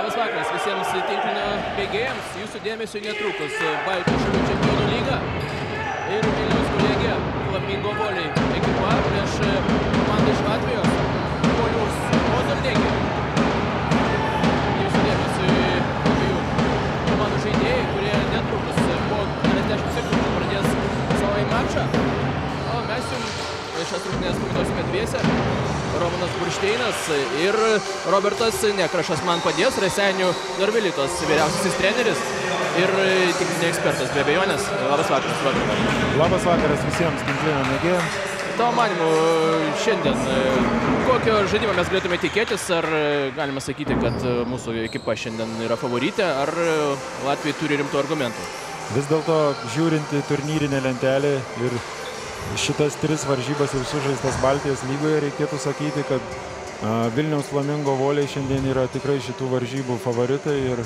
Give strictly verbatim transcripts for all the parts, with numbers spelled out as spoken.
Labas vakaras visiems tinklinio mėgėjams. Jūsų dėmesio netrukus Baltijos šalių čempionų lyga ir Vilniaus kolegija Flamingo Voliai ekipa prieš komandą iš Latvijos Polius Ozolnėgį. Jūsų dėmesio abiejų komandų žaidėjai, kurie netrukus po keturiasdešimt sekundžių pradės savo mačą. O mes jums šias rungtynes komentuosime dviese. Romanas Buršteinas ir Robertas Nekrašas man padės, Raseinių Norvilitos vyriausiasis treneris ir tinklinio ekspertas be abejonės. Labas vakaras, Robertas. Labas vakaras visiems tinklinio mėgėjams. Tavo manimu, šiandien kokio žaidimo mes galėtume tikėtis? Ar galima sakyti, kad mūsų ekipa šiandien yra favoritė, ar Latvijai turi rimtų argumentų? Vis dėlto, žiūrint į turnyrinę lentelę ir šitas tris varžybas ir sužaistas Baltijos lygoje, reikėtų sakyti, kad Vilniaus Flamingo Voliai šiandien yra tikrai šitų varžybų favoritai ir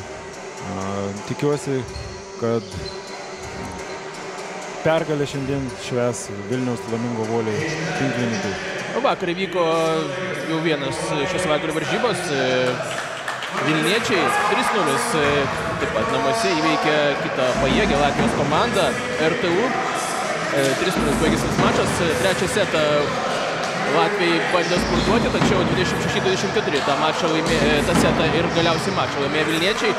tikiuosi, kad pergalę šiandien švęs Vilniaus Flamingo Voliai tinklininkai. Vakar vyko jau vienas šios vakar varžybos. Vilniečiai trys nulis taip pat namuose įveikia kitą pajėgę Latvijos komandą R T U. trys nulis baigėsi mačas, trečią setą Latvijai bandė spurtuoti, tačiau dvidešimt šeši dvidešimt keturi tą mačą laimėjo, tą setą ir galiausiai mačą laimėjo vilniečiai.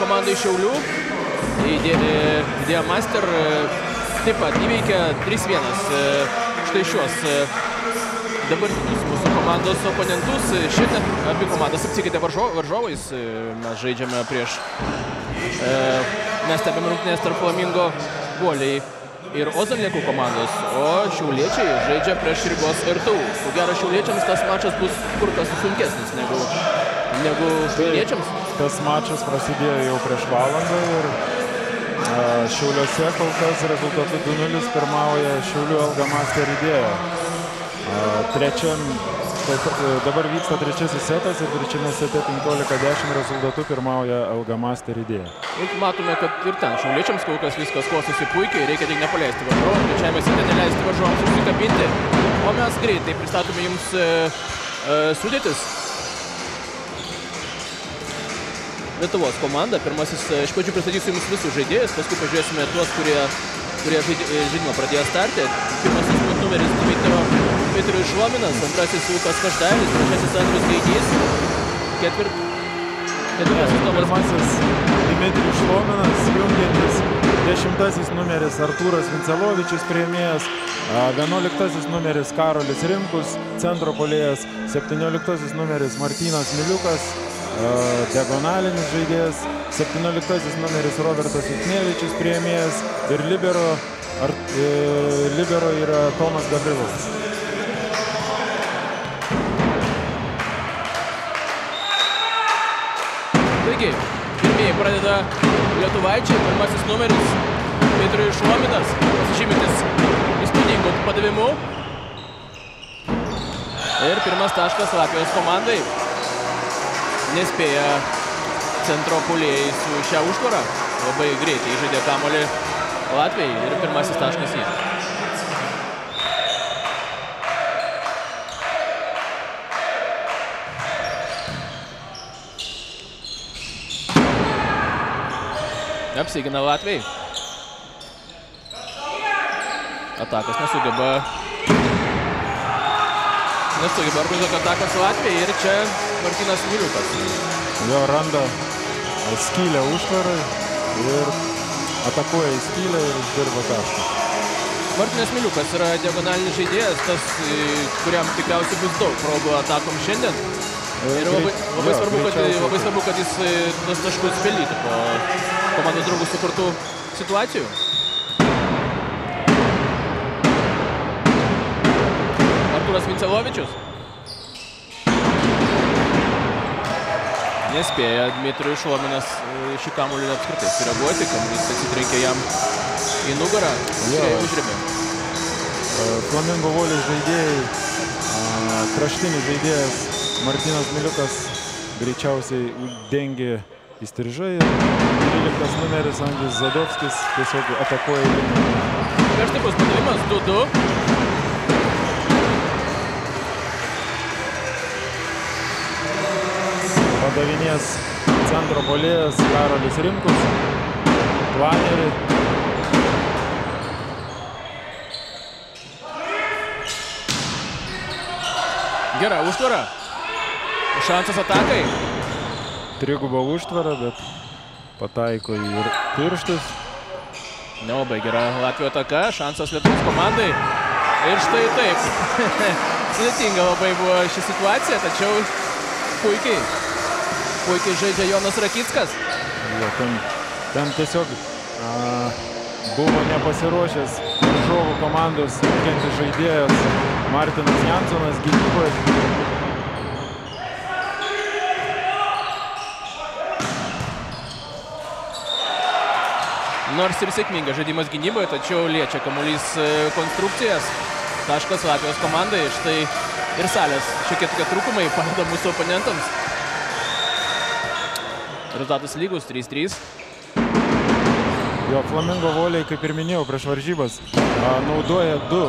Komanda iš Šiaulių, Idea Master, taip pat įveikia trys vienas štai šios dabartinius mūsų komandos oponentus. Šiandien abi komandas apsikeitė varžovais, mes žaidžiame prieš, mes stebėme rungtynes tarp Flamingo Voliai ir Ozolnėkų komandos, o šiauliečiai žaidžia prieš Rygos R T U. Ko gero šiauliečiams tas mačas bus kur kas sunkesnis negu negu vilniečiams. Tas mačas prasidėjo jau prieš valandą ir Šiauliuose kol kas rezultatų du nulis pirmauja Šiaulių Alga Master Idėja. Dabar vyksta trečiasis setas ir trečiame sete penkiolika dešimt rezultatų pirmauja Alga Master Idėja. Matome, kad ir ten šiauliečiams kol kas viskas klostosi puikiai, reikia tik nepaleisti varžovams, trečiajame sete neleisti varžovams užsikabinti. O mes greitai pristatome jums sudėtis. Lietuvos komanda, pirmasis, iš pradžių pristatysiu jums visus žaidėjus, paskui pažiūrėsime tuos, kurie kurie žaidimą pradėjo startę. Pirmasis numeris Dmitrijus Šlominas, antrasis Lukas Každalis, trečiasis Andrius Gaidys, ketvirtasis Dmitrijus Šlominas, jungiantis dešimtasis numeris Artūras Vincelovičius priėmėjas, vienuoliktasis numeris Karolis Rimkus, centro puolėjas, septynioliktasis numeris Martynas Miliukas, diagonalinis žaidėjas, septynioliktasis numeris Robertas Juknevičius priėmėjas ir libero yra Tomas Gabrilovas. Taigi, pirmieji pradeda lietuvaičiai, pirmasis numeris Dmitrijus Šlominas, pasižymintis įspūdingu padavimu. Ir pirmas taškas Latvijos komandai. Nespėja centro puolėjai su šią užtvarą. Labai greitai įžaidė kamuolį Latvijai ir pirmasis taškas jie. Apsigina Latvijai. Atakas nesugeba. Nesugeba organizuoti atakas Latvijai ir čia Martynas Miliukas. Jo randa skylę užtvarą ir atakuoja į skylę ir uždirba tašką. Martynas Miliukas yra diagonalinis žaidėjas, tas, kuriam tikriausiai bus daug progų atakom šiandien. Ir labai svarbu, kad jis tas taškus pelnytų po komandos draugų sukurtų situacijų. Artūras Vincelovičius. Nespėja Dmitrijus Šlominas šį kamuolį apskritai sureaguoti, kamuolys atsitrenkė jam į nugarą, kurie užrėmė. Flamingo Voliai žaidėjai, kraštinis žaidėjas Martynas Miliukas greičiausiai dengė įstrižai. dvyliktas numeris Andrius Zadovskis tiesiog atakuoja į liniją. Kraštinis padavimas du du. Padavinės centro puolėjas Karolis Rimkus, planerį. Gera užtvara. Šansas atakai. Triguba užtvara, bet pataiko ir pirštus. Nelabai gera Latvijos ataka, šansas Lietuvos komandai. Ir štai taip. Sudėtinga labai buvo ši situacija, tačiau puikiai. Puikiai žaidžia Jonas Rakickas. Jo, ten, ten tiesiog a, buvo nepasiruošęs varžovų komandos veikiantis žaidėjas Martinas Jansonas gynyboje. Nors ir sėkmingas žaidimas gynyboje, tačiau liečia kamuolys konstrukcijas. Taškas Latvijos komandai. Štai ir salės šiek tiek trūkumai padeda mūsų oponentams. Rezultatas lygus trys trys. Jo, Flamingo voliai, kaip ir minėjau, prieš varžybas naudoja du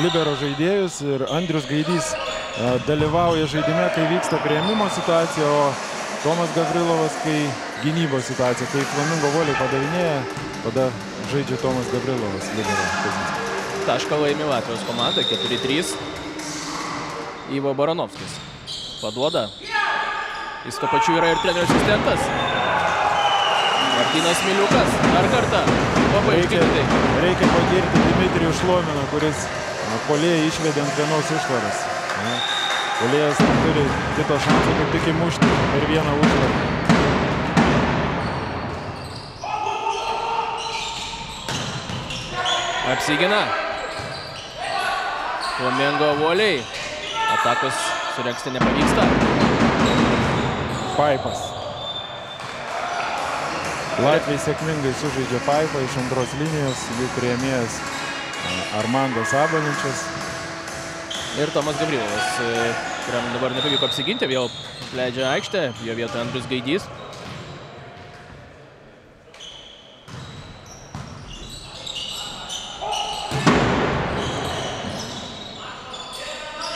libero žaidėjus ir Andrius Gaidys dalyvauja žaidime, kai vyksta priėmimo situacija, o Tomas Gavrilovas, kai gynybos situacija. Tai Flamingo voliai padavinėja, tada žaidžia Tomas Gavrilovas libero. Tašką laimi Latvijos komanda keturi trys. Ivo Baranovskis paduoda. Jis to pačiu yra ir trenerių asistentas. Martynas Miliukas dar kartą. Reikia, reikia pagirti Dmitrijų Šlominą, kuris puolėją išvedė ant vienos užtvaros. Puolėjas turi kito šansą, kaip tik įmušti per vieną užtvarą. Apsigina. Flamingo voliai. Atakos suregsti nepavyksta. Paipas. Latviai sėkmingai sužaidžia paipą iš antros linijos, jų priėmėjas Armandas Abaničius. Ir Tomas Gavrilovas, kuriam dabar nepavyko apsiginti, vėl leidžia aikštę, jo vietą Andrius Gaidys.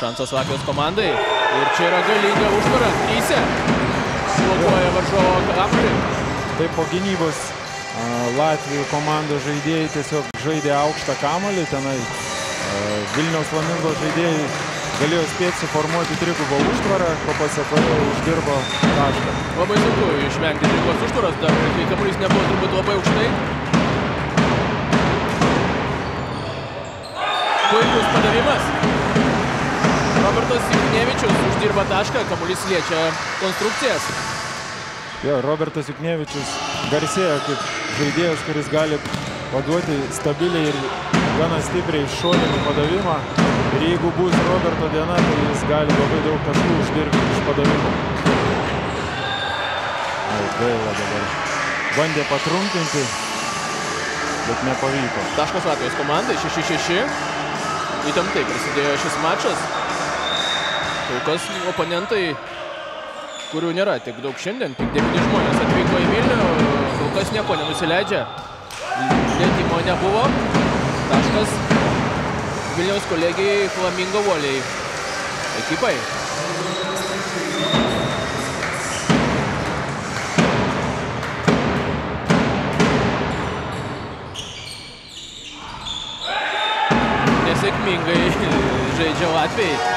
Šansas Latvijos komandai. Ir čia yra galinga užtvara. Teisė. Blokuoja varžovo kamuolį. Taip, po gynybos Latvijų komandos žaidėjai tiesiog žaidė aukštą kamuolį. Tenai Vilniaus Flamingo žaidėjai galėjo spėti suformuoti trigubą užtvarą, ko pasekoje uždirbo tašką. Labai sunku išvengti trigubos užtvaros, dar kai kamuolys nebuvo turbūt labai aukštai. Puikus padavimas. Robertas Juknevičius uždirba tašką, kamuolys liečia konstrukcijas. Jo, Robertas Juknevičius garsėja kaip žaidėjas, kuris gali paduoti stabiliai ir gana stipriai šoninį padavimą. Ir jeigu bus Roberto diena, tai jis gali labai daug taškų uždirbti iš padavimo. Ai, gaila dabar. Bandė patrumpinti, bet nepavyko. Taškas Latvijos komandai šeši šeši. Įtemptai prasidėjo šis mačas. Kas oponentai, kurių nėra tiek daug šiandien, tik devyni žmonės atvyko į Vilnių, kol kas nieko nenusileidžia. Lėtimo nebuvo. Taškas Vilniaus kolegijai Flamingo voliai ekipai. Nesėkmingai žaidžia Latvijai.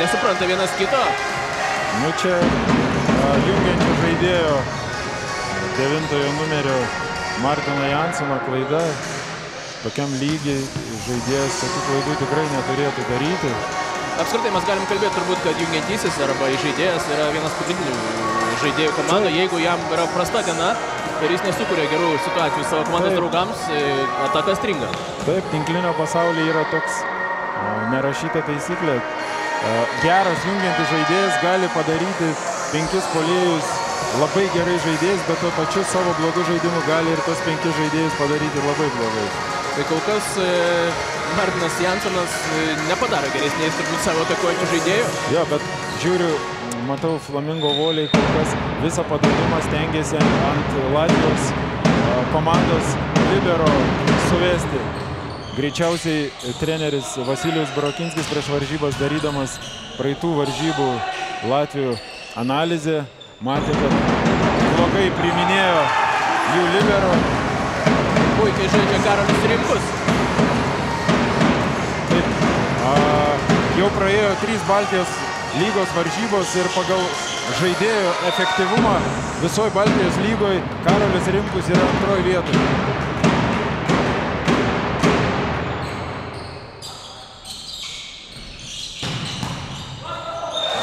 Nesupranta vienas kito. Nu čia jungiančių žaidėjo devintojo numerio Martino Jansono klaida. Tokiam lygiai žaidėjas tokių klaidų tikrai neturėtų daryti. Apskritai mes galim kalbėti turbūt, kad jungiantysis arba žaidėjas yra vienas pagrindinių žaidėjų komandų. Jeigu jam yra prasta diena ir jis nesukuria gerų situacijų savo komandos draugams, ataka stringa. Taip, tinklinio pasaulyje yra toks nerašyta taisyklė. Geras jungiantis žaidėjas gali padaryti penkis puolėjus labai gerai žaidėjais, bet tuo pačiu savo blogu žaidimu gali ir tos penkis žaidėjus padaryti labai blogai. Tai kol kas Martinas Jansonas nepadaro geresnės turbūt savo atakuojančių žaidėjų. Jo, bet žiūriu, matau, Flamingo voliai kol kas visą padavimą stengiasi ant Latvijos komandos libero suvesti. Greičiausiai treneris Vasilijus Burokinskis prieš varžybas darydamas praeitų varžybų Latvijų analizę matė, kad blogai priminėjo jų libero. Puikiai žaidžia Karolis Rimkus. Taip, a, jau praėjo trys Baltijos lygos varžybos ir pagal žaidėjų efektyvumą visoje Baltijos lygoje Karolis Rimkus yra antroje vietoje.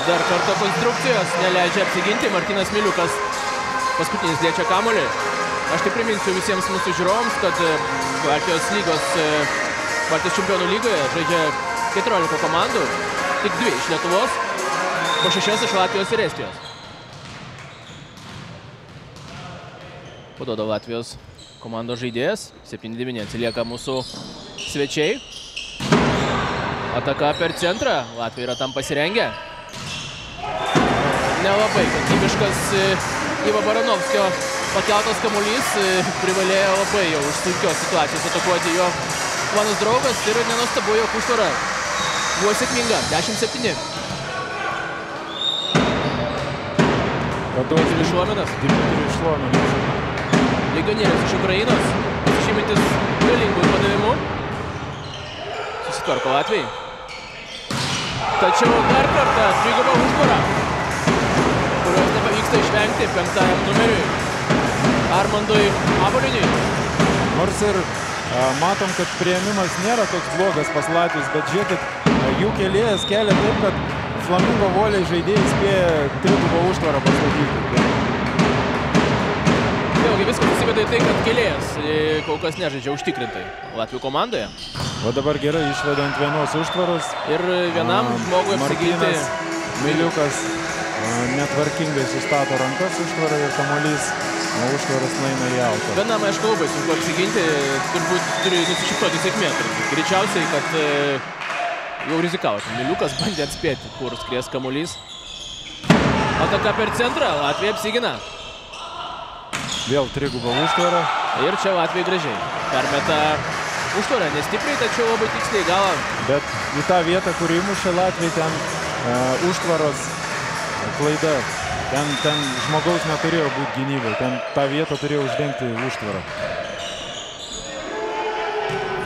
Dar kartą konstrukcijos neleidžia apsiginti. Martynas Miliukas paskutinis liečia kamuolį. Aš tik priminsiu visiems mūsų žiūrovams, kad Baltijos lygos, Baltijos čempionų lygoje žaidžia keturiolika komandų, tik dvi iš Lietuvos, po šešias iš Latvijos ir Estijos. Paduoda Latvijos komandos žaidėjas. septyni devyni atsilieka mūsų svečiai. Ataka per centrą. Latvija yra tam pasirengę. Nelabai kokybiškas Ivo Baranovskio pakeltas kamuolys, privalėjo labai jau už sunkios situacijos atakuoti jo manus draugas ir nenustabu, jog užtvara buvo sėkminga. dešimt septyni. Dmitrijus Šlominas. Dmitrijus Šlominas. Legionierius iš Ukrainos, pasižymintis galingų padavimu. Susitvarko Latvijai. Tačiau dar kartą dviguba užtvara, kurios nepavyksta išvengti penktajam numeriui Armandui Aboliniui. Nors ir a, matom, kad priėmimas nėra toks blogas pas latvius, bet žiūrėkit, jų kėlėjas kelia taip, kad Flamingo voliai žaidėjai spėja trigubą užtvarą pastatyti. Vėlgi viskas susiveda į tai, kad kėlėjas kol kas nežaidžia užtikrintai Latvių komandoje. O dabar gerai išveda ant vienos užtvaros. Ir vienam žmogui apsigyti. Martynas Miliukas netvarkingai sustato rankas užtvarą ir kamuolys, o užtvaras nueina į autą. Vienam, aišku, labai sunku apsiginti, turbūt turi nusišyptoti sėkmė. Greičiausiai, kad jau rizikavo. Miliukas bandė atspėti, kur skries kamuolys. Ataka per centrą, Latvija apsigina. Vėl triguba užtvara. Ir čia Latvija gražiai permeta užtvarą, nestipriai, tačiau labai tiksliai galą. Bet į tą vietą, kur įmušė Latvija, ten uh, užtvaros klaida. Ten, ten žmogaus neturėjo būti gynybai. Ten tą vietą turėjo uždengti užtvarą.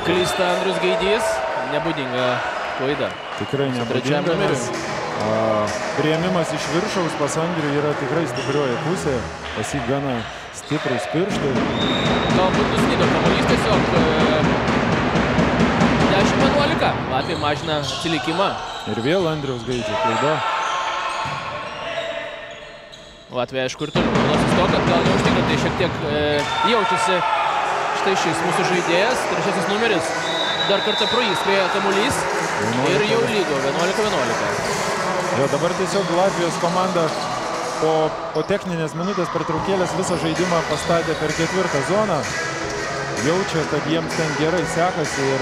Klysta Andrius Gaidys. Nebūdinga klaida. Tikrai nebūdinga, nes uh, priėmimas iš viršaus pas Andrių yra tikrai stiprioje pusėje. Pas jį gana stiprus pirštai. Galbūt nuslydo kamuolys tiesiog. dešimt vienuolika. Latvija mažina atsilikimą. Ir vėl Andriaus Gaidžio klaida. Latvija, aišku, ir toliau naudosis to, kad gal neužtikrintai šiek tiek e, jaučiasi štai šis mūsų žaidėjas. Trečiasis numeris. Dar kartą pro jį skrieja kamuolys. Ir jau lygo. vienuolika vienuolika. Jo, dabar tiesiog Latvijos komanda Po, po techninės minutės pertraukėlės visą žaidimą pastatė per ketvirtą zoną. Jaučia, kad jiems ten gerai sekasi ir,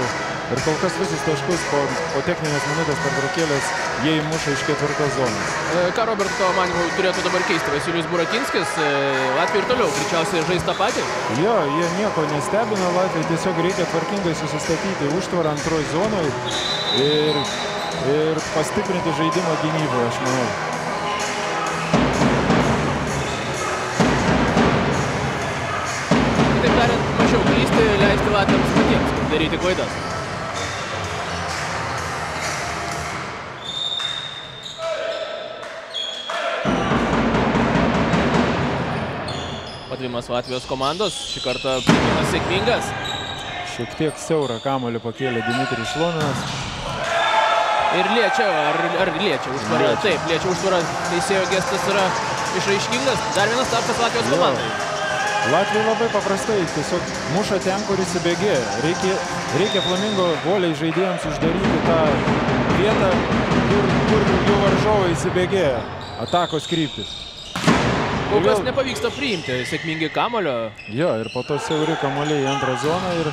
ir kol kas visus taškus po, po techninės minutės pertraukėlės jie įmuša iš ketvirtos zonos. Ką Roberto manimo turėtų dabar keisti? Vasilijus Burakinskis, Latvija ir toliau greičiausiai žais tą patį? Jo, jie nieko nestebina. Latvija tiesiog reikia tvarkingai susistatyti užtvarą antroj zonoj ir, ir pastiprinti žaidimo gynybą, aš manau. Leisti latviams patiems daryti klaidas. Padavimas Latvijos komandos. Šį kartą padavimas sėkmingas. Šiek tiek siaurą kamuolį pakėlė Dmitrijus Šlominas. Ir liečia, ar, ar liečia užtvarą? Taip, liečia užtvarą. Teisėjo gestas yra išraiškingas. Dar vienas taškas Latvijos komandai. Latvija labai paprastai, tiesiog muša ten, kur įsibėgėja. Reikia, reikia Flamingo voliai žaidėjams uždaryti tą vietą, kur, kur jų varžovai įsibėgėja. Atakos kryptis. Kol kas nepavyksta priimti sėkmingai kamulio. Jo, ir po to siauri kamuoliai į antrą zoną. Ir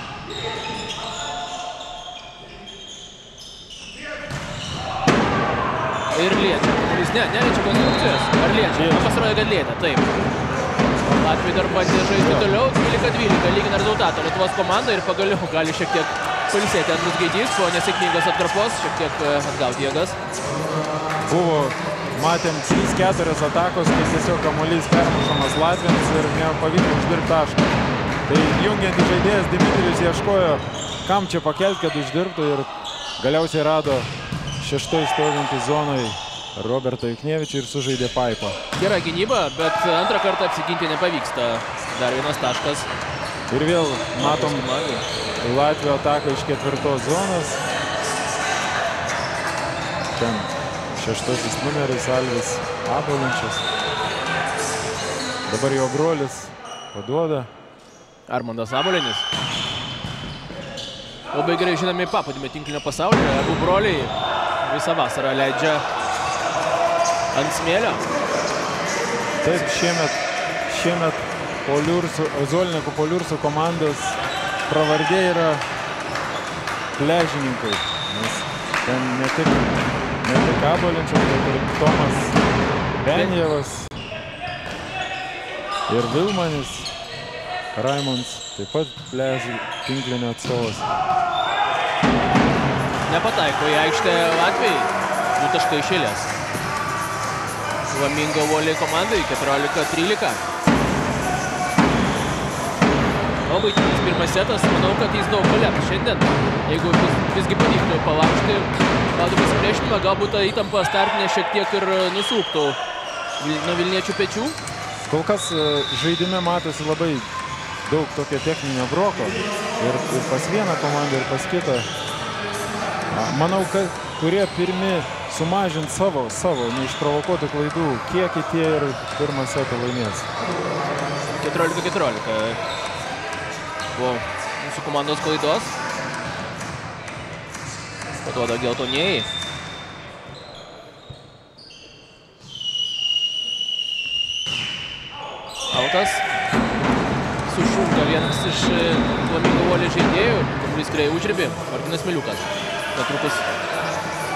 ir liečia. Ne, neliečia konstrukcijos. Ar liečia? Man pasirodo, kad liečia. Taip. Latvija dar bandė žaisti toliau, dvylika dvylika, lygina rezultatą Lietuvos komanda ir pagaliau gali šiek tiek pailsėti Andrius Gaidys po nesėkmingos atkarpos, šiek tiek atgauti jėgas. Buvo Matėm šis keturias atakos, kai tiesiog kamuolys permušamas latviams ir nepavyko uždirbti tašką. Tai jungiantis žaidėjas Dimitrijus ieškojo, kam čia pakelti, kad uždirbtų, ir galiausiai rado šeštai stovintį zonai Robertą Juknevičių ir sužaidė paipą. Gera gynyba, bet antrą kartą apsiginti nepavyksta. Dar vienas taškas. Ir vėl matom Latvijos ataką iš ketvirtos zonos. Ten šeštasis numeris Alvis Abalančius. Dabar jo brolis paduoda. Armandas Abalinis. Labai gerai žinomi paplūdimio tinklinio pasaulyje. Abu broliai visą vasarą leidžia ant smėlio. Taip, šiemet, šiemet Zolininkų Poliursų komandos pravardė yra pležininkai. Nes ten ne tik, ne tik Abalinčius, bet ir Tomas Benjevas ir Vilmanis Raimonds, taip pat pležių tinklinio atstovas. Nepataiko į aikštę Latvijai. Du taškai iš eilės. Flamingo Volley komandai keturiolika trylika. O baigtinis pirmas setas, manau, kad jis daug galėtų šiandien. Jeigu vis, visgi pavyktų palaužti valdų pasipriešinimą, galbūt ta įtampa startinė šiek tiek ir nusūktų nuo Vilniečių pečių. Kol kas žaidime matosi labai daug tokio techninio broko. Ir, ir pas vieną komandą, ir pas kitą. Manau, kad kurie pirmi sumažint savo, savo neišprovokuotų klaidų, kiek tie ir pirmą setą laimės. keturiolika keturiolika. Buvo mūsų komandos klaidos. Paduoda geltonieji. Autas. Sušūkta vienas iš Flamingo Volley žaidėjų. Kuris krei užribį. Martinas Miliukas. Netrukus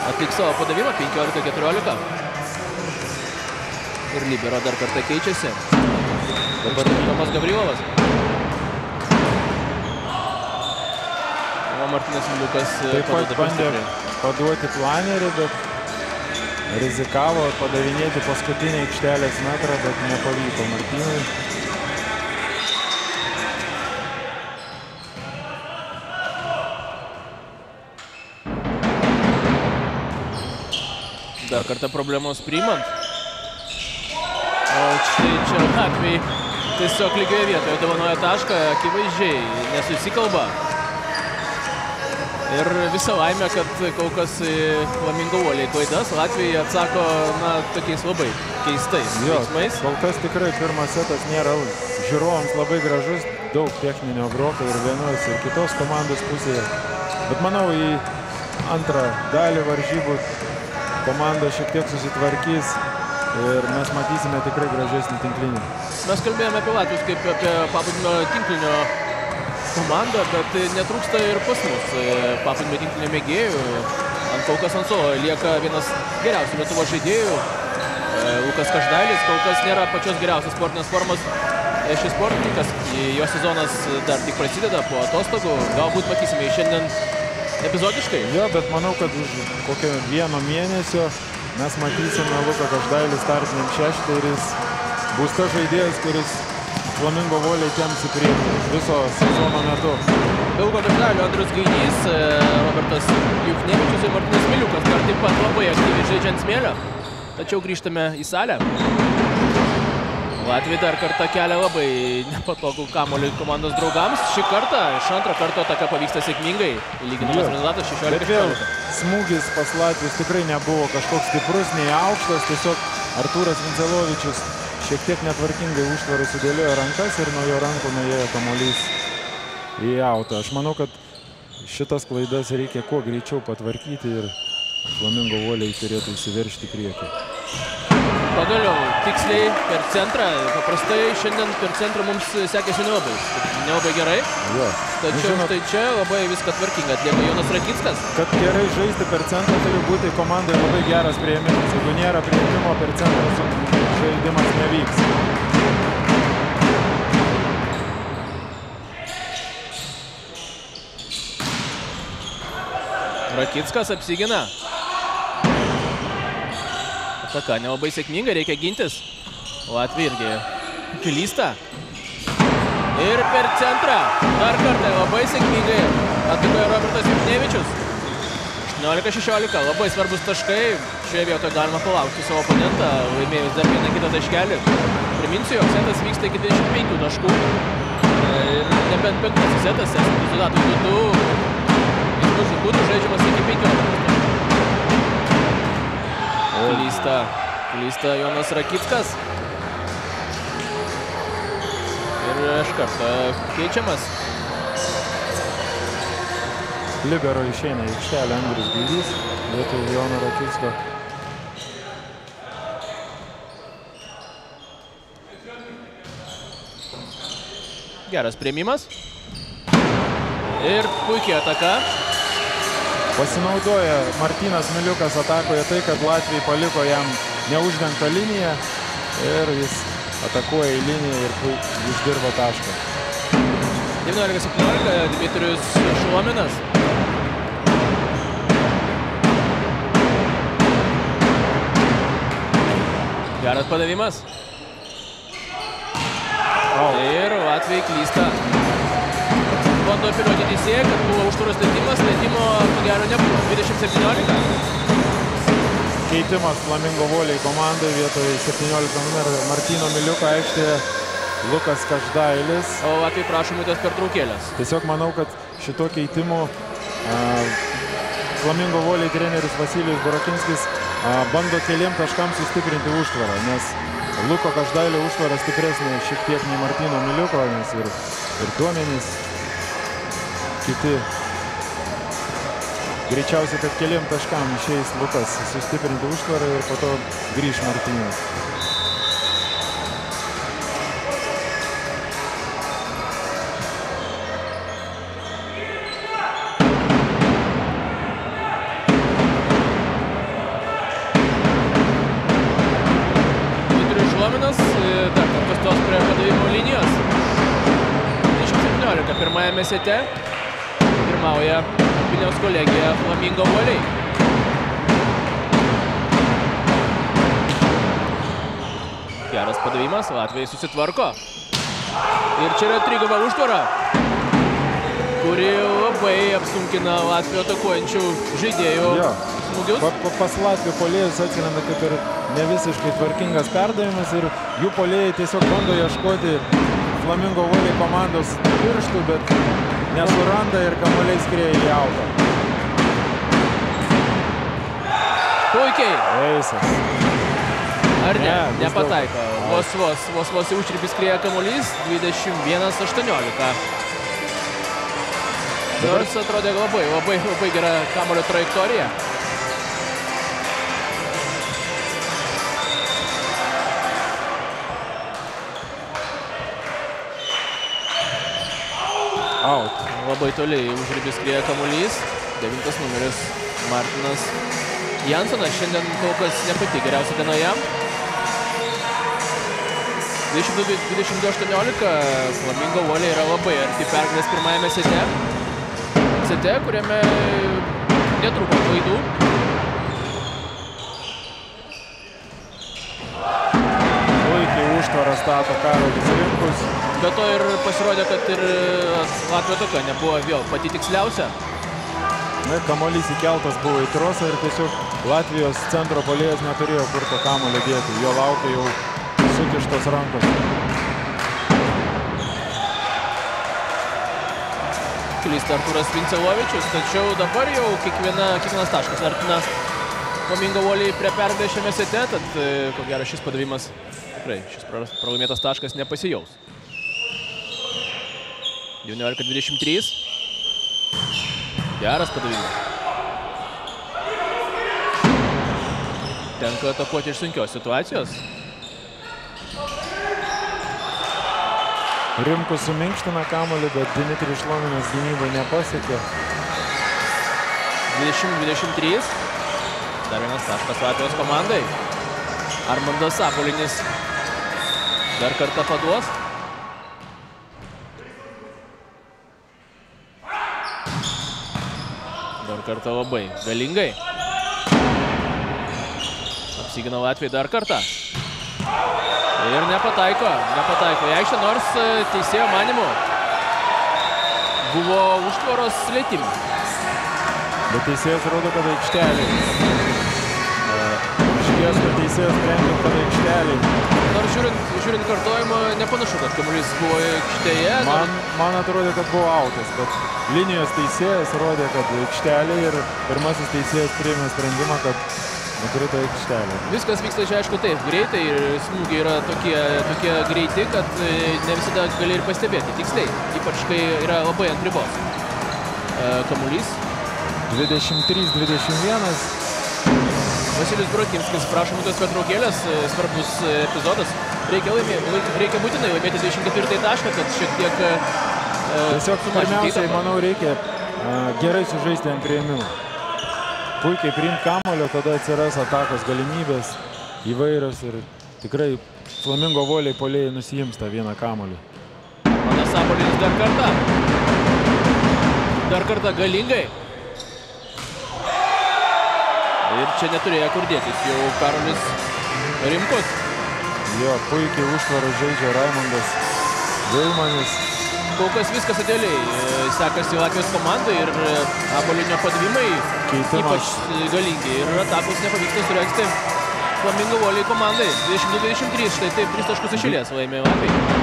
atliks savo padavimą. penkiolika keturiolika. Ir libero dar kartą keičiasi. Dabar Tomas Gavrilovas. Martinas Miliukas bandė paduoti planerį, bet rizikavo padavinėti paskutinį aikštelės metrą, bet nepavyko Martinui. Dar kartą problemos priimant. O štai čia Latvijai tiesiog lygioje vietoje dovanoja tašką, akivaizdžiai nesusikalba. Ir visą laimę, kad kol kas Flamingo Volley klaidas Latvijai atsako, na, tokiais labai keistais veiksmais. Kol kas tikrai pirmas setas nėra žiūrovams labai gražus, daug techninio broko ir vienos ir kitos komandos pusėje. Bet manau, į antrą dalį varžybų komanda šiek tiek susitvarkys ir mes matysime tikrai gražesnį tinklinį. Mes kalbėjome apie latvius kaip apie paplūdimio tinklinio komanda, bet netrūksta ir pas mus paplūdimio tinklinio mėgėjų. Ant kol kas ant suolo lieka vienas geriausių Lietuvos žaidėjų, Lukas Každalis. Kol kas nėra pačios geriausios sportinės formos šis sportininkas. Jo sezonas dar tik prasideda po atostogų. Galbūt matysime jį šiandien epizodiškai. Jo, bet manau, kad už kokio vieno mėnesio mes matysime Luką Každalį startiniam šeštą ir jis bus tas žaidėjas, kuris Flamingo Volley tems į priekį viso sezono metu. Daugo Každalio Andrius Gainys, Robertas Juknevičius ir Martinas Miliukas dar taip pat labai aktyviai žaidžiant smėlio. Tačiau grįžtame į salę. Latvijai dar kartą kelia labai nepatogų kamuolį komandos draugams. Šį kartą, iš antrą kartą ataka pavyksta sėkmingai. Lyginamas rezultatas šešiolika aštuoniolika. Smūgis pas latvius tikrai nebuvo kažkoks stiprus, nei aukštas. Tiesiog Artūras Vincelovičius šiek tiek netvarkingai užtvarų sudėliojo rankas ir nuo jo rankų nuėjo kamuolys į autą. Aš manau, kad šitas klaidas reikia kuo greičiau patvarkyti ir Flamingo Volley turėtų įsiveržti priekį. Pagaliau, tiksliai per centrą. Paprastai šiandien per centrą mums sekėsi nelabai. Nelabai gerai. Jo. Tačiau štai čia labai viską tvarkingai atlieka Jonas Rakickas. Kad gerai žaisti per centrą, turi būti komandai labai geras priėmimas. Jeigu nėra priėmimo per centrą, žaidimas nevyks. Rakickas apsigina. ataka nelabai sėkminga, reikia gintis. Latvija irgi klysta. Ir per centrą. Dar kartą labai sėkmingai atakuoja Robertas Juknevičius. aštuoniolika šešiolika. Labai svarbus taškai. Šioje vietoje galima palaukti savo oponentą, laimėjus dar vieną kitą taškelį. Priminsiu, jog setas vyksta iki dvidešimt penkių taškų. Ir nebent penktasis setas, esant rezultatų būtų, būtų žaidžiamas iki penkiolikos. Klysta, klysta Jonas Rakickas. Ir iš karto keičiamas. Libero išeina į aikštelę Andrius Gaidys, vietoj Jono Rakicko. Geras priėmimas. Ir puikiai ataka. Pasinaudoja Martynas Miliukas atakoje tai, kad Latvijai paliko jam neuždengtą liniją ir jis atakuoja į liniją ir uždirba tašką. devyniolika septyniolika, Dmitrijus Šuominas. Geras padavimas. Ir Latvijai klysta. Bando piroti teisėje, kad buvo užtvaros letimas, letimo gero nebuvo. dvidešimt septyniolika. Keitimas Flamingo voliai komandai, vietoj septyniolikto numerio Martyno Miliuko aikštėje Lukas Každailis. O Latvijai prašom įtas per traukėlės. Tiesiog manau, kad šito keitimu Flamingo voliai treneris Vasilijus Burakinskis bando keliem taškam sustiprinti užtvarą, nes Luko Každailio užtvara stipresnė šiek tiek nei Martyno Miliuko, nes ir, ir duomenys. Kiti greičiausiai, kad keliam taškam išeis Lukas sustiprinti užtvarą ir po to grįš Martynas. Dmitrijus Šuominas dar pastos prie padavimo linijos. dvidešimt septyniolika pirmajame sete. Pirmauja Vilniaus kolegija Flamingo voliai. Geras padavimas, Latvijai susitvarko. Ir čia yra triguba užtvara, kuri labai apsunkina Latvijų atakuojančių žaidėjų smūgius. Pas Latvijų puolėjus atsiranda kaip ir nevisiškai tvarkingas perdavimas ir jų puolėjai tiesiog bando ieškoti Flamingo voliai komandos pirštų, bet nesuranda ir kamuoliai skrieja į autą. Puikiai. Eisas. Ar ne? ne nepataiko. Vos, vos, vos, vos į užribį skrieja kamuolys. dvidešimt vienas aštuoniolika. Nors atrodė labai, labai, labai gera kamuolio trajektorija. Out. Labai toliai užribis skrieja kamuolys. Devintas numeris Martinas Jansonas. Šiandien kol kas ne pati geriausia diena jam. dvidešimt du aštuoniolika. Flamingo voliai yra labai arti pergalės pirmajame sete. Sete, kuriame netrūko klaidų. Puikiai užtvarą stato Karolis Rimkus. Be to ir pasirodė, kad ir Latvijų ataka nebuvo vėl pati tiksliausia. Na, kamuolys įkeltas buvo į trosą ir tiesiog Latvijos centro puolėjas neturėjo kur to kamuolį dėti. Jo laukia jau sukištos rankos. Klysta Arturas Vincelovičius, tačiau dabar jau kiekviena, kiekvienas taškas artina Flamingo voliai prie pergalės šiame sete, tad ko gero šis padavimas, tikrai šis pralaimėtas taškas nepasijaus. devyniolika dvidešimt trys. Geras padavimas. Tenka atakuoti iš sunkios situacijos. Rimkus suminkština kamuolį, bet Dmitrijus Šuominas gynybai nepasiekė. dvidešimt dvidešimt trys. Dar vienas taškas Latvijos komandai. Armandas Apolinis dar kartą paduos. Dar kartą labai galingai. signalą atveju dar kartą. Ir nepataiko, nepataiko į aikštę, nors teisėjo manimu buvo užtvaros slėtimi. Bet teisėjas rodo, kad aikštelį. Iškės, kad teisėjas sprendė kad aikštelį. Nors žiūrint, žiūrint kartojimą, nepanašu, kad kamuolys buvo aikštėje. Man, nors... man atrodė, kad buvo autas, bet linijos teisėjas rodė, kad aikštelį ir pirmasis teisėjas priėmė sprendimą, kad nukrito aikštelė. Viskas vyksta čia, aišku, taip greitai ir smūgiai yra tokie, tokie greiti, kad ne visada gali ir pastebėti tiksliai, ypač kai yra labai ant ribos. Kamuolys. dvidešimt trys dvidešimt vienas. Vasilijus Brodkimskis, prašom minutės pertraukėlės, svarbus epizodas. Reikia, laimė, reikia būtinai laimėti dvidešimt ketvirtąjį tašką, kad šiek tiek... Tiesiog, pirmiausiai, manau, reikia gerai sužaisti ant priėmimų. Puikiai priimt kamulio, tada atsiras atakos galimybės įvairios ir tikrai Flamingo voliai polėjai nusijims tą vieną kamulį. Manas Sabolinis dar kartą. Dar kartą galingai. Ir čia neturėjo kur dėtis, jau Karolis Rimkus. Jo, puikiai užtvarą žaidžia Raimondas Vilmanis. Kol kas viskas atėliai sekasi Latvijos komandai ir abolinio padavimai ypač galingi. Ir atakos nepavyksta sureiksti Flamingo voliai komandai. dvidešimt du dvidešimt trys, štai taip, tris taškus išėlės laimėjo Latvijai.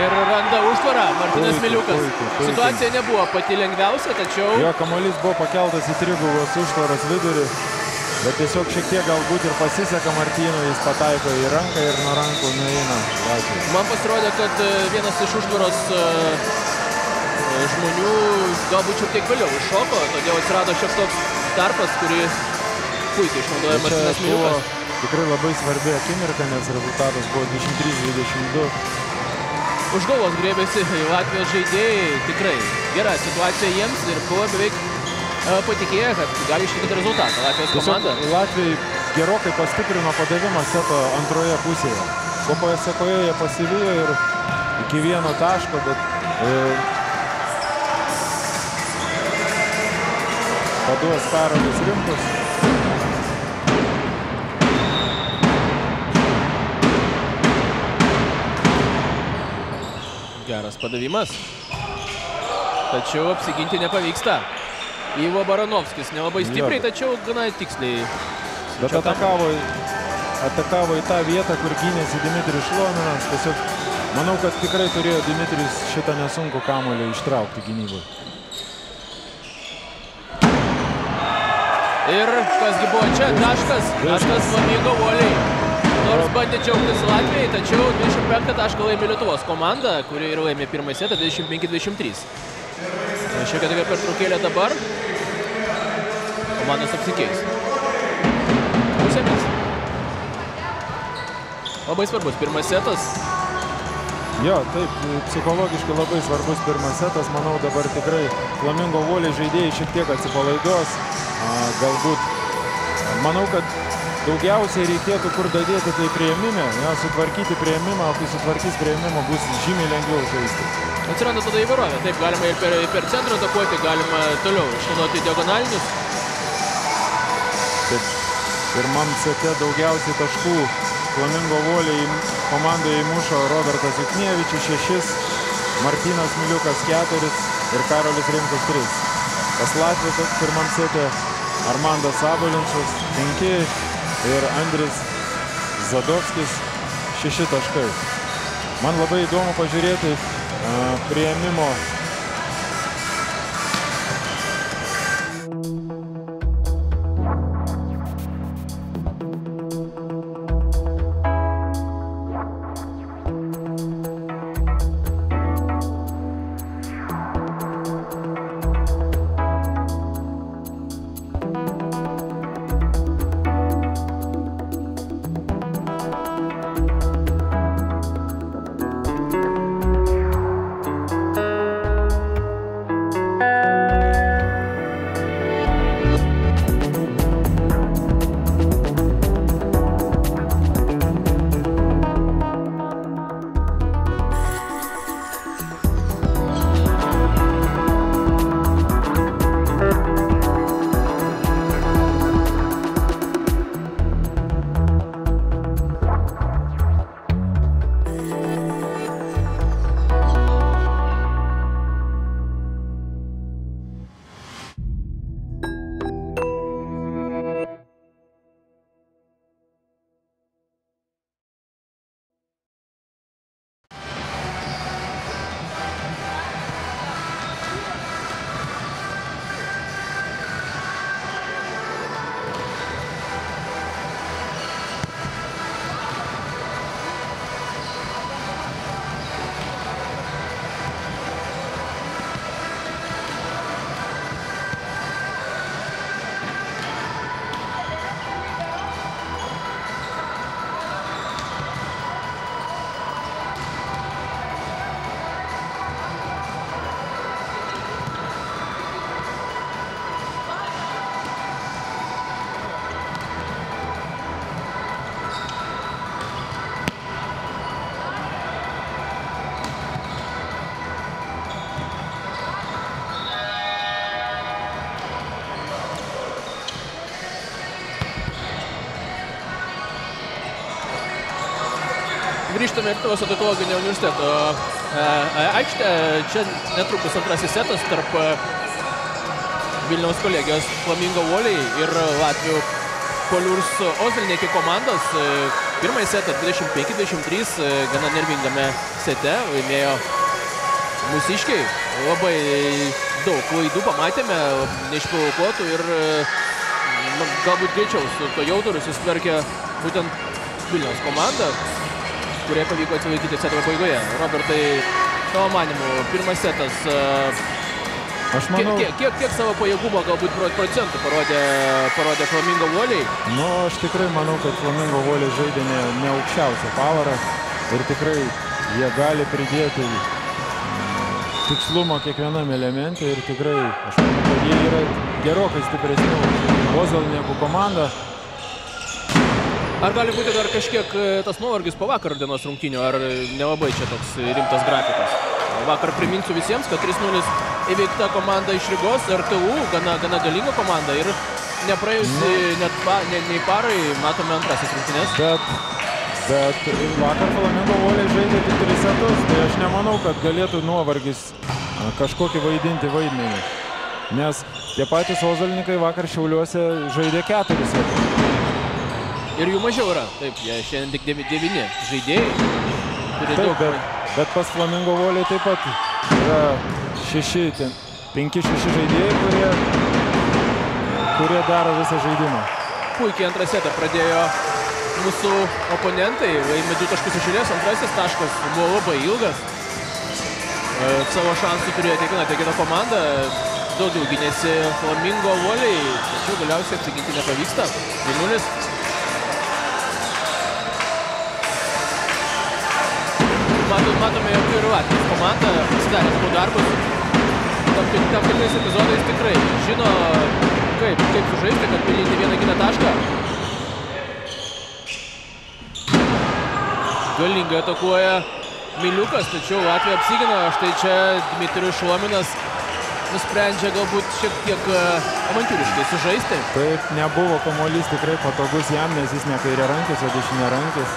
Ir randa užtvarą Martinas Miliukas. Situacija nebuvo pati lengviausia, tačiau... Jo, kamuolys buvo pakeltas į trigubos užtvaros vidurį. Bet tiesiog šiek tiek galbūt ir pasiseka Martino, jis pataiko į ranką ir nuo rankų nueina. Man pasirodė, kad vienas iš užtvaros žmonių galbūt šiek tiek vėliau iššoko, todėl atsirado šioks toks tarpas, kurį puikiai išnaudoja Martinas Miliukas. Tikrai labai svarbi akimirka, nes rezultatas buvo dvidešimt trys dvidešimt du. Už galvos griebėsi Latvijos žaidėjai, tikrai gera situacija jiems ir buvo beveik patikėjo, kad gali išlikti rezultatą Latvijos komanda. Latvijai gerokai pastiprino padavimą seto antroje pusėje. Po pasekoje jie pasivijo ir iki vieno taško, bet paduos Karolis Rimkus. Geras padavimas. Tačiau apsiginti nepavyksta. Ivo Baranovskis nelabai stipriai, tačiau gana tiksliai. Bet atakavo, atakavo į tą vietą, kur gynėsi Dimitrijus Šlominas. Tiesiog, manau, kad tikrai turėjo Dimitrijus šitą nesunku kamuolį ištraukti gynybui. Ir kasgi buvo čia? Taškas. Taškas Flamingo voliai. Nors bandė džiaugtis Latvijai, tačiau dvidešimt penktą tašką laimė Lietuvos komanda, kuri ir laimė pirmąjį setą dvidešimt penki dvidešimt trys. Šiek tiek pertraukėlė dabar. Komandos apsikeis. Pusėmis. Labai svarbus pirmas setas. Jo, taip, psichologiškai labai svarbus pirmas setas. Manau, dabar tikrai Flamingo voliai žaidėjai šiek tiek atsipalaidos. Galbūt, manau, kad daugiausiai reikėtų kur dadėti tai priėmime. Sutvarkyti priėmimą, kai sutvarkys priėmimą, bus žymiai lengviau žaisti. Atsiranda tada įvairovė. Taip, galima ir per, per centrą atakuoti, galima toliau išnaudoti diagonalinius. Taip, pirmam sete daugiausiai taškų Flamingo voliai komandai įmušo Robertas Juknevičius šešis, Martinas Miliukas keturis ir Karolis Rimkus tris. Pas Latvijos pirmam sete Armandas Sabolinčius penki ir Andris Zadovskis šeši taškai. Man labai įdomu pažiūrėti priėmimo. grįžtame į savo Tautologinio universiteto aikštę. Čia netrukus antrasis setas tarp Vilniaus kolegijos Flamingo Voliai ir Latvių Koliurs Ozelnieki komandos. Pirmąjį setą dvidešimt penki dvidešimt trys gana nervingame sete laimėjo mūsiškiai. Labai daug klaidų pamatėme, neišprovokuotų ir galbūt greičiau su to jauduriu susitvarkė būtent Vilniaus komanda, kurie pavyko atsilaikyti seto pabaigoje. Robertai, tavo manimu, pirmas setas, aš manau, kiek, kiek, kiek savo pajėgumo galbūt procentų parodė, parodė Flamingo Voliai? Nu, aš tikrai manau, kad Flamingo Voliai žaidė ne, ne aukščiausią pavarą ir tikrai jie gali pridėti tikslumo kiekvienam elementui ir tikrai, aš manau, kad jie yra gerokai stipresnių Ozelniekų komanda. Ar gali būti dar kažkiek tas nuovargis po vakar dienos rungtynių, ar nelabai čia toks rimtas grafikas? Vakar priminsiu visiems, kad trys nulis įveikta komanda iš Rygos, R T U, gana, gana galinga komanda ir nepraėjusi net pa, ne, nei parai, matome antrasis rungtynės. Bet, bet vakar Flamingo Voliai žaidė tik tris setus, tai aš nemanau, kad galėtų nuovargis kažkokį vaidinti vaidmenį. Nes tie patys Ozelnikai vakar Šiauliuose žaidė keturis setus. Ir jų mažiau yra. Taip, jie šiandien tik devyni žaidėjai. Taip, bet, bet pas Flamingo Voliai taip pat yra penki šeši žaidėjai, kurie, kurie daro visą žaidimą. Puikiai antrą setą pradėjo mūsų oponentai. Laimė du taškus išėlės, antrasis taškas buvo labai ilgas. E, savo šansų turėjo tiek viena, tiek kita komanda. Daugiau gynėsi Flamingo Voliai, tačiau galiausiai apsiginti nepavyksta. du nulis. Matome, jog ir Latvijos komanda pasidarė savo darbus. Tam tikrais epizodais tikrai žino, kaip, kaip sužaisti, kad pelnyti vieną kitą tašką. Galingai atakuoja Miliukas, tačiau Latvija apsigina. Štai čia Dmitrijus Šlominas nusprendžia galbūt šiek tiek avantiūriškai sužaisti. Taip, nebuvo kamuolys tikrai patogus jam, nes jis ne kairė rankis, o dešinė rankis.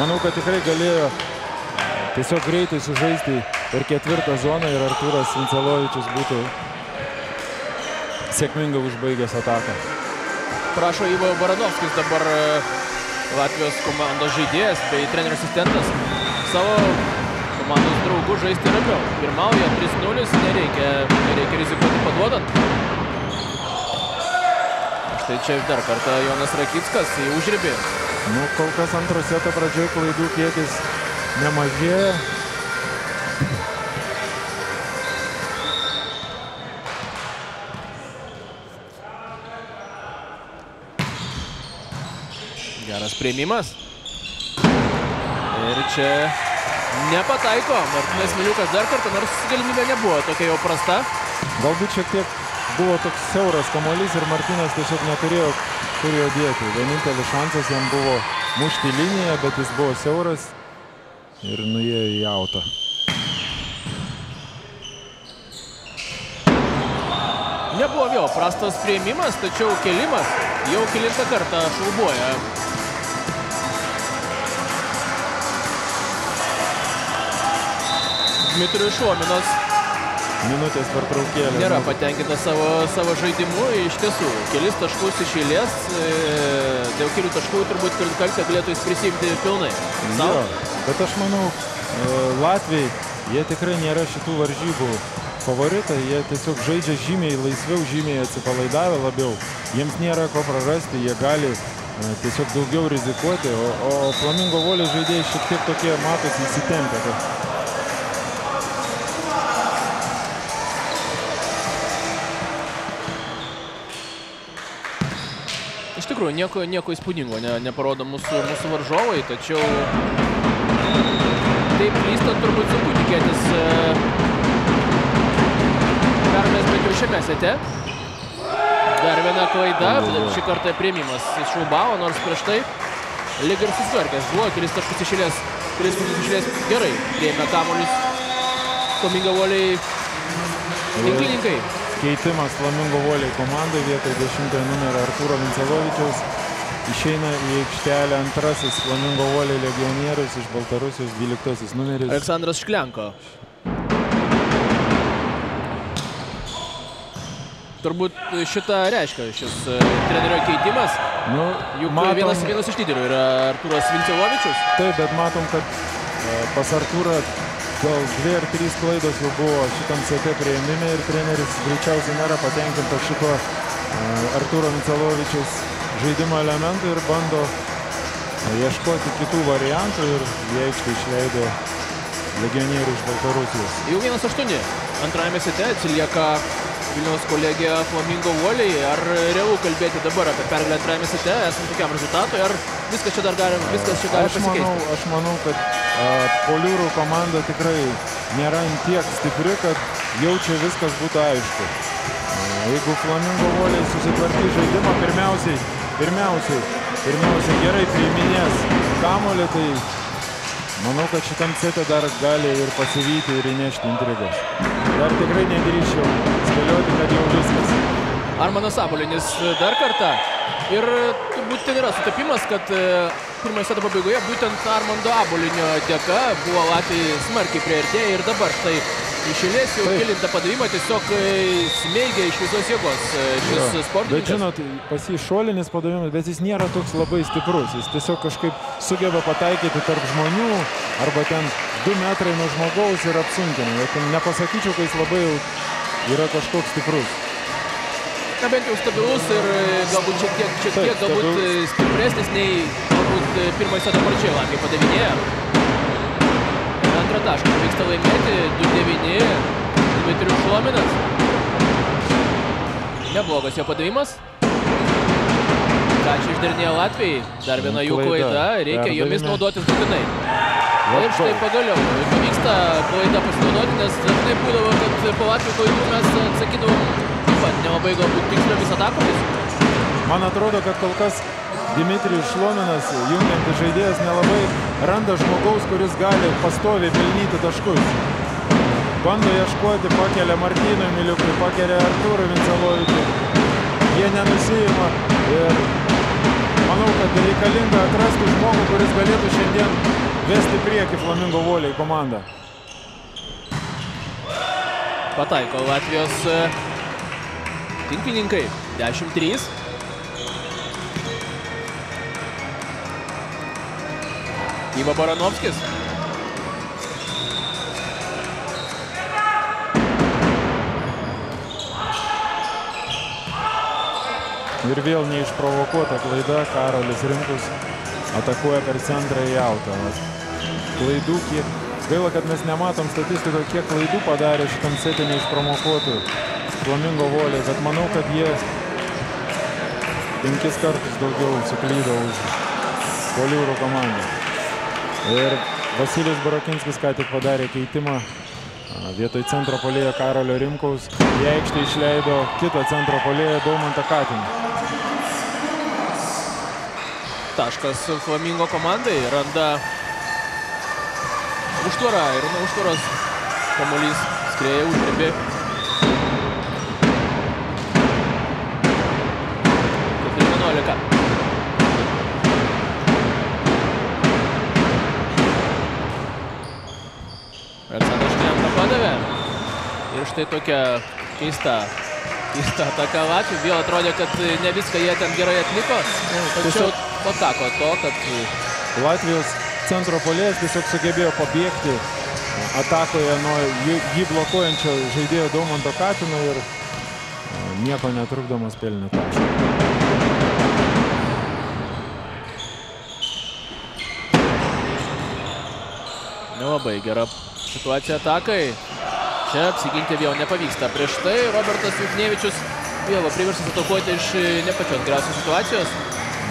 Manau, kad tikrai galėjo tiesiog greitai sužaisti ir ketvirtą zoną ir Artūras Vincelovičius būtų sėkmingai užbaigęs ataką. Prašo Ivo Baranovskis, dabar Latvijos komandos žaidėjas bei trenerių asistentas, savo komandos draugų žaisti ramiau. Pirmauja trys nulis, nereikia, nereikia rizikuoti paduodant. Štai čia dar kartą Jonas Rakickas į užribį. Nu, kol kas antro seto pradžioj klaidų kiekis nemažėja. Geras priėmimas. Ir čia nepataiko. Martynas Miliukas dar kartą, nors galimybė nebuvo tokia jau prasta. Galbūt šiek tiek buvo toks siauras kamuolys ir Martynas tiesiog neturėjo kur jo dėti. Vienintelis šansas jam buvo mušti liniją, bet jis buvo siauras ir nuėjo į autą. Nebuvo vėl prastas priėmimas, tačiau kėlimas jau kelintą kartą šlubuoja. Dmitrijus Šuominas minutės per traukėlį nėra patenkinta savo, savo žaidimu. Iš tiesų, kelis taškus iš eilės, dėl kelių taškų turbūt kaltę galėtų jis prisiimti pilnai. Sau. Jo, bet aš manau, Latviai, jie tikrai nėra šitų varžybų favoritai, jie tiesiog žaidžia žymiai laisviau, žymiai atsipalaidavę labiau. Jiems nėra ko prarasti, jie gali tiesiog daugiau rizikuoti, o, o Flamingo Voliai žaidėjai šiek tiek tokie matosi įsitempę. Iš tikrųjų, nieko, nieko įspūdingo ne, neparodo mūsų, mūsų varžovai, tačiau taip lystant turbūt sunku tikėtis pergalės, bet jau šiame sete. Dar viena klaida, šį kartą priėmimas iš Šubao, nors prieš tai lyg ir susitvarkęs buvo, kelis taškus išėlės, kelis taškus išėlės gerai priėmė kamuolius Flamingo Voliai tinklininkai. Keitimas Flamingo Voliai komandai vietoj dešimtojo numerio Artūro Vincelovičiaus Išeina į aikštelę antrasis Flamingo Volei legionierius iš Baltarusijos, dvyliktasis numeris Aleksandras Šklenko. Turbūt šitą reiškia šis trenerio keitimas. Nu, juk matom, vienas, vienas iš lyderių yra Artūras Vincelovičius. Taip, bet matom, kad pas Artūrą gal dvi ar trys klaidos jau buvo šitam C T priėmime ir treneris greičiausiai nėra patenkintas šito Artūro Vincelovičiaus žaidimo elementų ir bando ieškoti kitų variantų ir jie aikštę išleido legionierių iš Baltarusijos. Jau vienas aštuoni. Antrajame sete atsilieka Vilniaus kolegija Flamingo Volei. Ar realu kalbėti dabar apie pergalę antrajame sete, esant tokiam rezultatui, ar viskas čia dar gali pasikeisti? Aš manau, kad Poliūrų komanda tikrai nėra ant tiek stipri, kad jau čia viskas būtų aišku. Jeigu Flamingo Volei susitvarkys žaidimą, pirmiausiai, pirmiausiai, pirmiausiai gerai priiminės kamuolį, tai manau, kad šitam sete dar gali ir pasivyti, ir įnešti intrigas. Dar tikrai nedrįščiau spėlioti, kad jau viskas. Armanas Sabolinis dar kartą. Ir turbūt ten yra sutapimas, kad pirmojo seto pabaigoje būtent Armando Abolinio dėka buvo Latvijai smarkiai priartėję ir dabar štai išėlės jau kelintą padavimą tiesiog smeigia iš visos jėgos šis sportininkas. Bet žinot, pas jį šolinis padavimas, bet jis nėra toks labai stiprus. Jis tiesiog kažkaip sugeba pataikyti tarp žmonių arba ten du metrai nuo žmogaus ir apsunkina. Nepasakyčiau, kad jis labai yra kažkoks stiprus. Na, bent jau stabilus ir galbūt šiek tiek, šiek tiek galbūt stipresnis nei galbūt pirmojo seto pradžioje Latviai padavinėjo. Antrą tašką vyksta laimėti, du devyni, Dmitrijus Šlominas. Neblogas jo padavimas. Ką čia išdarinėjo Latvijai, dar viena jų klaida, reikia jomis naudotis būtinai. Ir štai pagaliau, pavyksta klaida pasinaudoti, nes dažnai būdavo, kad po Latvijų klaidų mes atsakydavom taip pat nelabai galbūt tiksliomis atakomis. Man atrodo, kad kol kas Dmitrijus Šlominas, jungiantis žaidėjas, nelabai randa žmogaus, kuris gali pastoviai pelnyti taškus. Bando ieškoti, pakelia Martynui Miliukui, pakelia Artūrui Vincelovičiui. Jie nenusiima ir manau, kad reikalinga atrasti žmogų, kuris galėtų šiandien vesti priekį Flamingo Volei komandą. Pataiko Latvijos tinklininkai, dešimt trys. Iva Baranovskis. Ir vėl neišprovokuota klaida. Karolis Rimkus atakuoja per centrą į autą. Klaidų kiek... Gaila, kad mes nematom statistikoje, kiek klaidų padarė šitam setui neišprovokuotų Flamingo Volei, bet manau, kad jie penkis kartus daugiau suklydo už Poliūrų komandą. Ir Vasilijus Burakinskis ką tik padarė keitimą. Vietoj centro puolėjo Karolio Rimkaus. Į aikštę išleido kitą centro puolėją Daumantą Katiną. Taškas Flamingo komandai. Randa užtvarą. Ir nuo užtvaros kamuolys skrieja užribį. keturi vienuolika. Ir štai tokia keista ataka Latvių. Vėl atrodė, kad ne viską jie ten gerai atliko. Tačiau patako to, kad... Latvijos centro puolėjas tiesiog sugebėjo pabėgti atakoje nuo jį blokuojančio žaidėjo Daumanto Katino ir nieko netrukdomas pelnė tašką. Nelabai gera situacija atakai. Čia apsiginti vėl nepavyksta. Prieš tai Robertas Juknevičius vėl priverstas atakuoti iš ne pačios geriausios situacijos.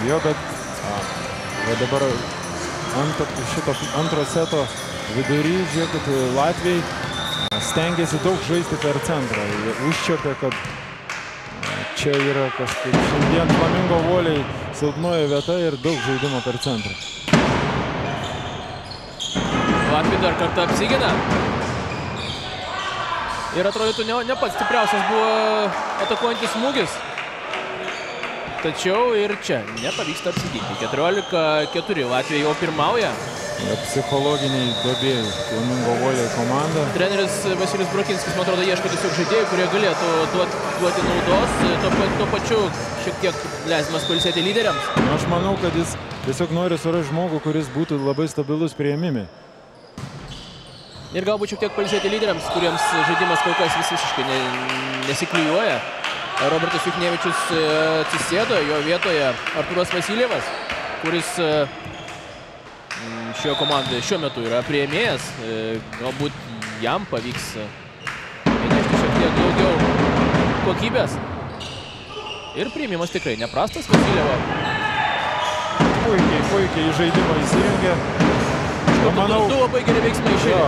Jo, bet va dabar šito antro seto vidury, žiūrėkit, Latvijai stengiasi daug žaisti per centrą. Užčiapė, kad čia yra kažkaip šiandien Flamingo Volei silpnoji vieta ir daug žaidimo per centrą. Latvijai dar kartą apsigina. Ir atrodytų, ne pats stipriausias buvo atakuojantis smūgis. Tačiau ir čia nepavyksta apsigyti. keturiolika keturi Latvija jau pirmauja. Psichologiniai duobėjai, Flamingo Volley komanda. Treneris Vasilijus Brukinskis, man atrodo, ieško tiesiog žaidėjų, kurie galėtų duoti, duoti naudos. Tuo to, to pačiu šiek tiek leisimas pailsėti lyderiams. Aš manau, kad jis tiesiog nori surasti žmogų, kuris būtų labai stabilus priėmime. Ir galbūt šiek tiek pailsėti lyderiams, kuriems žaidimas kol kas visiškai ne, nesiklijuoja. Robertas Juchnevičius atsisėdo, jo vietoje Artūras Vasiljevas, kuris šioje komandoje šiuo metu yra priėmėjas. Galbūt jam pavyks įnešti šiek tiek daugiau kokybės. Ir priėmimas tikrai neprastas Vasiljevo. Puikiai, puikiai į žaidimą įsijungė. Manau, du labai geri veiksmai išėjo.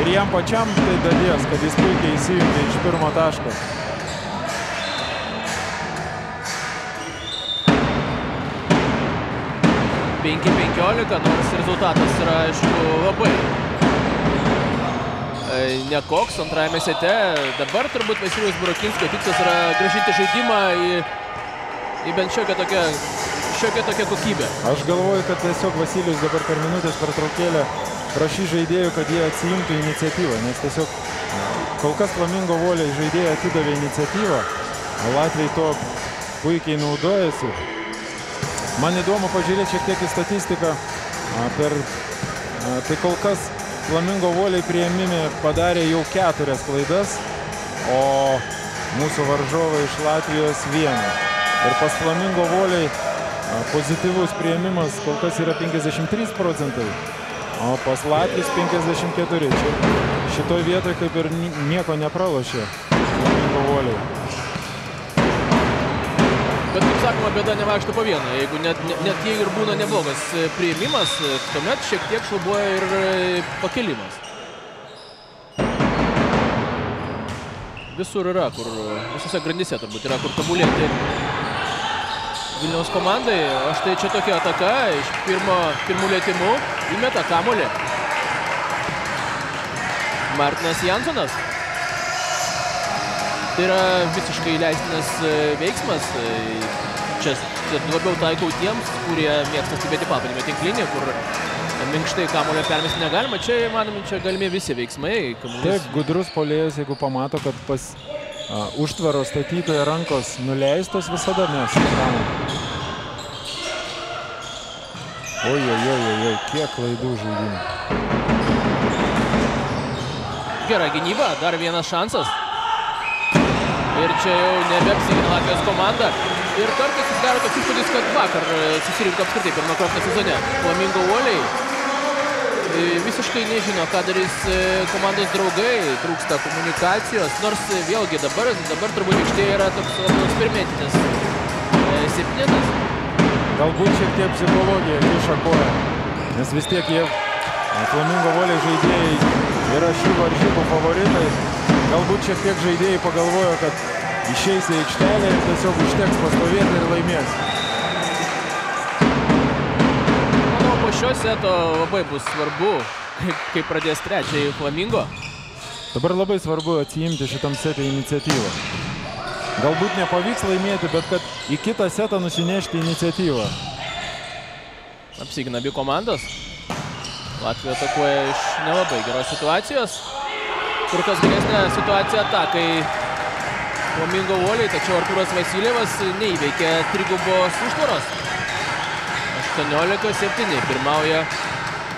Ir jam pačiam tai dalies, kad jis puikiai įsijungė iš pirmo taško. penki penkiolika, nors rezultatas yra, aišku, labai nekoks antrajame sete. Dabar turbūt Vasilijus Brukinskio tikslas yra grąžinti žaidimą į, į bent šiokią tokią, šiokią tokią kokybę. Aš galvoju, kad tiesiog Vasilijus dabar per minutės pertraukėlę prašy žaidėjų, kad jie atsijimtų iniciatyvą, nes tiesiog kol kas Flamingo Volley žaidėjai atidavė iniciatyvą, o latviai to puikiai naudojasi. Man įdomu pažiūrėti šiek tiek į statistiką. Per, tai kol kas Flamingo Volley priėmimi padarė jau keturias klaidas, o mūsų varžovai iš Latvijos vieną. Ir pas Flamingo Volley pozityvus priėmimas kol kas yra penkiasdešimt trys procentai, o pas Latvijos penkiasdešimt keturi. Čia šitoj vietoj kaip ir nieko nepralošė Flamingo Volley. Bet, kaip sakoma, bėda nevaikšto po vieną. Jeigu net, net jei ir būna neblogas priėmimas, tuomet šiek tiek šlubuoja ir pakelimas. Visur yra, kur visose grandyse turbūt yra, kur kabulėti Vilniaus komandai. O štai čia tokia ataka iš pirmo, pirmų lėtimų įmeta kamuolį Martinas Jansonas. Tai yra visiškai leistinas veiksmas. Čia labiau taikau tiems, kurie mėgsta stebėti paplūdimio tinklinį, kur minkštai kamuolio permesti negalima. Čia, manome, čia galimi visi veiksmai. Taip, gudrus puolėjas, jeigu pamato, kad pas a, užtvaro statytoje rankos nuleistos, visada mes. Oi, oi, oi, oi, kiek klaidų žaidimų. Gera gynyba, dar vienas šansas. Ir čia jau nebeapsigina Latvijos komanda. Ir kartais susidaro toks įspūdis, kad vakar susirinko apskritai pirmą kartą sezone Flamingo Volley. Visiškai nežino, ką darys komandos draugai, trūksta komunikacijos. Nors vėlgi dabar, dabar turbūt aikštėje yra toks eksperimentinis septynetas. Galbūt šiek tiek psichologija kiša koją, nes vis tiek jie Flamingo Volley žaidėjai yra šių varžybų favoritai. Galbūt šiek tiek žaidėjai pagalvojo, kad išeis į aikštelę ir tiesiog užteks pastovėti ir laimės. Manau, po šio seto labai bus svarbu, kai pradės trečiąjį Flamingo. Dabar labai svarbu atsiimti šitam setui iniciatyvą. Galbūt nepavyks laimėti, bet kad į kitą setą nusinešti iniciatyvą. Apsigina abi komandos. Latvija atakuoja iš nelabai geros situacijos. Kur kas geresnė situacija atakai Flamingo Volley, tačiau Artūras Vasiljevas neįveikė trigubos užtvaros. aštuoniolika septyni pirmauja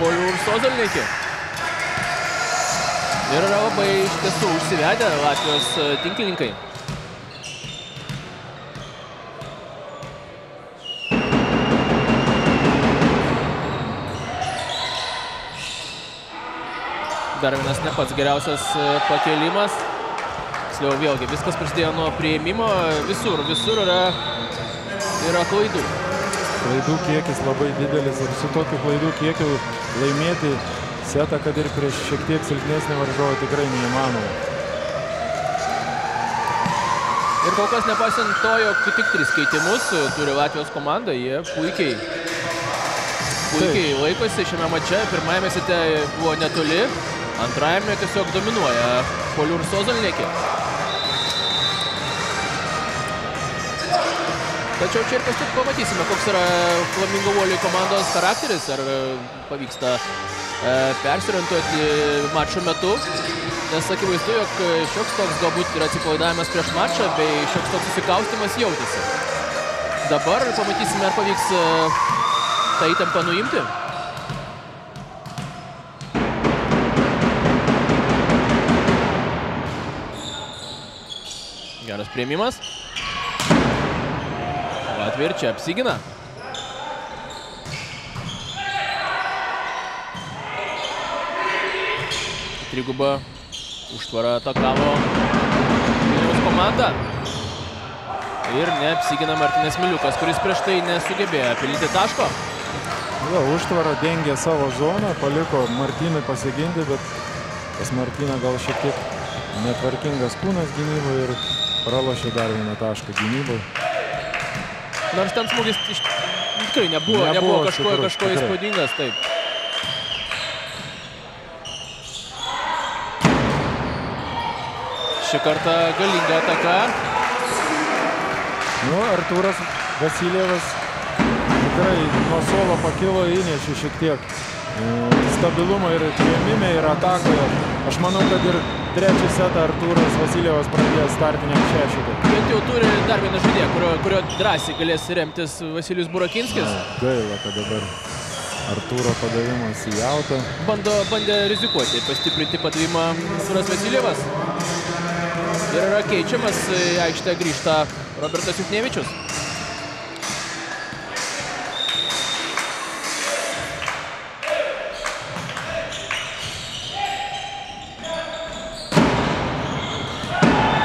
Polių ir Sozalniki. Ir yra labai iš tiesų užsivedę Latvijos tinklininkai. Dar vienas ne pats geriausias pakelimas. Tiksliau vėlgi, viskas prasidėjo nuo priėmimo. Visur, visur yra, yra klaidų. Klaidų kiekis labai didelis ir su tokiu klaidų kiekiu laimėti setą, kad ir prieš šiek tiek silpnesnį varžovą, tikrai neįmanoma. Ir kol kas nepasiant to, jog tik tris keitimus turi Latvijos komanda, jie puikiai, puikiai laikosi šiame mače. Pirmajame sete buvo netoli. Antrajame tiesiog dominuoja Polių ir Sozalniki. Tačiau čia ir pastik pamatysime, koks yra Flamingo Volley komandos charakteris, ar pavyksta persiorientuoti mačo metu. Nes akivaizdu, jog šioks toks galbūt yra atsipalaidavimas prieš mačą, bei šioks toks susikaustimas jautėsi. Dabar pamatysime, ar pavyks tą įtampą nuimti. Geras priėmimas. Latvija ir čia apsigina. Triguba užtvarą atakavo Vilniaus komanda. Ir neapsigina Martinas Miliukas, kuris prieš tai nesugebėjo apilyti taško. Ja, užtvara dengė savo zoną, paliko Martinui pasiginti, bet pas Martina gal šiek tiek netvarkingas kūnas gynybai ir pralošė dar vieną tašką gynybai. Nors ten smūgis iš... tikrai nebuvo, nebuvo, nebuvo kažko, tikrai, kažko tikrai. Įspūdingas, taip. Šį kartą galinga ataka. Nu, Artūras Vasiljevas tikrai nuo suolo pakilo, įnešė šiek tiek stabilumo ir priėmime ir atakoje. Aš manau, kad ir trečią setą Artūras Vasiljevas pradėjo startiniam šešetui. Bet jau turi dar vieną žaidėją, kurio, kurio drąsiai galės remtis Vasilijus Burakinskis. Gaila, kad dabar Artūro padavimas į jautą. Bando, bandė rizikuoti, pastiprinti padavimą Artūras Vasiljevas. Ir yra keičiamas, į aikštę grįžta Robertas Juknevičius.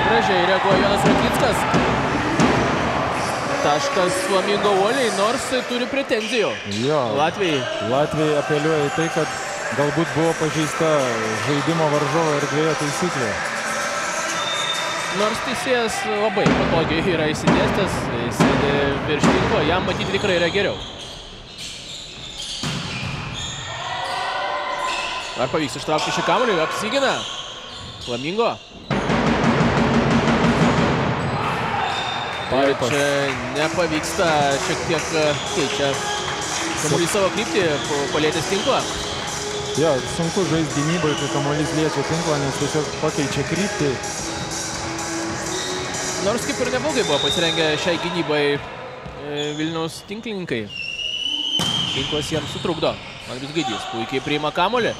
Gražiai reaguoja Jonas Rakickas. Taškas Flamingo Volley, nors turi pretenzijų. Jo, Latvijai. Latvijai apeliuoja į tai, kad galbūt buvo pažeista žaidimo varžovo erdvėje taisyklė. Nors teisėjas labai patogiai yra įsidėstęs, sėdi virš tinklo, jam matyti tikrai yra geriau. Ar pavyks ištraukti šį kamuolį? Apsigina Flamingo. Pavič nepavyksta, šiek tiek keičia kamuolį savo kryptį, palietęs tinklą. Jo, sunku žaisti gynybai, kai kamuolys liečia tinklą, nes tiesiog pakeičia kryptį. Nors kaip ir neblogai buvo pasirengę šiai gynybai Vilniaus tinklininkai. Tinklas jiems sutrukdo. Andrius Gaidys puikiai priima kamuolį.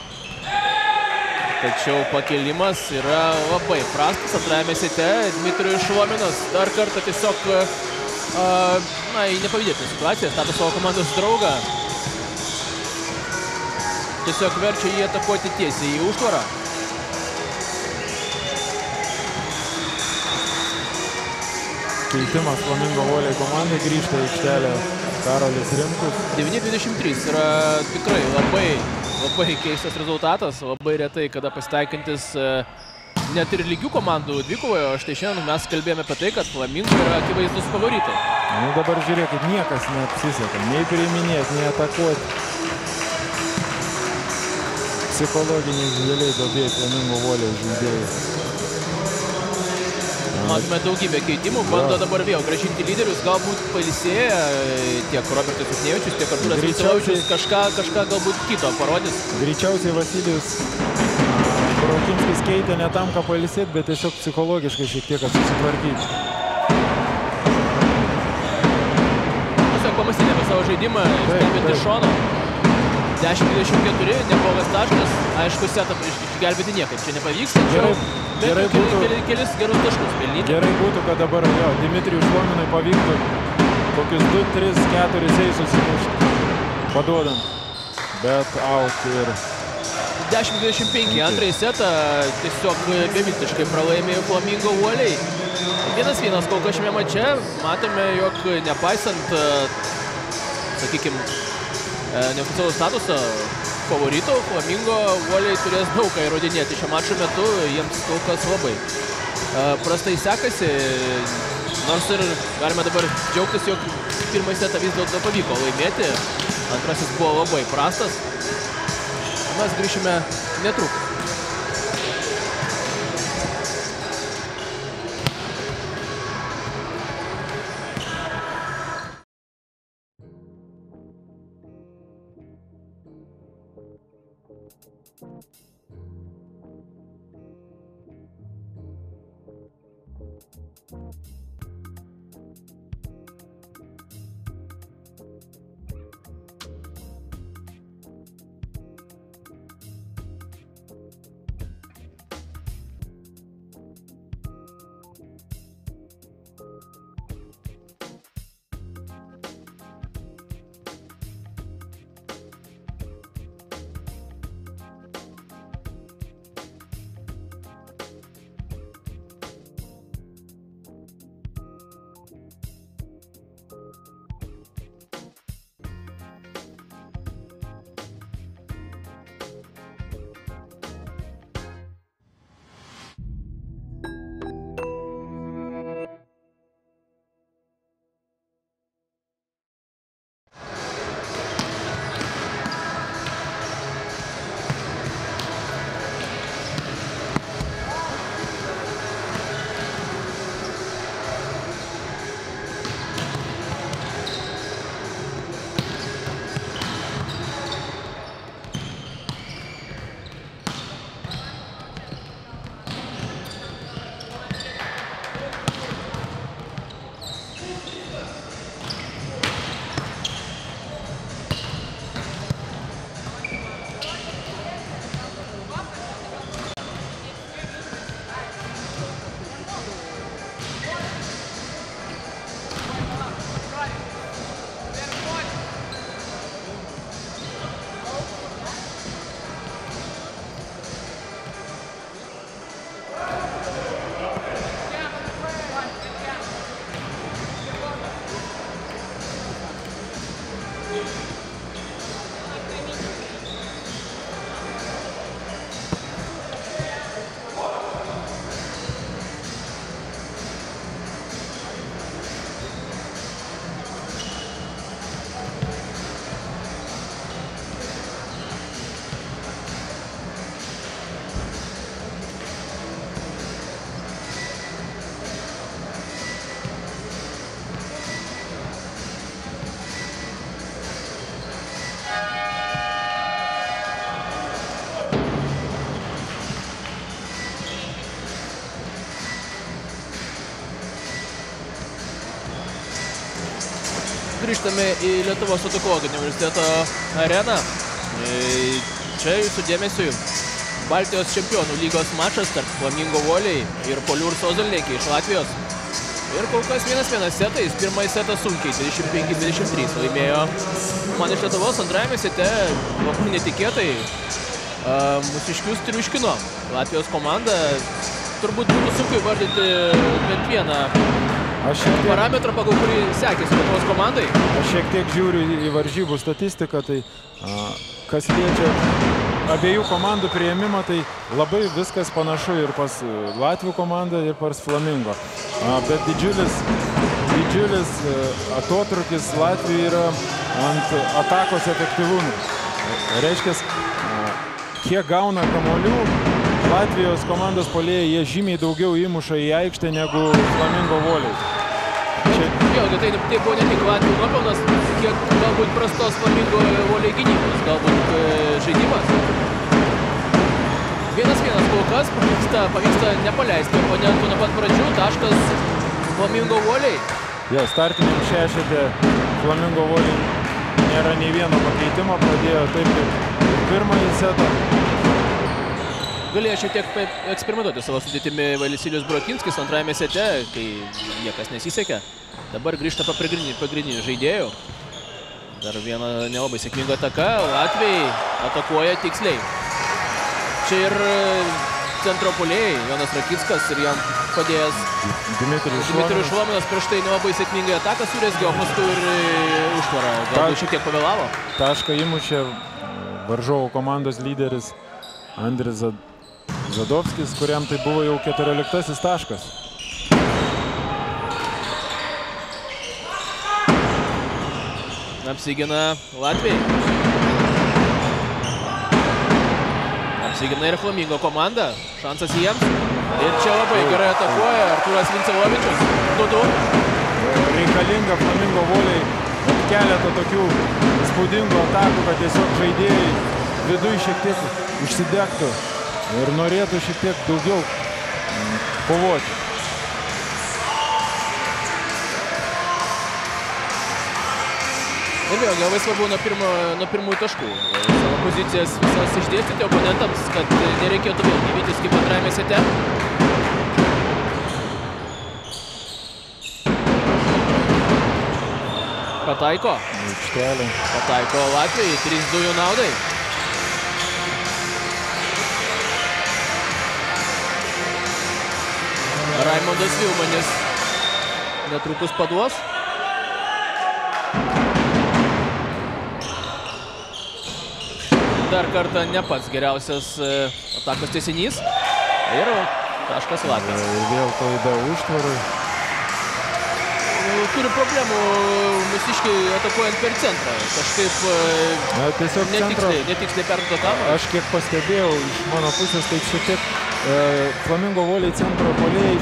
Tačiau pakelimas yra labai prastas. Antrajame sete Dmitrijus Šlominas dar kartą tiesiog na, į nepavydėtą situaciją stato savo komandos draugą. Tiesiog verčia jį atakuoti tiesiai į užtvarą. Keitimas Flamingo Volley komandai, grįžta į aikštelę Karolis Rimkus. devyni dvidešimt trys yra tikrai labai, labai keistas rezultatas, labai retai, kada pasitaikantis net ir lygių komandų dvikovoje. O štai šiandien mes kalbėjome apie tai, kad Flamingo yra akivaizdus favoritai. Nu dabar žiūrėkit, niekas neapsiseka, nei priiminėti, nei atakuoti. Psichologiniai dideliai duobėj Flamingo Volley žaidėjai. Matome daugybę keitimų, bando dabar vėl grąžinti lyderius, galbūt pailsėję tiek Robertas Juknevičius, tiek Artūras Vasiljevas kažką, kažką galbūt kito parodys. Greičiausiai Vasilijus Burakinskis keitė ne tam, ką pailsėti, bet tiesiog psichologiškai šiek tiek atsisitvarkyti. Tiesiog pamastyti apie savo žaidimą, stebinti šoną. dešimt dvidešimt keturi, neblogas taškas, aišku, setą išgelbėti niekaip čia nepavyks, tačiau gerai būtų, keli, kelis gerus taškus pelnyti. Gerai būtų, kad dabar jo, Dmitrijui Šlominui pavyktų kokius du, tris, keturis eisus įmušti, paduodant, bet out ir... dešimt dvidešimt penki, antrąjį setą tiesiog beviltiškai pralaimėjo Flamingo Volley. Vienas vienas kol kas šiame mače, matome, jog nepaisant, sakykime, neoficialų statusą favorito, Flamingo Volley turės daug ką įrodinėti šio mačo metu, jiems kol kas labai prastai sekasi, nors ir galime dabar džiaugtis, jog pirmąjį setą vis dėlto pavyko laimėti, antrasis buvo labai prastas, mes grįšime netrukus. grįžtame į Lietuvos Autokologijų universiteto areną. Čia jūsų dėmesiu Baltijos čempionų lygos mačas tarp Flamingo Voliai ir Poliūr Sozolnėkiai iš Latvijos. Ir kol kas vienas vienas setais, pirmąjį setą sunkiai dvidešimt penki dvidešimt trys laimėjo man iš Lietuvos, antrajame sete labai netikėtai mūsiškius triuškino Latvijos komanda. Turbūt būtų sunku įvardyti bent vieną parametrą, pagal kurį sekėsi Lietuvos komandai. Aš šiek tiek žiūriu į varžybų statistiką, tai kas liečia abiejų komandų priėmimą, tai labai viskas panašu ir pas Latvių komandą, ir pas Flamingo. Bet didžiulis, didžiulis atotrukis Latvijai yra ant atakos efektyvumų. Reiškia, kiek gauna kamuolių, Latvijos komandos puolėjai, jie žymiai daugiau įmuša į aikštę negu Flamingo Voliai. Jo, tai buvo ne tik Latvijų nuopelnas, kiek galbūt prastos Flamingo Voliai gynybos, galbūt žaidimas. Vienas vienas kol kas pavyksta nepaleisti oponentų nuo pat pradžių, taškas Flamingo Voliai. Jo, startiniam šešete Flamingo Voliai nėra nei vieno pakeitimo, pradėjo taip ir pirmąjį setą. Galėjo šiek tiek eksperimentuoti savo sudėtimi Vasilijus Brokinskis antrajame sete, kai niekas nesisekė. Dabar grįžta po pagrindinių žaidėjų. Dar viena nelabai sėkminga ataka. Latviai atakuoja tiksliai. Čia ir centro puolėjai Jonas Rakickas ir jam padėjęs Dmitrijus Šlominas. Prieš tai nelabai sėkmingai ataką surezgė, o paskui ir užtvarą. Galbūt šiek tiek pavėlavo. Tašką įmušė varžovų komandos lyderis Andris Zadovskis. Zadovskis, kuriam tai buvo jau keturioliktasis taškas. Apsigina Latvijai. Apsigina ir Flamingo komanda. Šansas jiems. Ir čia labai gerai atakuoja Artūras Vincelovičius. du du. Reikalinga Flamingo Voliai keletą tokių spaudingų atakų, kad tiesiog žaidėjai viduj šiek tiek užsidegtų ir norėtų šiek tiek daugiau kovoti. Ir vėl, labai svarbu nuo pirmųjų taškų savo pozicijas visas išdėstyti oponentams, kad nereikėtų vėl įvytis kaip antrajame sete. Pataiko. Pataiko Latvijai, trys du jų naudai. Raimondas Vilmanis netrukus paduos. Dar kartą ne pats geriausias atakos tiesinys. Ir taškas Latvijai. Vėl klaida užtvarui. Turi problemų mūsiškiai atakuojant per centrą. Kažkaip netiksliai perduoda kamuolį. Aš kiek pastebėjau iš mano pusės, tai šiek tiek Flamingo Voliai centro puolėjai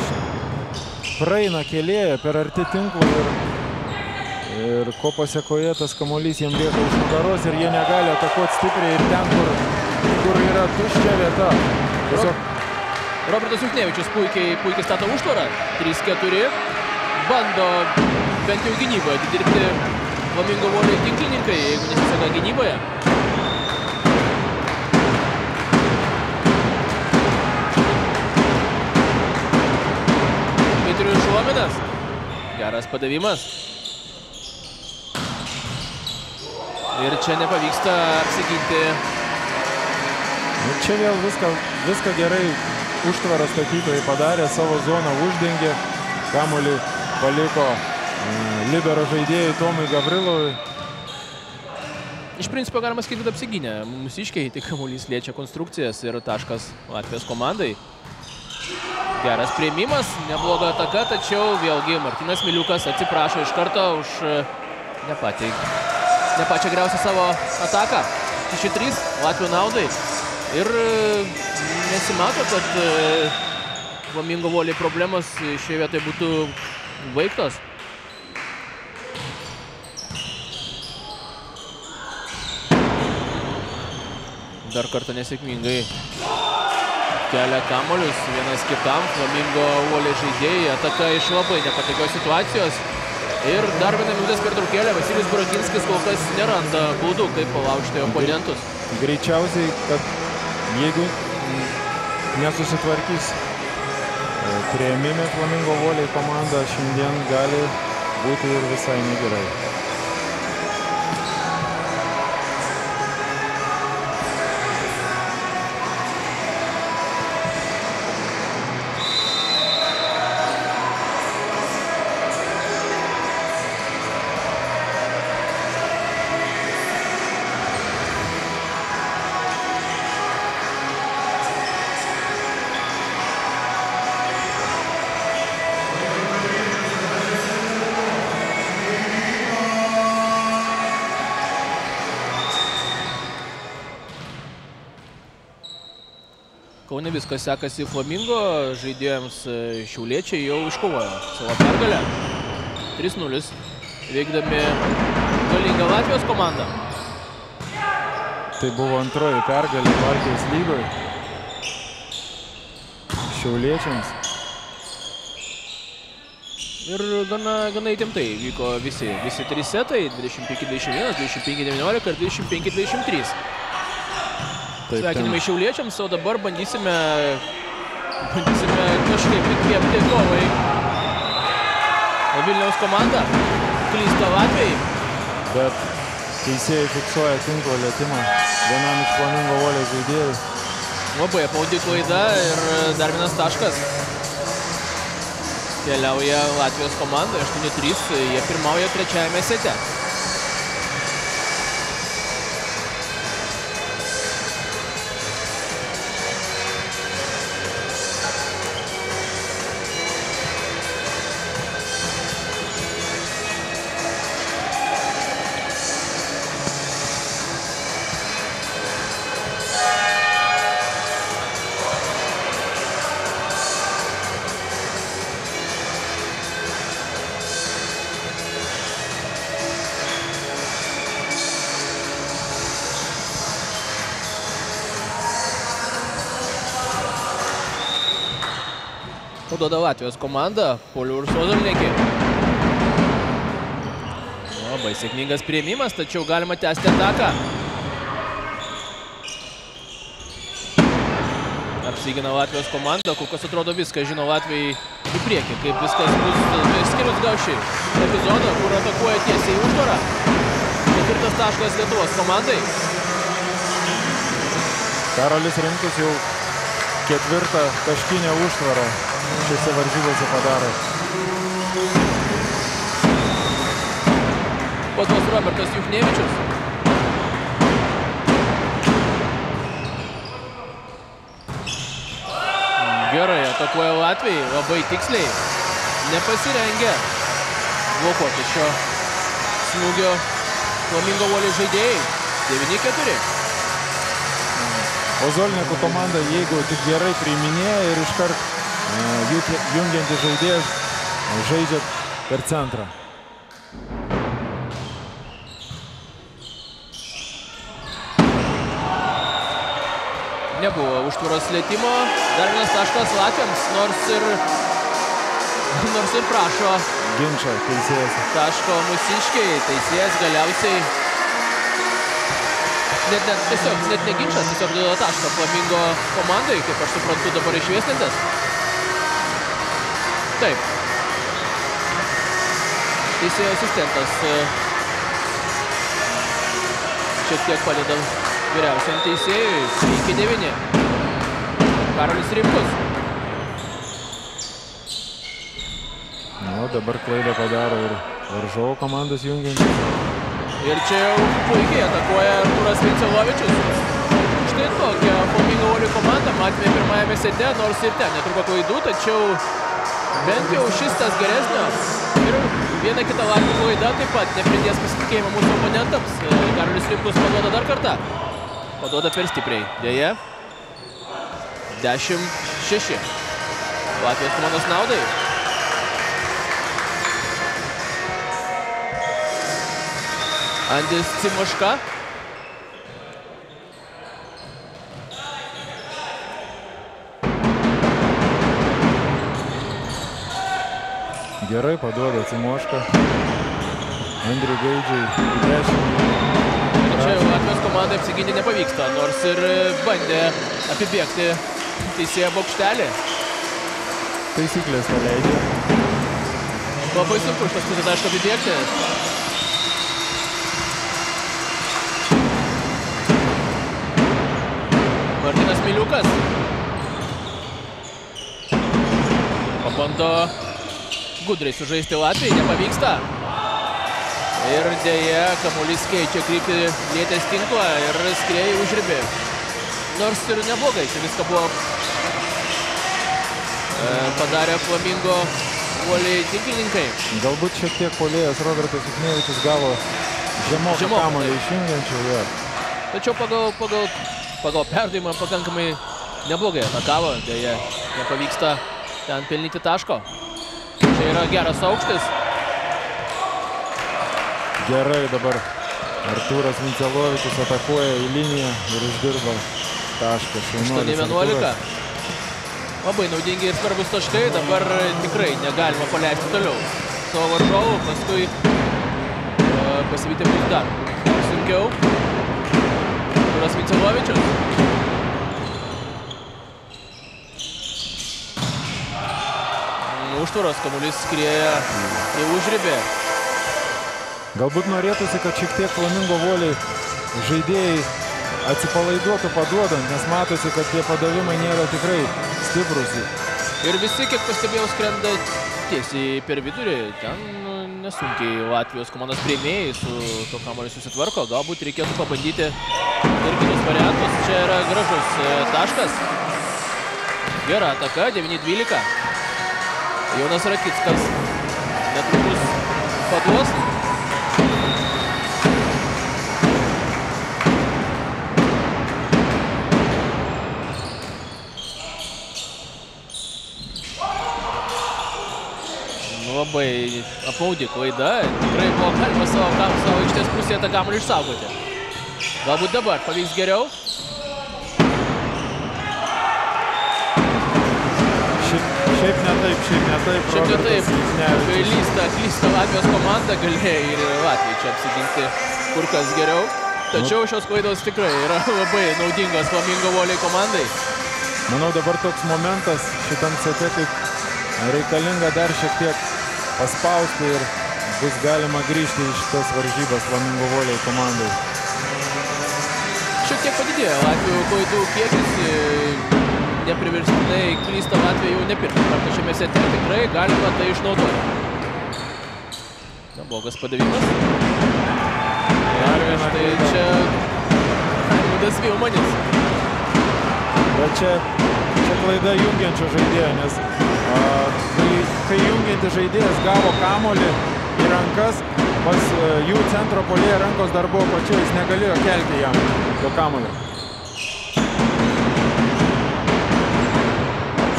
praeina kėlėje per arti tinklą ir ko pasiekoje tas kamuolys jiems lieka už nugaros ir jie negali atakuoti stipriai ir ten, kur yra tuščia vieta. Robertas Juchnevičius puikiai stato užtvarą. trys keturi. Bando bent jau gynyboje atidirbti Flamingo Voliai tinklininkai, jeigu nesiseka gynyboje. Dmitrijus Šlominas. Geras padavimas. Ir čia nepavyksta apsiginti. Čia vėl viską gerai užtvarą statytojai padarė, savo zoną uždengė, kamuolį paliko libero žaidėjai Tomui Gavrilovui. Iš principo galima skaityti apsiginę. Mūsiškiai tik kamuolys liečia konstrukcijas ir taškas Latvijos komandai. Geras priėmimas, nebloga ataka, tačiau vėlgi Martynas Miliukas atsiprašo iš karto už ne pačią geriausią savo ataką. šeši trys Latvijų naudai. Ir nesimato, kad Flamingo Voliai problemos šioje vietoje būtų baigtos. Dar kartą nesėkmingai kelia kamuolius vienas kitam Flamingo Voliai žaidėjai. Ataka iš labai nepatogios situacijos. Ir dar viena minutės pertraukėlė. Vasilijus Buratinskis kol kas neranda būdų, kaip palaužti oponentus. Greičiausiai, kad jeigu nesusitvarkys priėmime Flamingo voliai, komanda šiandien gali būti ir visai negerai. Kaune viskas sekasi Flamingo, žaidėjams šiauliečiai jau iškovojo savo pergalę. trys nulis, veikdami galingą Latvijos komandą. Tai buvo antroji pergalė Baltijos lygoj šiauliečiams. Ir gana, gana įtemptai vyko visi, visi trys setai, dvidešimt penki dvidešimt vienas, dvidešimt penki devyniolika ir dvidešimt penki dvidešimt trys. Sveikinimai šiauliečiams, o dabar bandysime, bandysime kažkaip įkvėpti kovai. Vilniaus komanda klysta Latvijai. Bet teisėjai fiksuoja tinklo lietimą vienam iš Flamingo volio žaidėjų. Labai apmaudi klaida ir dar vienas taškas keliauja Latvijos komanda. aštuoni trys, jie pirmauja trečiajame sete. Duoda Latvijos komanda, Polių ir Sozolnekį. Labai sėkmingas priėmimas, tačiau galima tęsti ataką. Apsigina Latvijos komanda, kol kas atrodo viską žino Latvijai į priekį, kaip viskas bus skirius gaušiai epizodą, kur atakuoja tiesiai į užtvarą. Ketvirtas taškas Lietuvos komandai. Karolis Rimkus jau ketvirtą taškinę užtvarą šiose varžybose padaro. Po tos Robertas Juchnevičius. Gerai atakuoja Latvijai, labai tiksliai. Nepasirengia blokuoti šio smūgio Flamingo volio žaidėjai. devyni keturi. Ozolnekų komanda, jeigu tik gerai priiminėja ir iškart jungiantis žaidėjas žaidžia per centrą. Nebuvo užtvaros lietimo. Dar vienas taškas Latviams, nors ir, nors ir prašo ginčą teisėjas. Taško mūsiškiai, teisėjas galiausiai net, net, tiesiog, net ne ginčas, tiesiog duoda tašką Flamingo komandai, kaip aš suprantu dabar išviestintas. Taip. Teisėjo asistentas šiek tiek padeda vyriausiam teisėjui. penki devyni. Karolis Rimkus. Nu, dabar klaidą padaro ir varžovo komandos jungiantis. Ir čia jau puikiai atakuoja Artūras Vincelovičius. Štai tokia Flamingo volio komanda. Matėme pirmajame sete, nors ir ten netruko klaidų, tačiau bent jau šis tas geresnio. Ir viena kita Latvių klaida taip pat nepridės pasitikėjimo mūsų oponentams. Karolis Rimkus paduoda dar kartą. Paduoda per stipriai. Deja. dešimt šeši. Latvijos komandos naudai. Andis Cimoška. Герой подводил Тимошка. Эндрю Гейджи. Čia Latvijos komanda apsiginti nepavyksta, nors ir bandė apibėgti teisėją bokštelį. Taisyklės neleidžia. Labai sunku iš paskutinio taško apibėgti. Martinas Miliukas. Pabando gudriai sužaisti Latvijai, nepavyksta. Ir dėja, kamuolys keičia kryptį, lietės tinklą ir skrieja užribį. Nors ir neblogai, čia viską buvo e, padarę Flamingo puolėjai tinklininkai. Galbūt šiek tiek puolėjas Robertas Juknevičius gavo žemoką kamuolį iš jungiančių. Ja. Tačiau pagal, pagal, pagal perdavimą pakankamai neblogai atakavo, dėja, nepavyksta ten pelnyti taško. Čia yra geras aukštis. Gerai dabar Artūras Mincelovičius atakuoja į liniją ir uždirba tašką. aštuoni vienuolika. Labai naudingi ir svarbus taškai. Dabar tikrai negalima paleisti toliau savo varžovų. Paskui uh, pasivyti bus dar sunkiau. Artūras Mincelovičius. Užtvaros kamuolys skrieja į užribį. Galbūt norėtųsi, kad šiek tiek Flamingo voliai žaidėjai atsipalaiduotų paduodant, nes matosi, kad tie padavimai nėra tikrai stiprūs. Ir visi, kiek pastebėjau, skrenda tiesiai per vidurį. Ten nesunkiai Latvijos komandos priėmėjai su to kamuoliu susitvarko. Galbūt reikėtų pabandyti ir kitus variantus. Čia yra gražus taškas. Gera ataka, devyni dvylika. Jonas Rakickas netrukus paduos. Labai apaudi klaida, tikrai buvo galima savo, savo aikštės pusėje tą kamuolį išsaugoti. Galbūt dabar pavyks geriau. Šiaip ne taip, šiaip ne taip. Šiaip ne taip, kai lysta, lysta Latvijos komanda, galėjo ir Latvijai čia apsiginti kur kas geriau. Tačiau šios klaidos tikrai yra labai naudingos Flamingo voliai komandai. Manau, dabar toks momentas šitam sete, kaip reikalinga dar šiek tiek paspausti ir bus galima grįžti iš tos varžybos Flamingo voliai komandai. Šiek tiek padidėjo Latvijų klaidų kiekis, nepriverstinai klysta Latvija jau ne pirmą kartą šiame sete, tikrai galima tai išnaudoti. Neblogas padavimas. Dar štai čia Raimundas Vilmanis. Bet čia, čia klaida jungiančio žaidėjo, nes a, kai jungiantis žaidėjas gavo kamuolį į rankas, pas jų centro puolėjo rankos dar buvo pačiu, jis negalėjo kelti jam to kamuolio.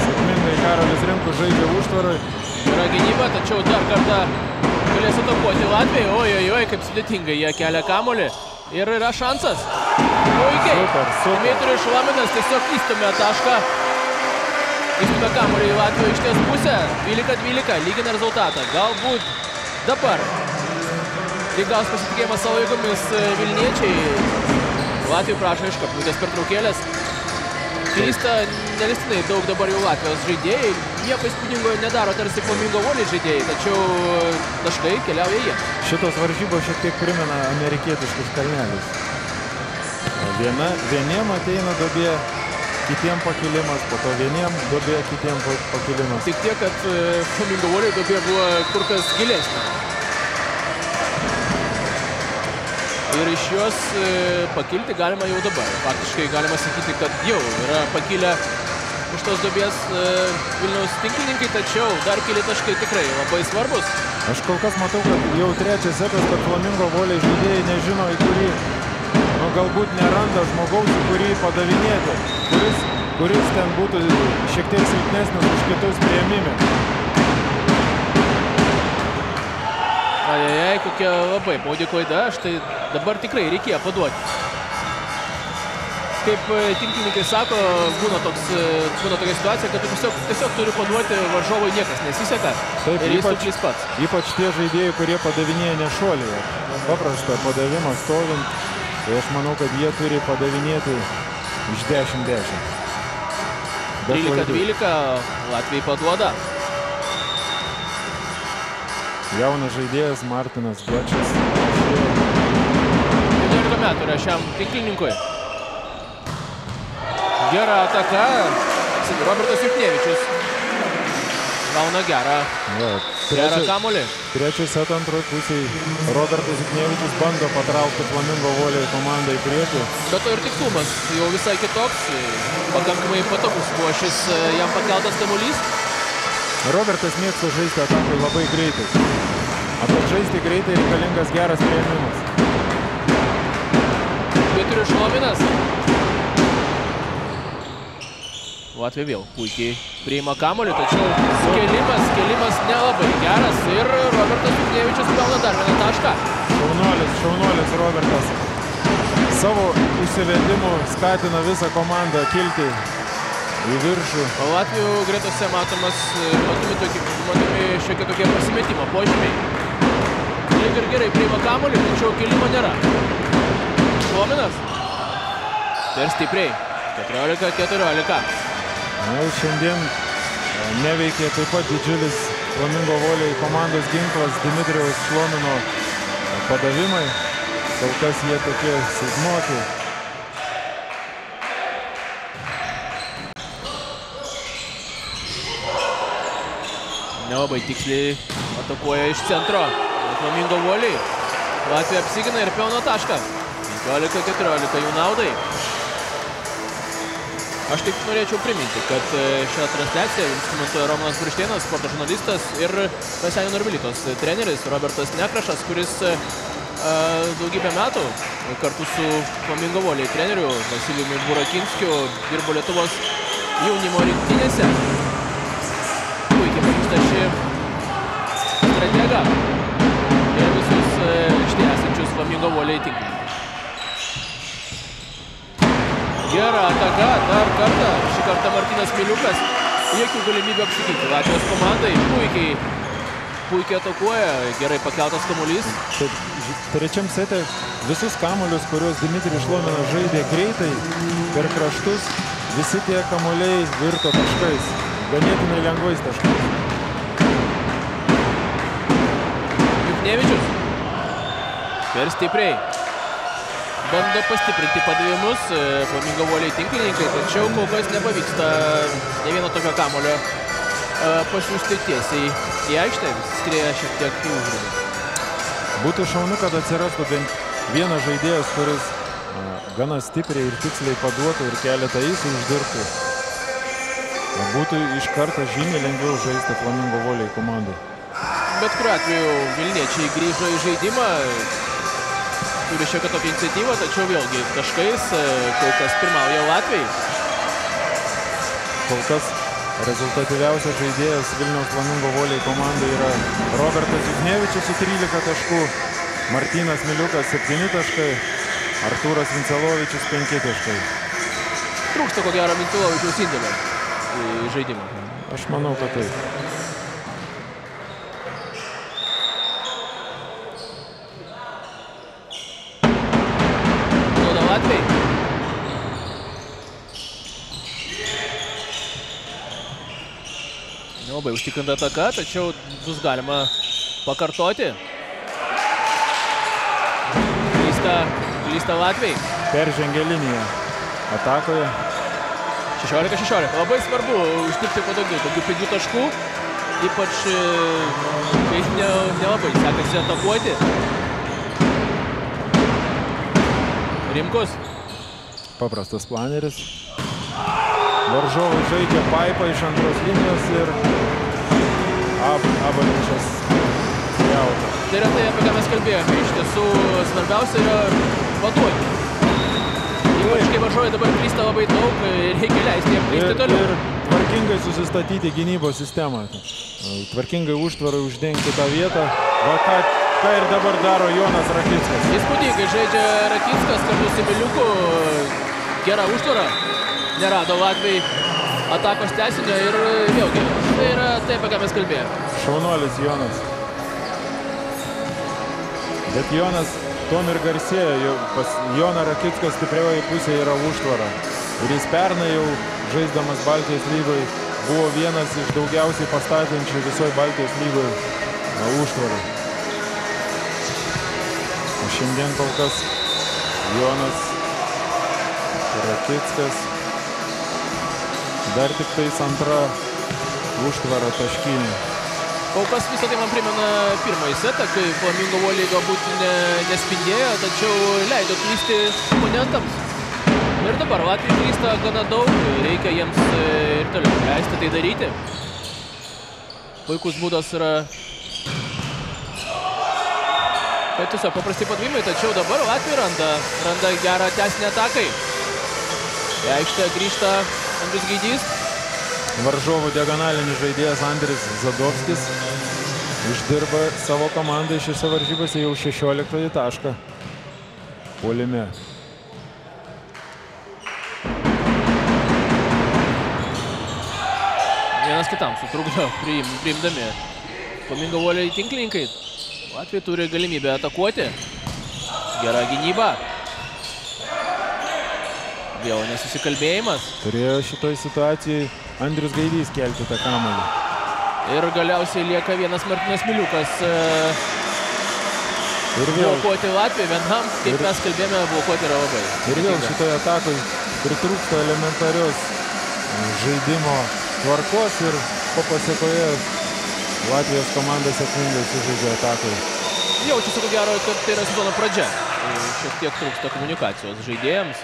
Sėkmingai Karolis Rimkus žaidžia užtvarą. Yra gynyba, tačiau dar kartą galės atakuoti Latvijai. Oi, oi, oi, kaip sudėtingai jie kelia kamuolį. Ir yra šansas. Puikiai. Super, super. Dmitrijus Šlaminas tiesiog įstumė tašką. Įstumė kamuolį į Latvijų aikštės pusę. dvylika dvylika, lygina rezultatą. Galbūt dabar įgaus pasitikėjimą savo jėgomis vilniečiai. Latvijų prašo iš kartutės pertraukėlės. Klysta nelistinai daug dabar jau Latvijos žaidėjai. Nieko įspūdingo nedaro tarsi Flamingo voliai žaidėjai, tačiau taškai keliauja jie. Šitos varžybos šiek tiek primena amerikietiškus kalnelius. Viena, vieniem ateina dobė. Kitiem pakilimas, po to vieniem dobė, kitiem pakilimas. Tik tiek, kad Flamingo voliai dobė buvo kur kas gilesnė. Ir iš jos pakilti galima jau dabar. Faktiškai galima sakyti, kad jau yra pakilę už tos dobės Vilniaus tinklininkai, tačiau dar keli taškai tikrai labai svarbus. Aš kol kas matau, kad jau trečias setas, kad Flamingo voliai žaidėjai nežino, į kurį, nu, galbūt neranda žmogaus, į kurį padavinėti. Kuris, kuris ten būtų šiek tiek silpnesnis už kitus priėmimį. Ajajai, kokia labai baudi klaida. Štai dabar tikrai reikėjo paduoti. kaip tinklininkai sako, būna, toks, būna tokia situacija, kad tu tiesiog, tiesiog turi paduoti varžovui, niekas nesiseka. Taip, ir ypač, jis pats. Ypač tie žaidėjai, kurie padavinėja nešuolyje. Paprasta padavimą stovint. Ir aš manau, kad jie turi padavinėti iš dešimt dešimt. trylika dvylika, Latvijai paduoda. Jaunas žaidėjas Martinas Gečas. devyniolika metų yra šiam tinklininkui. Gera ataka. Robertas Juknevičius gauna gerą, gerą kamuolį. Trečiai set antroj pusėj Robertas Juknevičius bando patraukti Flamingo volei komandą į priekį. Bet to ir tikslumas jau visai kitoks. Pakankamai patogus buvo šis jam pakeltas kamuolys. Robertas mėgsta žaisti atakai labai greitai. Atat žaisti greitai reikalingas geras priėmimas. Pietrių Šlovinas. Latvija vėl puikiai priima kamuolį, tačiau kelimas, kelimas nelabai geras. Ir Robertas Juknevičius gauna dar vieną tašką. Šaunuolis, šaunuolis Robertas. Savo įsivedimu skatina visą komandą kilti į viršų. Latvijų gretose matomas šiek tiek tokie pasimetimo požymiai. Lyg ir gerai priima kamuolį, tačiau kilimo nėra. Šlovinas. Per stipriai. keturiolika keturiolika. Na, šiandien neveikė taip pat didžiulis Flamingo volei komandos ginklas Dmitrijaus Šlomino padavimai. Kol kas jie tokie silpnoti. Nelabai tiksliai atakuoja iš centro. Flamingo volei. Latvija apsigina ir pelno tašką. penkiolika keturiolika jų naudai. Aš tik norėčiau priminti, kad šią transliaciją instrumentuoja Romanas Buršteinas, sporto žurnalistas, ir Rasenio Norvilytės treneris Robertas Nekrašas, kuris a, daugybę metų kartu su Flamingo volei treneriu Vasilijumi Burakinskiu dirbo Lietuvos jaunimo rinktinėse. Strategą ir visus štai esančius Flamingo volei tinklininkus. Gera ataka, dar kartą, šį kartą Martynas Miliukas, jokių galimybių apsiginti Latvijos komandai, puikiai, puikiai atakuoja, gerai pakeltas kamuolys. Trečiam sete visus kamuolius, kuriuos Dmitrijus Šlominas žaidė greitai per kraštus, visi tie kamuoliai virto taškais, ganėtinai lengvais taškais. Juknevičius per stipriai bando pastiprinti padavimus Flamingo volei tinklininkai, tačiau kol kas nepavyksta ne vieno tokio kamuolio pasiųsti tiesiai į aikštę, skrieja šiek tiek į užribį. Būtų šaunu, kad atsirastų bent vienas žaidėjas, kuris gana stipriai ir tiksliai paduotų ir keletą įsų uždirbtų. Būtų iš karto žymiai lengviau žaisti Flamingo volei komandai. Bet kuriuo atveju vilniečiai grįžo į žaidimą, turi šiek tiek tokią iniciatyvą, tačiau vėlgi taškais kol kas pirmauja Latvijai. Kol kas rezultatyviausias žaidėjas Vilniaus Flamingo volei komandai yra Robertas Juknevičius su trylika taškų, Martynas Miliukas septyni taškai, Artūras Vincelovičius penki taškai. Trūksta ko gero Vincelovičiaus indėlio į žaidimą. Aš manau, kad taip. Labai užtikrinta ataka, tačiau bus galima pakartoti. Klysta, klysta Latvijai. Peržengė liniją atakoje. šešiolika šešiolika. Labai svarbu uždirbti kuo daugiau tokių pigių taškų. Ypač kai nelabai sekasi atakuoti. Rimkus. Paprastas planeris. Varžovai žaidžia paipą iš antros linijos ir Abaličius jauta. Tai yra tai, apie ką mes kalbėjome. Iš tiesų svarbiausia yra vaduoti. Ypač kai varžovai dabar klysta labai daug, reikia leisti jiems klysti toliau. Ir tvarkingai susistatyti gynybos sistemą. Tvarkingai užtvarai uždengti tą vietą. Ką ir dabar daro Jonas Rakickas. Įspūdingai žaidžia Rakickas kartu su Miliuku. Gera užtvara. Nerado Latvijai atakos tęsinio ir vėlgi. Tai yra taip, apie ką mes kalbėjome. Šaunuolis Jonas. Bet Jonas tom ir garsėjo. Pas Joną Rakicko stiprioji pusė yra užtvara. Ir jis pernai jau žaisdamas Baltijos lygoje buvo vienas iš daugiausiai pastatančių visoje Baltijos lygoje užtvarą. O šiandien kol kas Jonas Rakickas dar tik tais antra užtvara taškinė. Kol kas visą tai man primena pirmąjį setą, kai Flamingo volei galbūt nespindėjo, tačiau leido klysti oponentams. Ir dabar Latvijai klysta gana daug, reikia jiems ir toliau leisti tai daryti. Puikus būdas yra tai tiesiog paprasti padvimai, tačiau dabar Latvijai randa, randa gerą tęsinę atakai. Į aikštę grįžta Andrius Gaidys. Varžovų diagonalinis žaidėjas Andris Zadovskis uždirba savo komandą šiose varžybose jau šešioliktąjį tašką puolime. Vienas kitam sutrukdo priimdami. Flamingo volei tinklininkai. Latvijai turi galimybę atakuoti. Gera gynyba. Vėl nesusikalbėjimas. Turėjo šitoj situacijai Andrius Gaidys kelti tą kamuolį. Ir galiausiai lieka vienas Martinas Miliukas. Ir vėl blokuoti Latvijai vienam, kaip mes kalbėjome, blokuoti yra labai. Ir vėl šitoj atakoj pritrūksta elementarios žaidimo tvarkos ir po pasiekoje Latvijos komandas sėkmingai sužaidžia atakai. Jaučiasi, ko gero, kad tai yra sezono pradžia. Šiek tiek trūksta komunikacijos žaidėjams.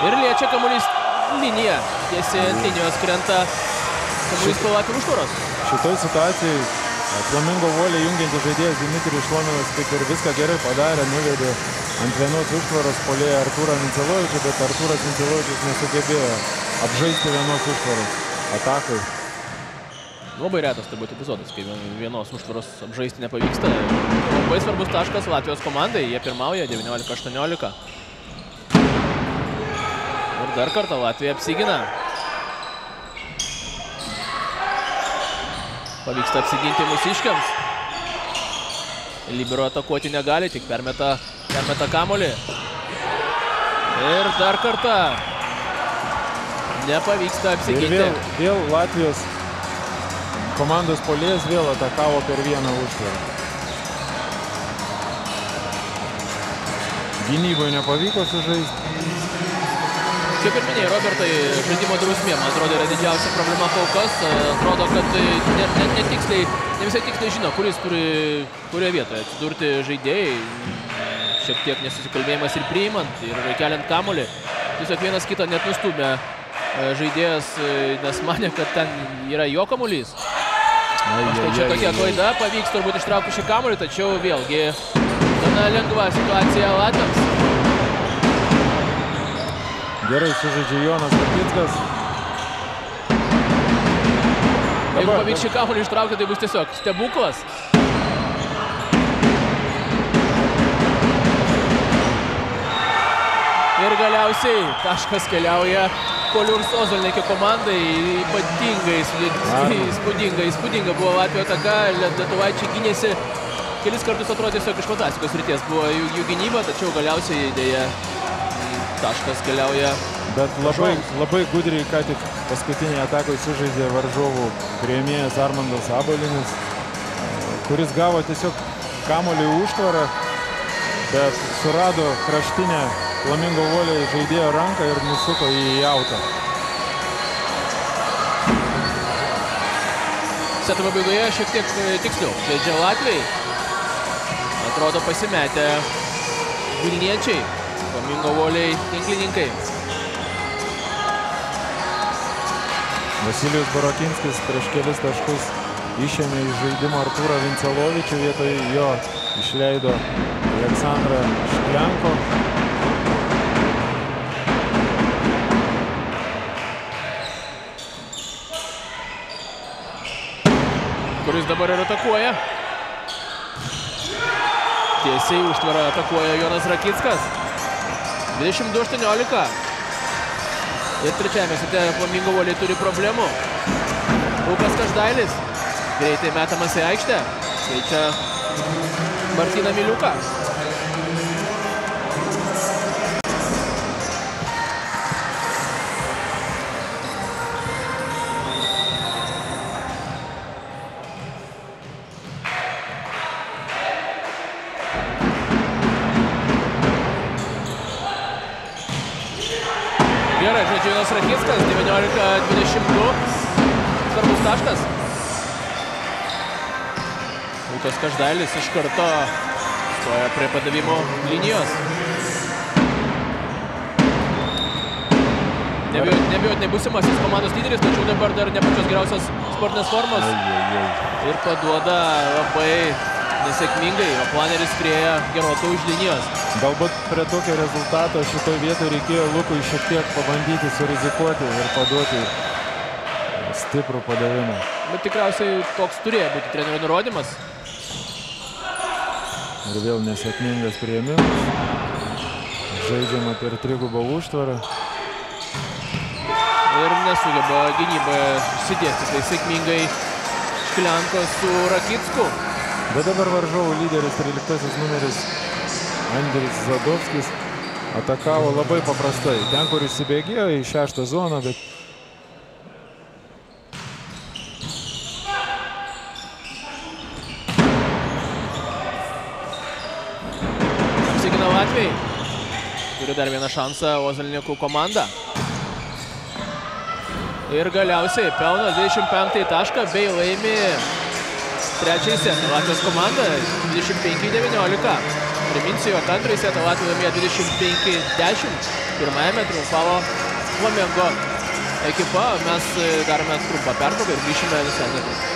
Ir liečia kamuolys liniją. Tiesi linijos krenta kamuolys po Latvijos užtvaros. Šitoj situacijai Flamingo volei jungiantis žaidėjas Dimitrijus Šlominas kaip ir viską gerai padarė, nuvedė ant vienos užtvaros puolėją Artūrą Mincelevičių, bet Artūras Mincelevičius nesugebėjo apžaisti vienos užtvaros atakai. Labai retas turbūt epizodas, kai vienos užtvaros apžaisti nepavyksta. Labai svarbus taškas Latvijos komandai, jie pirmauja devyniolika aštuoniolika. Ir dar kartą Latvija apsigina. Pavyksta apsiginti mūsiškiams. Libero atakuoti negali, tik permeta, permeta kamuolį. Ir dar kartą nepavyksta apsiginti. Ir vėl, vėl Latvijos komandos puolėjas vėl atakavo per vieną užtvarą. Gynyboje nepavyko sužaisti. Kaip ir minėjai, Robertai, žaidimo drausmė, man atrodo, yra didžiausia problema kol kas. Atrodo, kad ne, ne, ne, tiksliai, ne visai tiksliai žino, kuris turi, kurioje vietoje atsidurti žaidėjai. Šiek tiek nesusikalbėjimas ir priimant, ir keliant kamuolį. Tiesiog vienas kitą net nustumė žaidėjas, nes manė, kad ten yra jo kamuolys. Štai čia tokia klaida, pavyks turbūt ištraukti šį kamuolį, tačiau vėlgi gana lengva situacija latviams. Gerai sužaidžia Jonas Rakickas. Jeigu pavyks šį kamuolį ištraukti, tai bus tiesiog stebuklas. Ir galiausiai taškas keliauja Koliūrs Ozolnekio komandai. Ypatingai įspūdinga, įspūdinga buvo Latvijos ataka. Lietuvaičiai gynėsi kelis kartus, atrodo, tiesiog iš fantastikos srities buvo jų gynyba, tačiau galiausiai dėja taškas keliauja. Bet labai, labai gudriai ką tik paskutinėje atakoje sužaidė varžovų priėmėjas Armandas Abalinis, kuris gavo tiesiog kamuolį užtvarą, bet surado kraštinę Flamingo volei žaidėjo ranką ir nusuko jį į autą. Seto pabaigoje šiek tiek tiksliau žaidžia Latvijai. Atrodo pasimetę vilniečiai. Flamingo volei tinklininkai. Vasilijus Burokinskis prieš kelis taškus išėmė iš žaidimo Artūrą Vincelovičių, vietoj jo išleido Aleksandrą Šklenko. Kuris dabar ir atakuoja. Tiesiai užtvarą atakuoja Jonas Rakickas. dvidešimt du aštuoniolika. Ir trečiajame sete Flamingo voliai turi problemų. Lukas Každailis. Greitai metamas į aikštę. Keičia Martyną Miliuką. Gerai, žodžiu, Jonas Rakickas, devyniolika dvidešimt du. Svarbus taškas. Lukas Každailis iš karto stoja prie padavimo linijos. Nebijot, nebusimasis komandos lyderis, tačiau dabar dar ne pačios geriausios sportinės formos. Ir paduoda labai nesėkmingai, o planeris prieja gerokai už linijos. Galbūt prie tokio rezultato šitoj vietoj reikėjo Lukui šiek tiek pabandyti surizikuoti ir paduoti stiprų padavimą. Bet tikriausiai toks turėjo būti trenerio nurodymas. Ir vėl nesėkmingas priėmimas. Žaidžiama per trigubą užtvarą. Ir nesugeba gynybą išsidėsti tai sėkmingai Šklenko su Rakicku. Bet dabar varžovų lyderis tryliktasis numeris Andris Zadovskis atakavo labai paprastai. Ten, kur įsibėgėjo į šeštą zoną, bet turi dar vieną šansą Ozolnikų komanda. Ir galiausiai pelno dvidešimt penktąjį tašką bei laimi trečiąjį setą Latvijos komanda dvidešimt penki devyniolika. Priminsiu, jog antrąjį setą Latvija laimėjo dvidešimt penki dešimt. Pirmajame triumfavo Flamengo ekipa. Mes darome trumpą pertrauką ir grįšime visai netrukus.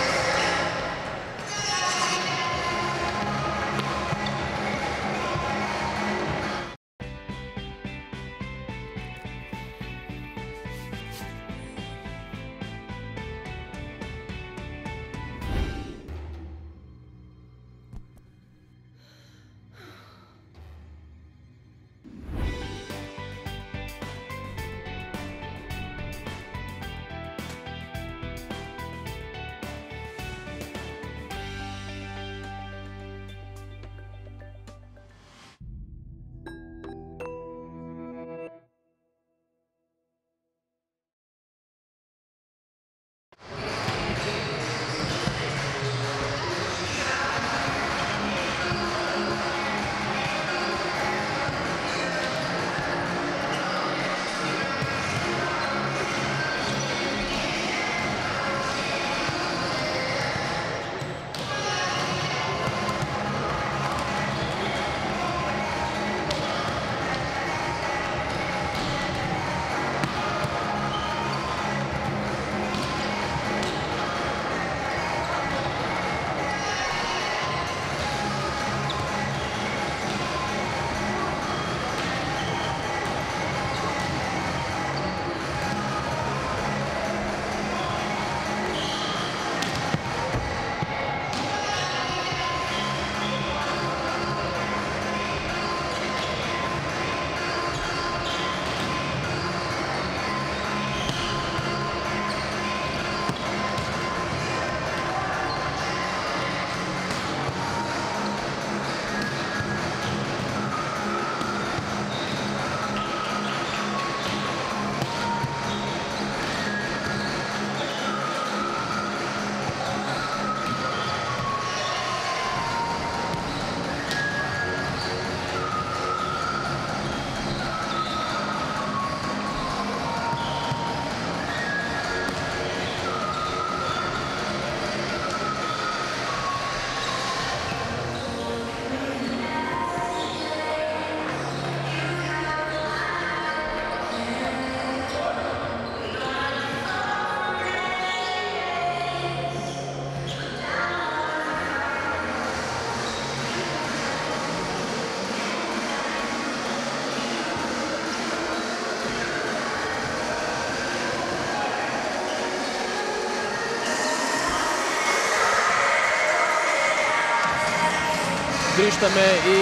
grįžtame į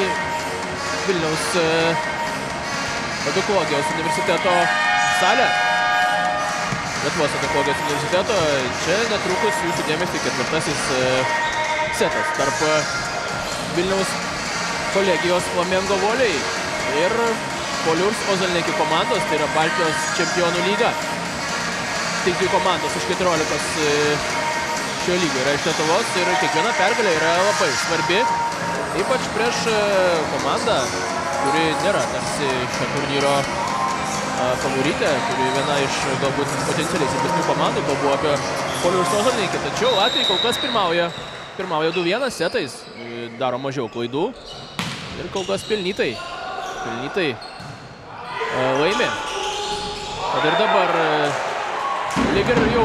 Vilniaus edukologijos universiteto salę. Lietuvos edukologijos universiteto. Čia netrukus jūsų dėmesį ketvirtasis setas tarp Vilniaus kolegijos Flamengo Voliai ir Poliurs Ozalniki komandos, tai yra Baltijos čempionų lyga. Tik dvi komandos iš keturiolikos šio lygio yra iš Lietuvos ir kiekviena pergalė yra labai svarbi, ypač prieš komandą, kuri nėra tarsi šio turnyro favoritė, kuri viena iš galbūt potencialiai stipresnių komandų, kalbu apie Poliaus Ozalnikį. Tačiau latviai kol kas pirmauja, pirmauja du vienas setais, daro mažiau klaidų ir kol kas pelnytai, pelnytai laimi. Tad ir dabar lyg ir jau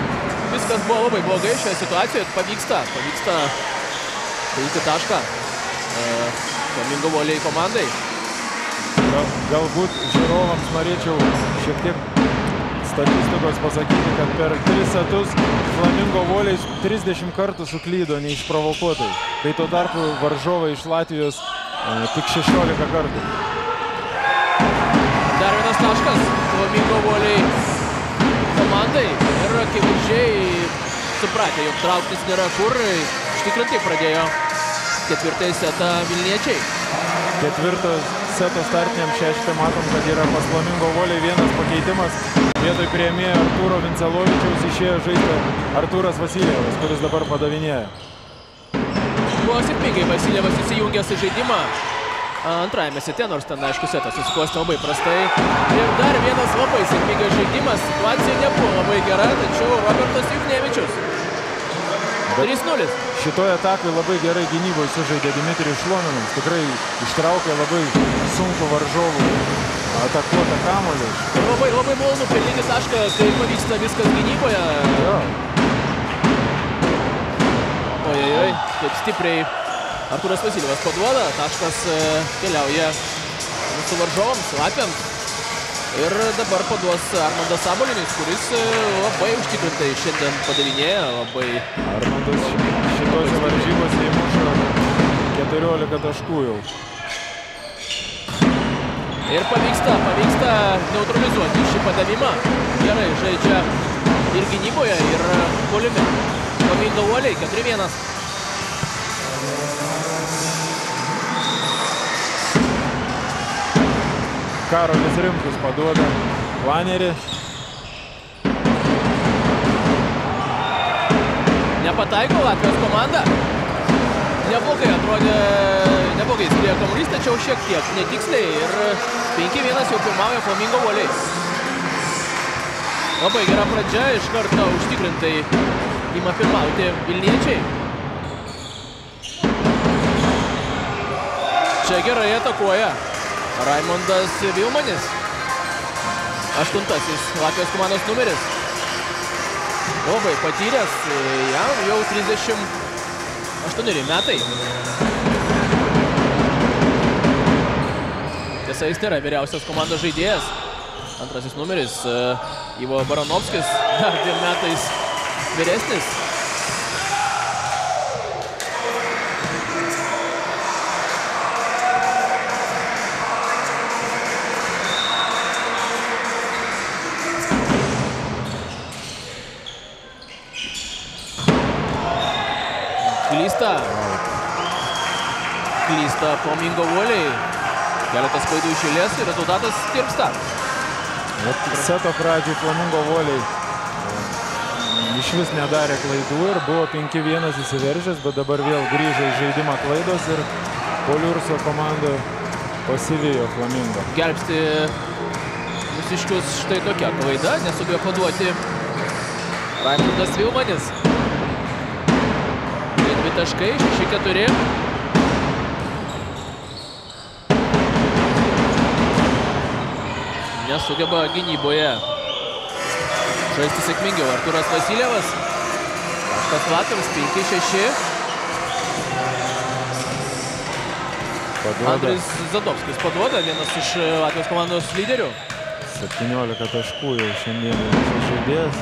viskas buvo labai blogai šioje situacijoje, pavyksta, pavyksta palikti tašką Flamingo Voliai komandai. Galbūt žiūrovams norėčiau šiek tiek statistikos pasakyti, kad per tris setus Flamingo Voliai trisdešimt kartų suklydo neišprovokuotai. Tai tuo tarpu varžovai iš Latvijos tik šešiolika kartų. Dar vienas taškas Flamingo Voliai komandai. Ir akivaizdžiai supratė, jog trauktis nėra kur, ištikrintai pradėjo ketvirtąjį setą vilniečiai. Ketvirto seto startiniam šeštą matom, kad yra pas Flamingo Voliai vienas pakeitimas. Vietoj priėmėjo Artūro Vincelovičiaus, išėjo žaisti Artūras Vasiljevas, kuris dabar padavinėjo. Buvo sėkmingai Vasiljevas įsijungęs į žaidimą antrajame sete, nors ten, aišku, setas susiklosti labai prastai. Ir dar vienas labai sėkmingas žaidimas. Situacija nebuvo labai gera, tačiau Robertas Juknevičius. trys nulis. Šitoje atakoje labai gerai gynyboje sužaidė Dimitrijus Šlominas. Tikrai ištraukė labai sunku varžovų atakuotą kamuolį. Labai, labai malonu pelnyti tašką, kai pavyksta viskas gynyboje. Jo. Ojojoj, taip stipriai Artūras Vasiljevas paduoda, taškas keliauja mūsų varžovams, latviams. Ir dabar paduos Armandas Sabolinis, kuris labai užtikrintai šiandien padavinėja. Labai Armandas šitos varžybos įmuša keturiolika taškų jau. Ir pavyksta, pavyksta neutralizuoti šį padavimą. Gerai žaidžia ir gynyboje, ir puolime. Flamingo Voliai keturi vienas. Karolis Rimkus paduoda planerį. Nepataiko Latvijos komanda. Neblogai atrodė, neblogai skrieja kamuolys, tačiau šiek tiek netiksliai. Ir penki vienas jau pirmauja Flamingo Voliai. Labai gera pradžia, iš karto užtikrintai ima pirmauti vilniečiai. Čia gerai atakuoja Raimondas Vilmanis, aštuntasis Latvijos komandos numeris. Labai patyręs, jam jau trisdešimt aštuoni metai. Tiesa, jis nėra vyriausias komandos žaidėjas. Antrasis numeris Ivo Baranovskis, dar dviem metais vyresnis. Klysta Flamingo Voliai. Keletas klaidų išėlės ir rezultatas tirpsta. Seto pradžiai Flamingo Voliai iš vis nedarė klaidų ir buvo penki vienas įsiveržęs, bet dabar vėl grįžo į žaidimą klaidos ir Poliurso komanda pasivijo Flamingo. Gelbsti mūsiškius štai tokia klaida, nesugebėjo paduoti Raimundas Vilmanis. Dvi taškai, šeši keturi. Nesugeba gynyboje žaisti sėkmingiau Artūras Vasiljevas. Taškas latviams, penki šeši. Andris Zadovskis paduoda, vienas iš Latvijos komandos lyderių. septyniolika taškų jau šiandien žaidėjas.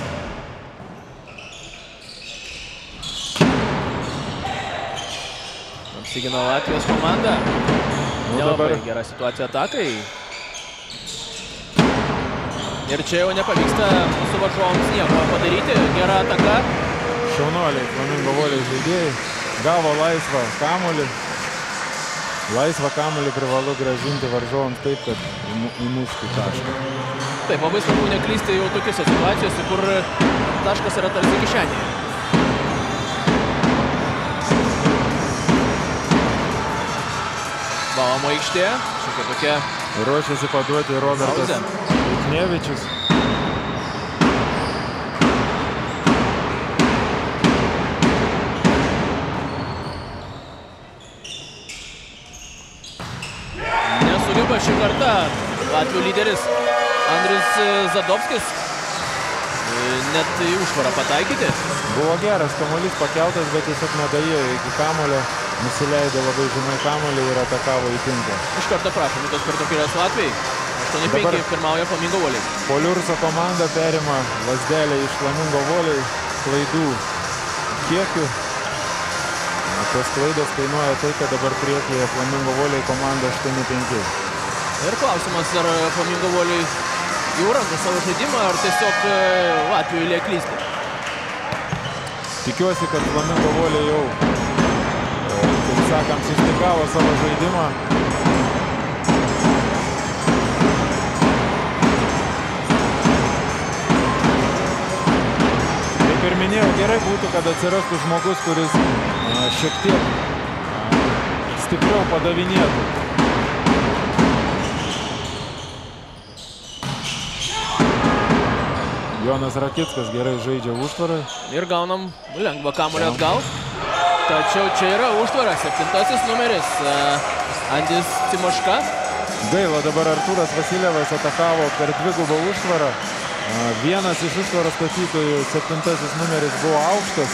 pasigina Latvijos komanda. Nu, dabar gera situacija atakai. Ir čia jau nepavyksta mūsų varžovams nieko padaryti. Gera ataka. Šaunoliai, Flamingo Volės žaidėjai gavo laisvą kamuolį. Laisvą kamuolį privalu gražinti varžovams taip, kad įmuštų tašką. Taip, labai svarbu neklysti jau tokiose situacijose, kur taškas yra tarsi kišenėje. Balamo aikštė. Šiek tokia... Ruošiasi paduoti Robertas Luknevičius. Nesugeba šį kartą Latvių lyderis Andrius Zadovskis net į užvarą pataikyti. Buvo geras kamuolys pakeltas, bet tiesiog nedaėjo iki kamulio. Nusileido labai žemai kamulį ir atakavo į tinklą. Iš karto prašom, tos per tokios Latvijai. aštuoni penki pirmauja Flamingo Voliai. Poliurso komanda perima lazdelę iš Flamingo Voliai klaidų kiekių. Tos klaidos kainuoja tai, kad dabar priekyje Flamingo Voliai komanda aštuoni penki. Ir klausimas, ar Flamingo Voliai jau randa savo žaidimą, ar tiesiog Latvijai lieka klysti? Tikiuosi, kad Flamingo Voliai jau, kaip sakant, sustikavo savo žaidimą. Kaip ir minėjau, gerai būtų, kad atsirastų žmogus, kuris šiek tiek stipriau padavinėtų. Jonas Rakickas gerai žaidžia užtvarą. Ir gaunam lengvą kamuolį atgal. Tačiau čia yra užtvara, septintasis numeris Andis Timoška. Gaila, dabar Artūras Vasilievas atakavo per dvigubą užtvarą. Vienas iš užtvaros statytojų, septintasis numeris, buvo aukštas.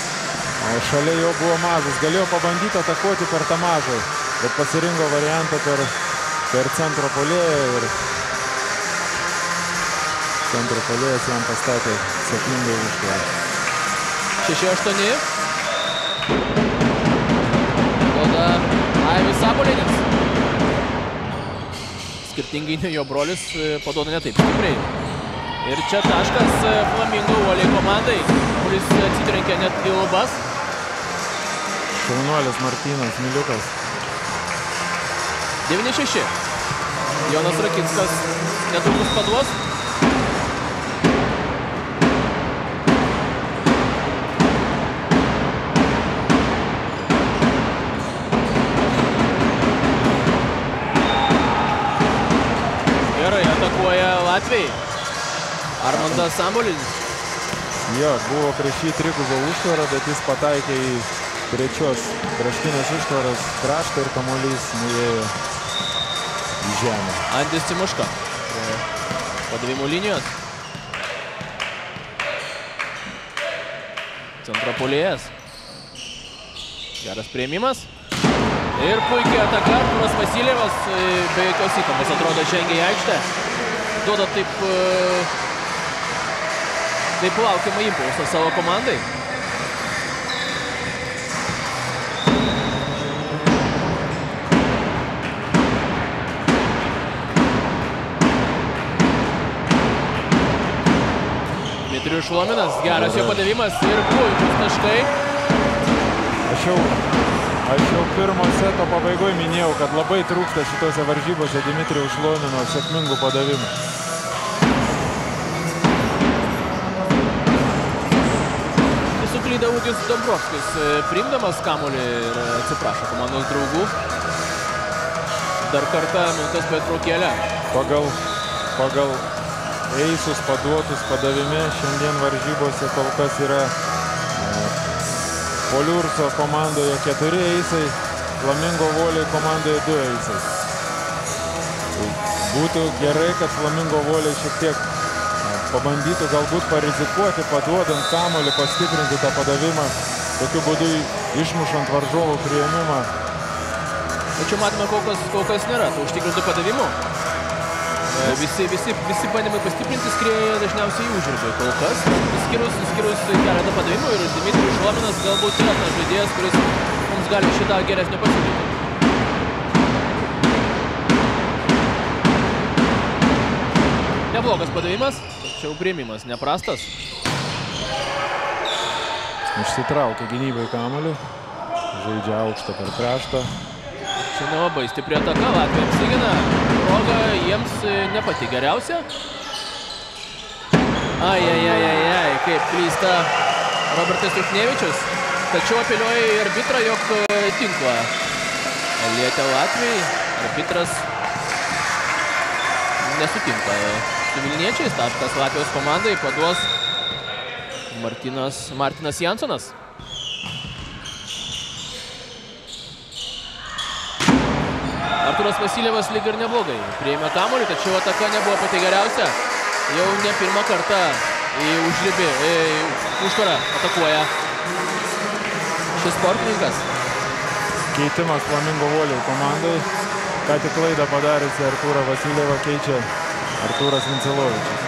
Šalia jo buvo mažas. Galėjo pabandyti atakuoti per tą mažą, bet pasirinko variantą per, per centro puolėją ir centro puolėjas jam pastatė sėkmingai užtvarą. šeši aštuoni. Tada Aivis Sabulinis. Skirtingai nei jo brolis paduoda ne taip stipriai. Ir čia taškas Flamingo Voliai komandai, kuris atsitrenkė net į lubas. Šaunuolis Martynas Miliukas. devyni šeši. Jonas Rakickas netrukus paduos. Gerai atakuoja Latvijai. Armandas Sabulinis. Jo, buvo prieš jį trigubą užtvarą, bet jis pataikė į trečios kraštinės užtvaros kraštą ir kamuolys nuėjo į žemę. Andis Timoška. Padavimų linijos. Centro puolėjas. Geras priėmimas. Ir puikiai ataka. Artūras Vasilievas be jokios įtampos atrodo žengia į aikštę. Duoda taip... Taip laukiama impulsą savo komandai. Dmitrijus Šlominas, geras jo padavimas ir puikus taškai. Aš jau, aš jau pirmo seto pabaigoje minėjau, kad labai trūksta šitose varžybose Dmitrijaus Šlomino sėkmingų padavimų. Klyda Ūgis Dombrovskis, priimdamas kamuolį ir atsiprašo komandos draugų. Dar kartą minutės pertraukėlę. Pagal, pagal eisus paduotus padavime šiandien varžybose kol kas yra Poliurso komandoje keturi eisai, Flamingo Voliai komandoje du eisai. Būtų gerai, kad Flamingo Voliai šiek tiek pabandytų galbūt parizikuoti, paduodant kamuolį, pastiprinti tą padavimą, tokiu būdu išmušant varžovų priėmimą. Tačiau matome, kol kas, kol kas nėra tų užtikrintų padavimų. Visi, visi, visi bandymai pastiprinti skrieja dažniausiai į užribį kol kas. Skirius keletą padavimų ir Dmitrijus Šlominas galbūt yra tas žaidėjas, kuris mums gali šitą geresnį pasiūlyti. Neblogas padavimas, tačiau priėmimas neprastas. Išsitraukia gynybai kamuolį, žaidžia aukštą per kraštą. Čia nelabai stipri ataka, Latvija apsigina. Proga jiems ne pati geriausia. Ai, ai, ai, ai, ai, kaip klysta Robertas Juchnevičius. Tačiau apeliuoja į arbitrą, jog tinklą lietė Latvijai. Arbitras nesutinka su Vilniečiais. Taškas Latvijos komandai paduos Martinas, Martinas Jansonas. Arturas Vasilievas lyg ir neblogai priėmė kamuolį, tačiau ataka nebuvo pati geriausia. Jau ne pirmą kartą į užribį, į užtvarą atakuoja šis sportininkas. Keitimas Flamingo Voliau komandai. Ką tik klaidą padariusi Arturą Vasilievą keičia Arturas Vincelovičius.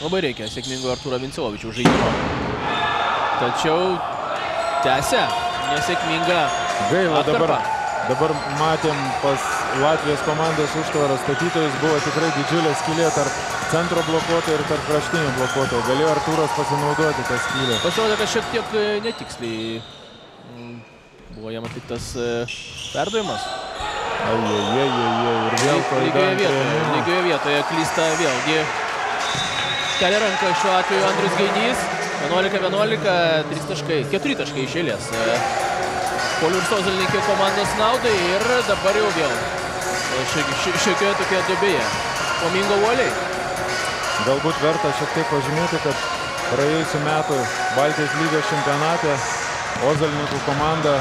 Labai reikia sėkmingo Arturo Vincelovičiaus žaidimo. Tačiau tęsia nesėkminga gaila dabar. Dabar matėm pas Latvijos komandos užtvaros statytojus buvo tikrai didžiulė skylė tarp centro blokuoto ir tarp kraštinio blokuoto. Galėjo Arturas pasinaudoti tą skylę. Pasirodė, kad šiek tiek netiksliai buvo jam atliktas perdavimas. Lygioje vietoje klysta vėlgi. Kelia ranką šiuo atveju Andrius Gaidys. vienuolika vienuolika, keturi taškai iš eilės Polių ir Sozalininkio komandos naudai ir dabar jau vėl šiokioje tokia dubėje Flamingo Voliai. Galbūt verta šiek tiek pažymėti, kad praėjusiu metu Baltijos lygos čempionate Ozalininkų komanda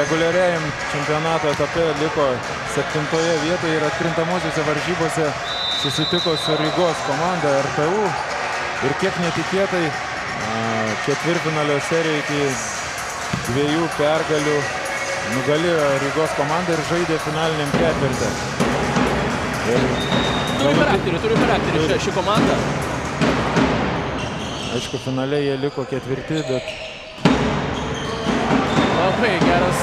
reguliariajam čempionato etape liko septintoje vietoje ir atkrintamosiuose varžybose susitiko su Rygos komanda R T U ir kiek netikėtai ketvirtfinalio serijoje iki dviejų pergalių nugalėjo Rygos komandą ir žaidė finaliniam ketvirtį. Turi charakterį, turi charakterį ši komanda. Aišku, finale jie liko ketvirti, bet... Labai geras...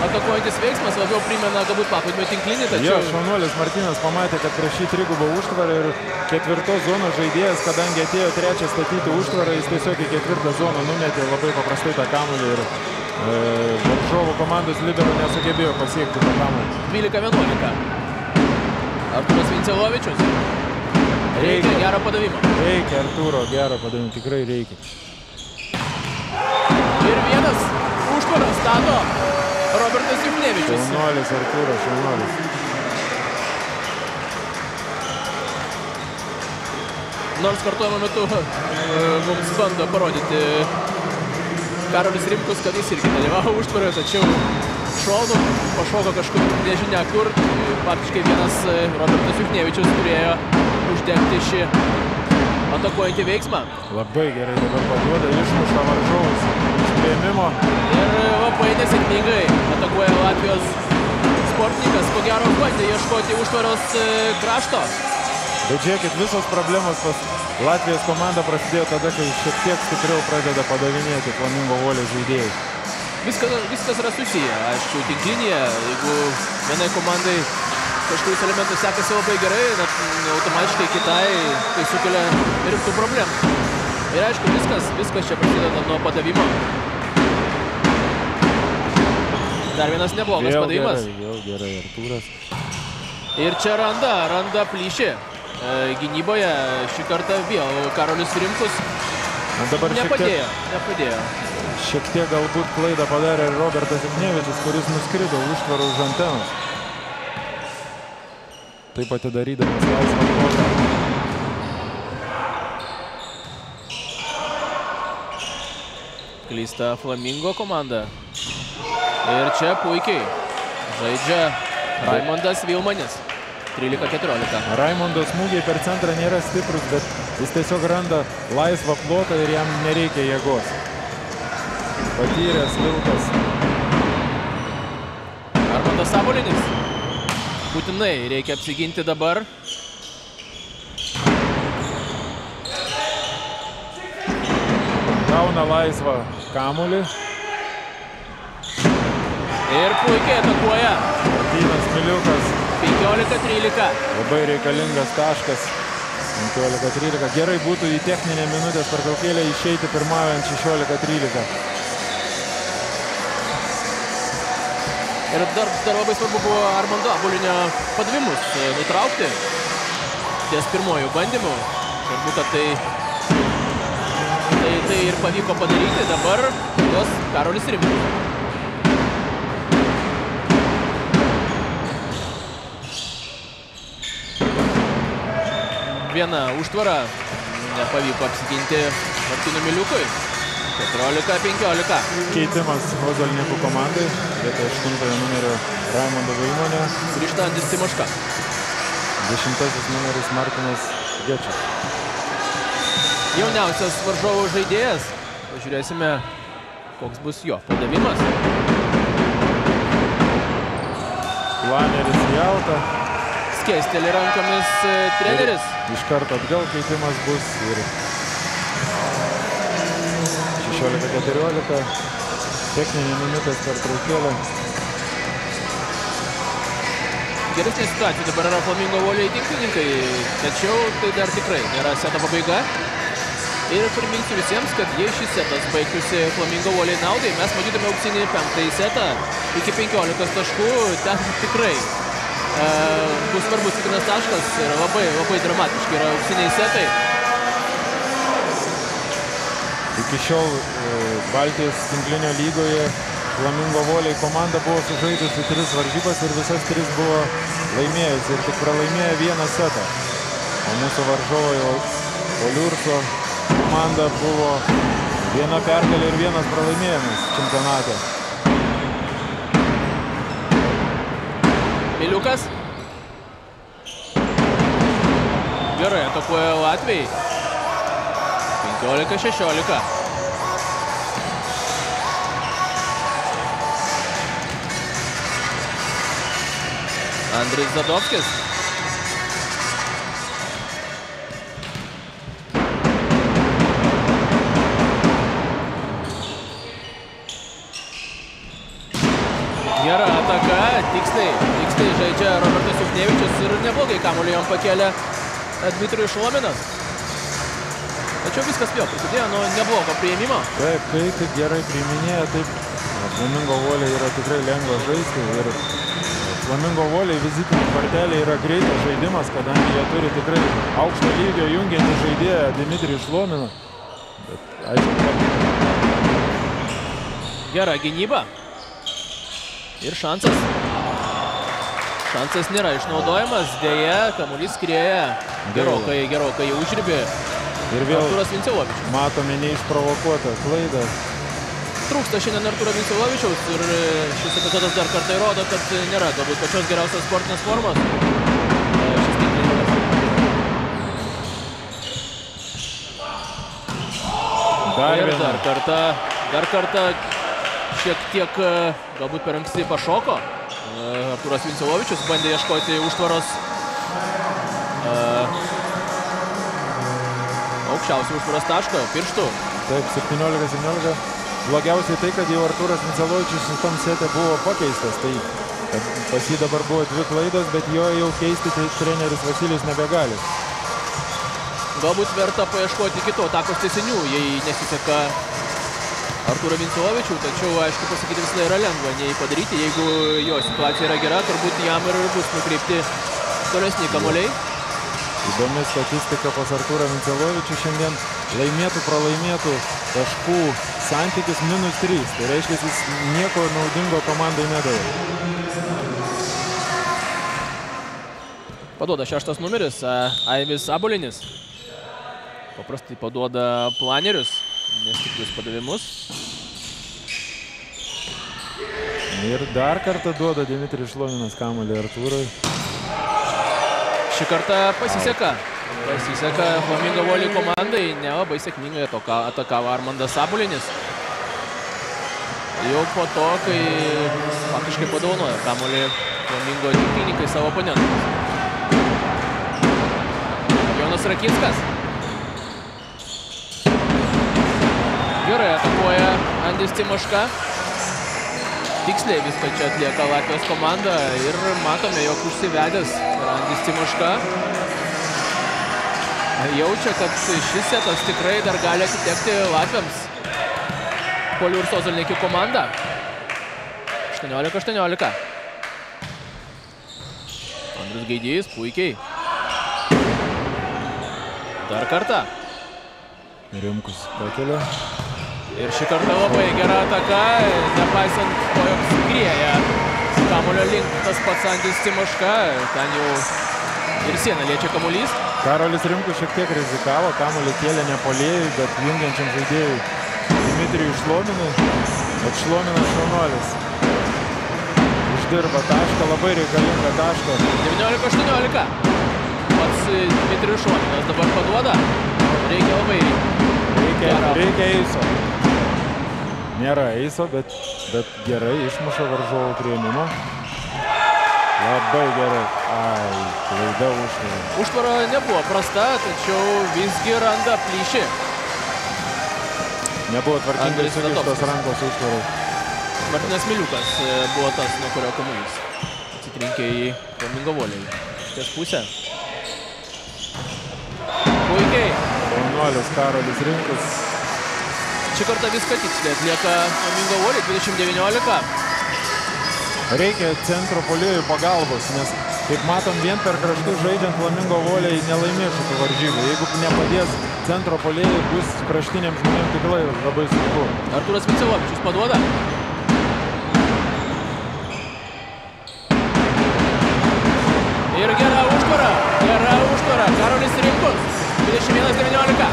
Atakuojantis veiksmas labiau primena galbūt paplūdimio tinklinį, tačiau... Jo, šaunuolis Martinas pamatė, kad prieš šį trigubą užtvarą ir ketvirtos zonos žaidėjas, kadangi atėjo trečią statyti užtvarą, jis tiesiog į ketvirtą zoną numetė labai paprastai tą kamuolį ir varžovų komandos libero nesugebėjo pasiekti tą kamuolį. dvylika vienuolika. Arturas Vincelovičius. Reikia gero padavimo. Reikia Arturo gero padavimo, tikrai reikia. Ir vienas užtvarą stato Robertas Juchnevičius. Šaunuolis Artūras, šaunuolis. Nors kartuojimo metu mums bando parodyti Karolis Rimkus, kad jis irgi dalyvavo užtvaroje, tačiau šonu pašoko kažkur nežinia kur. Faktiškai vienas Robertas Juchnevičius turėjo uždegti šį atakuojantį veiksmą. Labai gerai dabar paduoda, išmuša varžovus iš priėmimo. Ir labai nesėkmingai atakuoja Latvijos sportininkas, ko gero bandė ieškoti užtvaros krašto. Bet žiūrėkit, visos problemos pas Latvijos komanda prasidėjo tada, kai šiek tiek stipriau pradeda padavinėti Flamingo Voliai žaidėjai. Viskas yra susiję, aišku, tinklinėje, jeigu vienai komandai kažkokius elementus sekasi labai gerai, automatiškai kitai tai sukelia rimtų problemų. Ir aišku, viskas, viskas čia prasideda nuo padavimo. Dar vienas neblogas padavimas. Jau gerai, Arturas. Ir čia randa, randa plyšį. Gynyboje šį kartą vėl Karolis Rimkus nepadėjo, nepadėjo. Šiek tiek galbūt klaidą padarė ir Robertas Juchnevičius, kuris nuskrido užtvarą už antenos. Taip atidarydamas laisvą progą. Klysta Flamingo komanda. Ir čia puikiai žaidžia Raimondas Vilmanis. trylika keturiolika. Raimondo smūgiai per centrą nėra stiprus, bet jis tiesiog randa laisvą plotą ir jam nereikia jėgos. Patyręs vilkas. Armantas Sabolinis. Būtinai reikia apsiginti dabar. Gauna laisvą kamuolį. Ir puikiai atakuoja. Martynas Miliukas. penkiolika trylika. Labai reikalingas taškas. penkiolika trylika. Gerai būtų į techninę minutės pertraukėlę išeiti pirmaujant šešiolika trylika. Ir dar, dar labai svarbu buvo Armando Abulinio padavimus nutraukti ties pirmojų bandymų. Turbūt tai, tai, tai ir pavyko padaryti. Dabar jos Karolis Rimkus. Viena užtvara nepavyko apsiginti Martynui Miliukui. keturiolika penkiolika. Keitimas Ozolnikų komandai. Vietoj aštuntojo numerio Raimondo Vaimonio. Grįžta Andis Timoška. Dešimtasis numeris Martinas Gečas. Jauniausias varžovo žaidėjas. Pažiūrėsime, koks bus jo padavimas. Planeris Jauta. Skėsteli rankomis treneris. Ir iš karto atgal keitimas bus ir šešiolika keturiolika, techninė minutės pertraukėlė. Geresnė situacija dabar yra Flamingo Voliai tinklininkai, tačiau tai dar tikrai nėra seto pabaiga. Ir priminsiu visiems, kad jei šis setas baigtųsi Flamingo Voliai naudai, mes matytume auksinį penktąjį setą iki penkiolikos taškų. Ten tikrai e, bus svarbus kiekvienas taškas ir labai, labai dramatiškai yra auksiniai setai. Iki šiol Baltijos tinklinio lygoje Flamingo Voliai komanda buvo sužaidusi tris varžybas ir visas tris buvo laimėjusi ir tik pralaimėjo vieną setą. O mūsų varžovo Oliurso komanda buvo viena pergalė ir vienas pralaimėjimas čempionate. Miliukas. Gerai atakuoja Latvijai. penkiolika šešiolika. Andris Zadovskis. Gera ataka, tiksliai, tiksliai žaidžia Robertas Juknevičius ir neblogai kamuolį jam pakėlė Dmitrijus Šlominas. Tačiau viskas vėl prisidėjo nuo neblogo priėmimo. Taip, kai taip gerai priiminėja, taip Flamingo Voliai yra tikrai lengva žaisti. Ir Flamingo Voliai vizitinė kortelė yra greitas žaidimas, kadangi jie turi tikrai aukšto lygio jungiantį žaidėją Dmitrijų Šlominą. Bet aišku. Gera gynyba. Ir šansas. Šansas nėra išnaudojamas. Deja, kamuolys skrieja gerokai, gerokai užribį. Ir vėl matome neišprovokuotą klaidą. Trūksta šiandien Arturo Vinciovičiaus ir šis epizodas dar kartą įrodo, kad nėra galbūt pačios geriausios sportinės formos. Dar, ir dar kartą, dar kartą šiek tiek galbūt per anksti pašoko. Arturas Vinciovičius bandė ieškoti užtvaros. Aukščiausiai užtvaros taško, pirštų. Taip, septyniolika septyniolika. Blogiausiai tai, kad jau Artūras Micelovičius tam sete buvo pakeistas. Tai pas jį dabar buvo dvi klaidos, bet jo jau keisti tai treneris Vasilijus nebegali. Galbūt verta paieškoti kito atakos tiesinių, jei nesiseka Artūro Micelovičių, tačiau, aišku, pasakyti visada yra lengva nei padaryti. Jeigu jo situacija yra gera, turbūt jam ir bus nukreipti tolesni kamuoliai. Įdomi statistika pas Artūrą Micelovičių šiandien. Laimėtų, pralaimėtų taškų santykis minus trys. Tai reiškia, jis nieko naudingo komandai nedavė. Paduoda šeštas numeris Aivis Abulinis. Paprastai paduoda planerius, nestiprius padavimus. Ir dar kartą duoda Dmitrijus Šlominas kamuolį Artūrui. Šį kartą pasiseka. Pasiseka Flamingo Voliai komandai. Nelabai sėkmingai atakavo Armandas Abulinis. Jau po to, kai faktiškai padovanojo kamuolį Flamingo tinklininkai savo oponentams. Jonas Rakinskas. gerai atakuoja Andis Timoška. Tiksliai viską čia atlieka Latvijos komanda ir matome, jog užsivedęs Andis Timoška. Jaučia, kad šis setas tikrai dar gali atitekti Latviams. Polių ir Sozolnikių komanda. aštuoniolika aštuoniolika. Andrius Gaidys puikiai. Dar kartą. Rimkus pakelia. Ir šį kartą labai gera ataka, nepaisant to, jog sugrieja kamulio link tas pats Andis Timoška. Ten jau ir sieną liečia kamuolys. Karolis Rimkus šiek tiek rizikavo, kamuolį kėlė ne puolėjui, bet jungiančiam žaidėjui Dmitrijui Šlominui. Bet Šlominas šaunuolis. Uždirba tašką, labai reikalingą tašką. devyniolika aštuoniolika. Pats Dmitrijus Šlominas dabar paduoda. Reikia labai. Reikia, reikia eiso. Nėra eiso, bet, bet gerai išmuša varžovų priėmimo. Labai gerai. Ai, klaida užtvara. Užtvara nebuvo prasta, tačiau visgi randa plyšį. Nebuvo tvarkingai sukištos rankos užtvarai. Martinas Miliukas buvo tas, nuo kurio kamuolys atsitrenkė į Domingo Volį. Ties pusę. Puikiai. Jaunuolis Karolis Rimkus. Šį kartą viską tiksliai atlieka Domingo Volį, dvidešimt devyniolika. Reikia centro puolėjų pagalbos, nes, kaip matom, vien per kraštus žaidžiant Domingo Volį nelaimės šitų varžybų. Jeigu nepadės centro puolėjų, bus kraštiniam žmonėm tikrai labai sunku. Artūras Vicelovičius paduoda. Ir gera užtvara, gera užtvara. Karolis Rimkus. dvidešimt vienas devyniolika.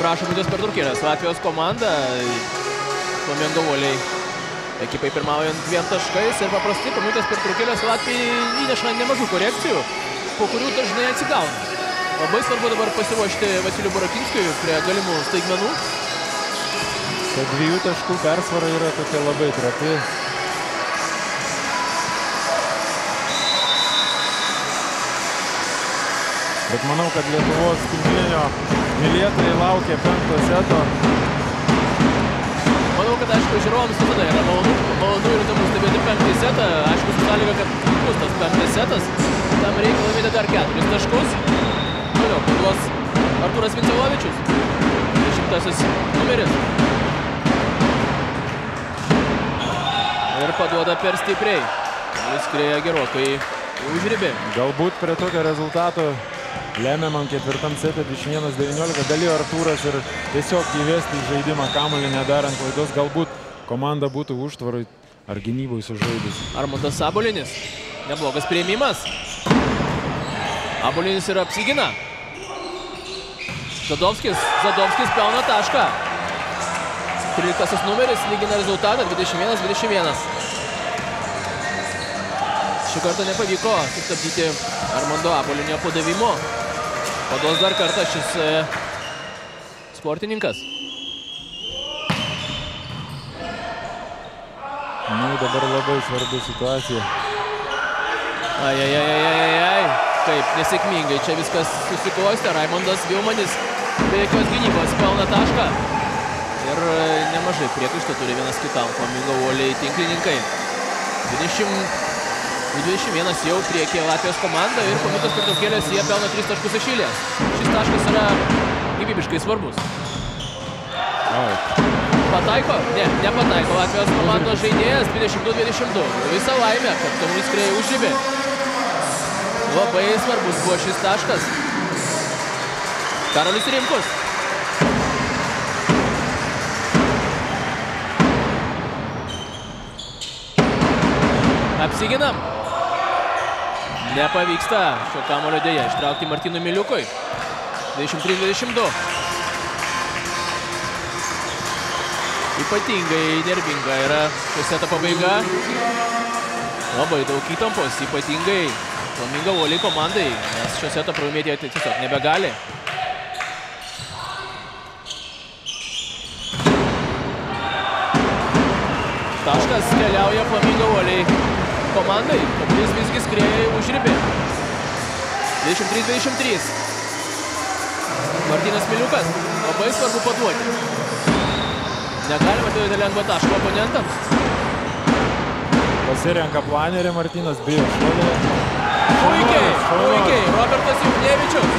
Prašo minutės per turkėlės. Latvijos komanda. Domingo Volį ekipai pirmaujant dviem taškais. Ir paprastai minutės per turkėlės Latvijai įneša nemažų korekcijų, po kurių dažnai atsigauna. Labai svarbu dabar pasiruošti Vasiliui Burakinskui prie galimų staigmenų. Ta dviejų taškų persvara yra tokia labai trapi. Bet manau, kad Lietuvos tinklinio mylėtojai laukia penkto seto. Manau, kad, aišku, žiūrovams visada yra malonu, malonu ir įdomu stebėti penktą setą. Aišku, su sąlyga, kad bus tas penktas setas. Tam reikia laimėti dar keturis taškus. Toliau paduos Artūras Vincelovičius. Dešimtasis numeris. Ir paduoda per stipriai. Jis krieja gerokai užribį. Galbūt prie tokio rezultato lemiamam ketvirtam setui dvidešimt vienas devyniolika dalijo Artūras ir tiesiog įvesti į žaidimą kamuolį nedarant klaidos. Galbūt komanda būtų užtvarui ar gynybui sužaidus. Armantas Sabolinis. Neblogas priėmimas. Sabolinis ir apsigina. Zadovskis. Zadovskis pelna tašką. tryliktasis numeris lygina rezultatą dvidešimt vienas dvidešimt vienas. Šį kartą nepavyko sustabdyti Armando Sabolinio padavimo. Paduos dar kartą šis sportininkas. Nu, dabar labai svarbi situacija. Ai, ai, ai, ai, ai. Taip, nesėkmingai čia viskas susiklostė. Raimondas Vilmanis be jokios gynybos pelna tašką. Ir nemažai priekaištų turi vienas kitam Domingo Volį tinklininkai. dvidešimt dvidešimt vienas jau priekyje Latvijos komanda ir po minutės pertraukėlės jie pelno tris taškus iš eilės. Šis taškas yra gyvybiškai svarbus. Pataiko? Ne, nepataiko Latvijos komandos žaidėjas. dvidešimt du dvidešimt du. Visa laimė, kad kamuolys skrieja už ribį. Labai svarbus buvo šis taškas. Karolis Rimkus. Apsiginam. Nepavyksta šio kamuolio dėja ištraukti Martynui Miliukui. dvidešimt trys dvidešimt du. Ypatingai nervinga yra šio seto pabaiga. Labai daug įtampos, ypatingai Domingo Volį komandai, nes šio seto pralaimėti tiesiog nebegali. Taškas keliauja Domingo Volį. komandai, kablys visgi skrieja į užribį. dvidešimt trys dvidešimt trys. Martynas Miliukas. Labai svarbu paduoti. Negalima atiduoti lengvą tašką oponentams. Pasirenka planerį Martynas, bijo šuolį. Puikiai, puikiai. Robertas Juknevičius.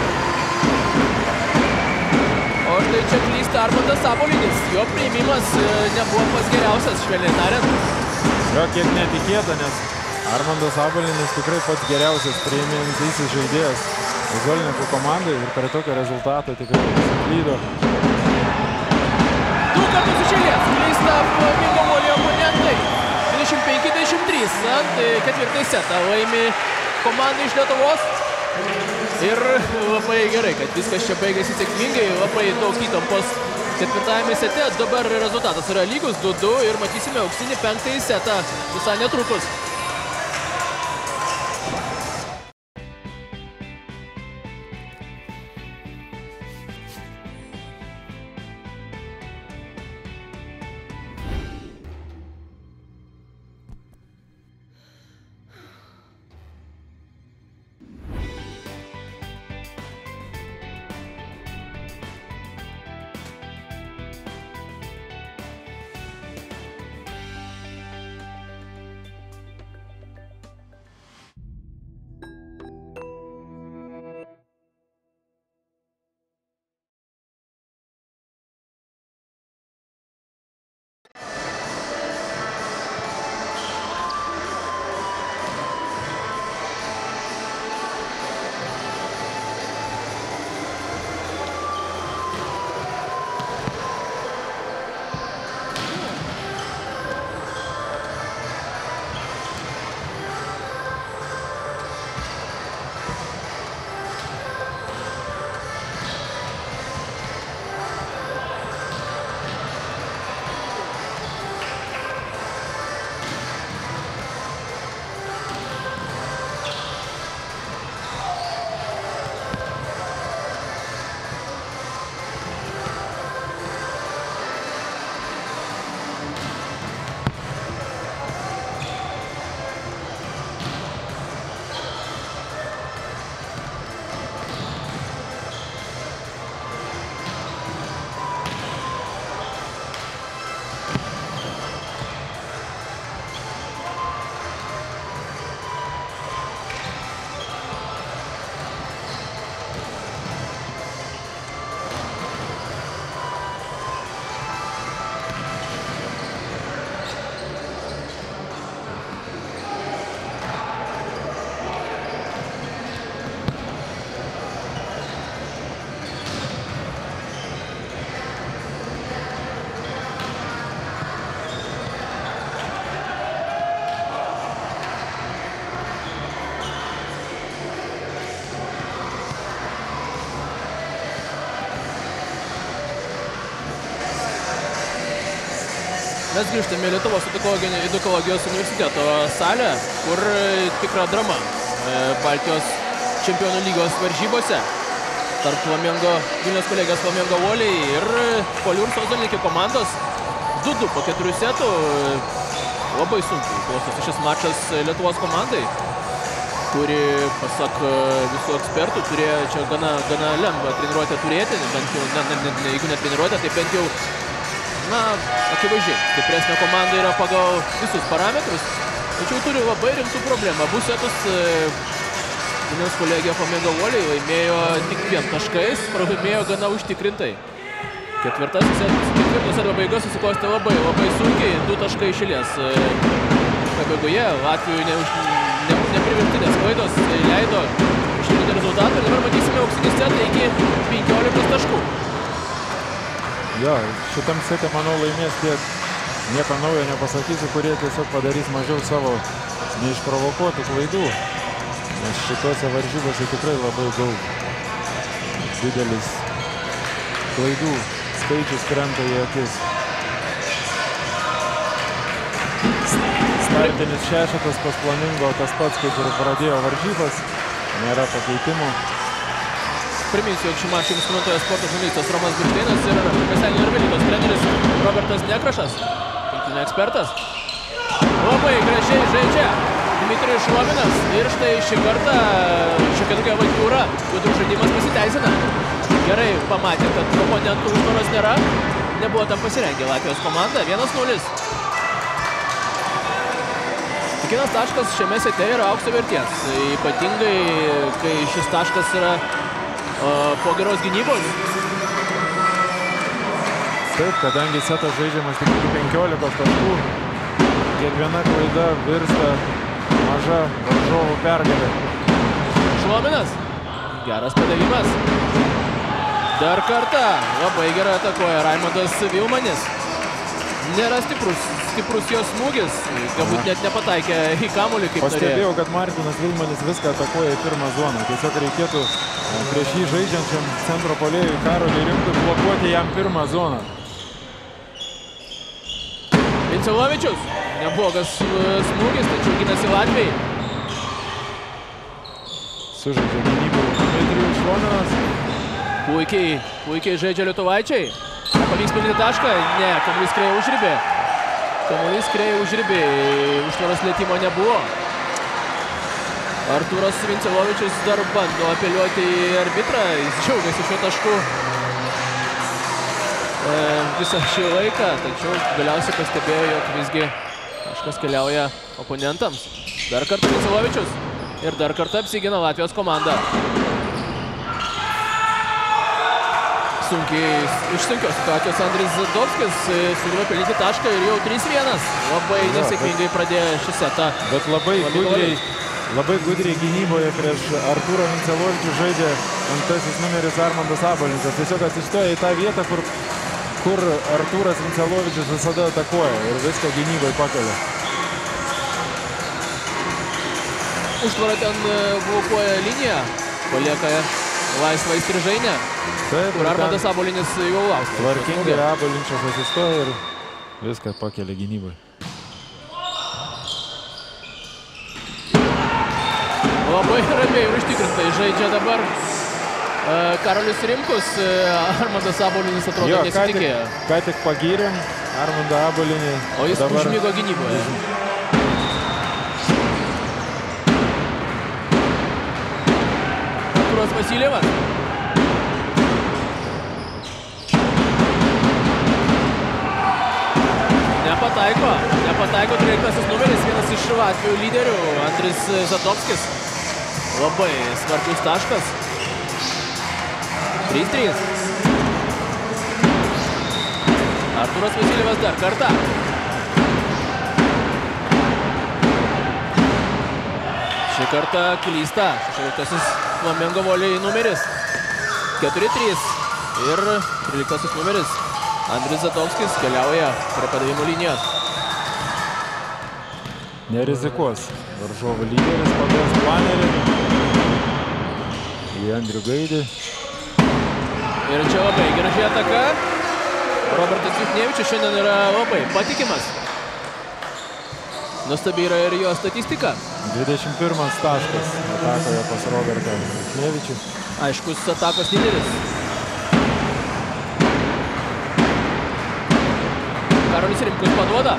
O štai čia klysta Armantas Sabolinis. Jo priėmimas nebuvo pas geriausias, švelniai tariant. Jo kiek netikėta, nes Armandas Sabolinis tikrai pats geriausias priėmintysis žaidėjas Žolininkų komandai ir per tokio rezultato tikrai įsiklydo. Du kartus iš eilės klysta apvingamuolio oponentai. dvidešimt penki dvidešimt trys. Na, tai ketvirtai setą laimi komandai iš Lietuvos. Ir labai gerai, kad viskas čia baigėsi sėkmingai, labai daug įtampos. Ketvirtajame sete dabar rezultatas yra lygus du du ir matysime auksinį penktąjį setą visai netrukus. Mes grįžtame į Lietuvos edukologijos universiteto salę, kur tikra drama Baltijos čempionų lygos varžybose tarp Vilniaus kolegijos Flamengo Voliai ir Polių ir Sozolniki komandos. Du du po keturių setų. Labai sunkiai klostosi šis mačas Lietuvos komandai, kuri, pasak visų ekspertų, turėjo čia gana lengvą treniruotę turėti, jeigu ne treniruotę, tai bent jau na, akivaizdžiai, stipresnė komanda yra pagal visus parametrus, tačiau turi labai rimtų problemų. Abu setus Vilniaus kolegija Flamengo Voliai laimėjo tik vien taškais, pralaimėjo gana užtikrintai. Ketvirtasis setas, ketvirtas arba baiga susiklosti labai, labai sunkiai, du taškai išėlės. Pabaigoje Latvijų neprivertinės klaidos leido išlaikyti rezultatą ir dabar matysime auksinį setą iki penkiolikos taškų. Jo, šitam sete, manau, laimės tie, nieko naujo nepasakysiu, kurie tiesiog padarys mažiau savo neišprovokuotų klaidų. Nes šitose varžybose tikrai labai daug didelis klaidų skaičius krenta į akis. Startinis šešetas pas Flamengo tas pats, kaip ir pradėjo varžybas, nėra pakeitimų. Priminsiu, jog šį mačą jums komentuoja sporto žurnalistas Romas Gurteinas ir Kaselinio Arvelytos treneris Robertas Nekrašas, rinktinio ekspertas. Labai gražiai žaidžia Dimitrijus Šlominas. Ir štai šį kartą šiokia tokia avantiūra. Gudrų žaidimas pasiteisina. Gerai pamatė, kad oponentų užvaros nėra. Nebuvo tam pasirengę Latvijos komanda. vienas nulis. Kiekvienas taškas šiame sete yra aukso vertės. Ypatingai, kai šis taškas yra o, po geros gynybos. Taip, kadangi setas žaidžiamas tik penkiolika taškų. Kiekviena klaida virsta maža varžovų pergalė. Šlominas. Geras padavimas. Dar kartą. Labai gerai atakuoja Raimondas Vilmanis. Nėra stiprus, stiprus jos smūgis. Galbūt net nepataikė į kamuolį, kaip norėjo. Pastebėjau, kad Martinas Vilmanis viską atakuoja į pirmą zoną. Tiesiog reikėtų prieš jį žaidžiančiam centro puolėjui Karoliui Rimkui blokuoti jam pirmą zoną. Vincelovičius. Neblogas smūgis, tačiau gynasi Latvijai. Sužaidžia gynybų Dmitrijus Šlominas. Puikiai, puikiai žaidžia lietuvaičiai. Pavyks pelnyti tašką? Ne, kamuolys skrieja užribį. Kamuolys skrieja užribį. Užtvaros lietimo nebuvo. Artūras Vincelovičius dar bando apeliuoti į arbitrą. Jis džiaugiasi šiuo tašku e, visą šį laiką, tačiau galiausiai pastebėjo, jog visgi taškas keliauja oponentams. Dar kartą Vincelovičius. Ir dar kartą apsigina Latvijos komanda. Sunkiai, iš sunkios situacijos Andris Zadovskis sugeba pelnyti tašką ir jau trys vienas. Labai nesėkmingai pradėjo šį setą. Bet labai gudriai, labai gudriai gynyboje prieš Artūrą Vincelovičių žaidė antrasis numeris Armandas Abolinskas. Tiesiog atsistoja į tą vietą, kur kur Artūras Vincelovičius visada atakuoja ir viską gynybai pakelia. Užtvara ten blokuoja liniją, palieka laisvą įstrižainę, kur Armandas Abolinis jau laukia. Tvarkingai Abolinčias atsistoja ir viską pakelia gynybai. Labai ramiai ir užtikrintai žaidžia dabar Karolis Rimkus. Armandas Abolinis atrodo nesitikėjo. Ką tik pagyrėm Armandą Abolinį. O jis užmygo gynyboje. Artūras Vasiljevas. Nepataiko. Nepataiko tryliktasis numeris. Vienas iš Latvijų lyderių Andris Zadovskis. Labai svarbus taškas. trys trys. Artūras Vasiljevas dar kartą. Šį kartą klysta. šešioliktasis Flamengo voliai numeris. keturi trys. Ir tryliktasis numeris Andris Zadovskis keliauja prie padavimo linijos. Nerizikuos varžovų lyderis, paduos planerį į Andrių Gaidį. Ir čia labai graži ataka. Robertas Juchnevičius šiandien yra labai patikimas. Nustabi yra ir jo statistika. dvidešimt pirmas taškas atakoje pas Robertą Juchnevičių. Aiškus atakos lyderis. Karolis Rimkus paduoda.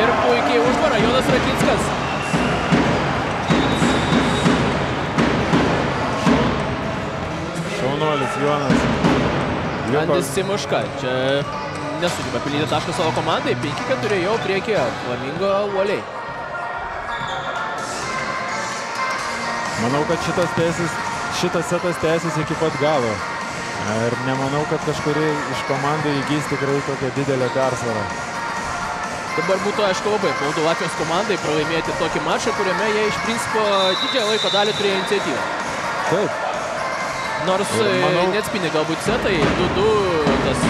Ir puikiai užtvara Jonas Rakinskas. Jonas. Andis Simuška. Čia nesugeba pelnyti tašką savo komandai. penki keturi jau priekyje Flamingo uoliai. Manau, kad šitas, teisis, šitas setas teisis iki pat galo. Ir nemanau, kad kažkuri iš komandų įgys tikrai tokią didelę persvarą. Dabar būtų, aišku, labai apmaudu Latvijos komandai pralaimėti tokį mačą, kuriame jie iš principo didžiąją laiko dalį turėjo iniciatyvą. Taip. Nors manau, neatspindi galbūt setai, du du, tas,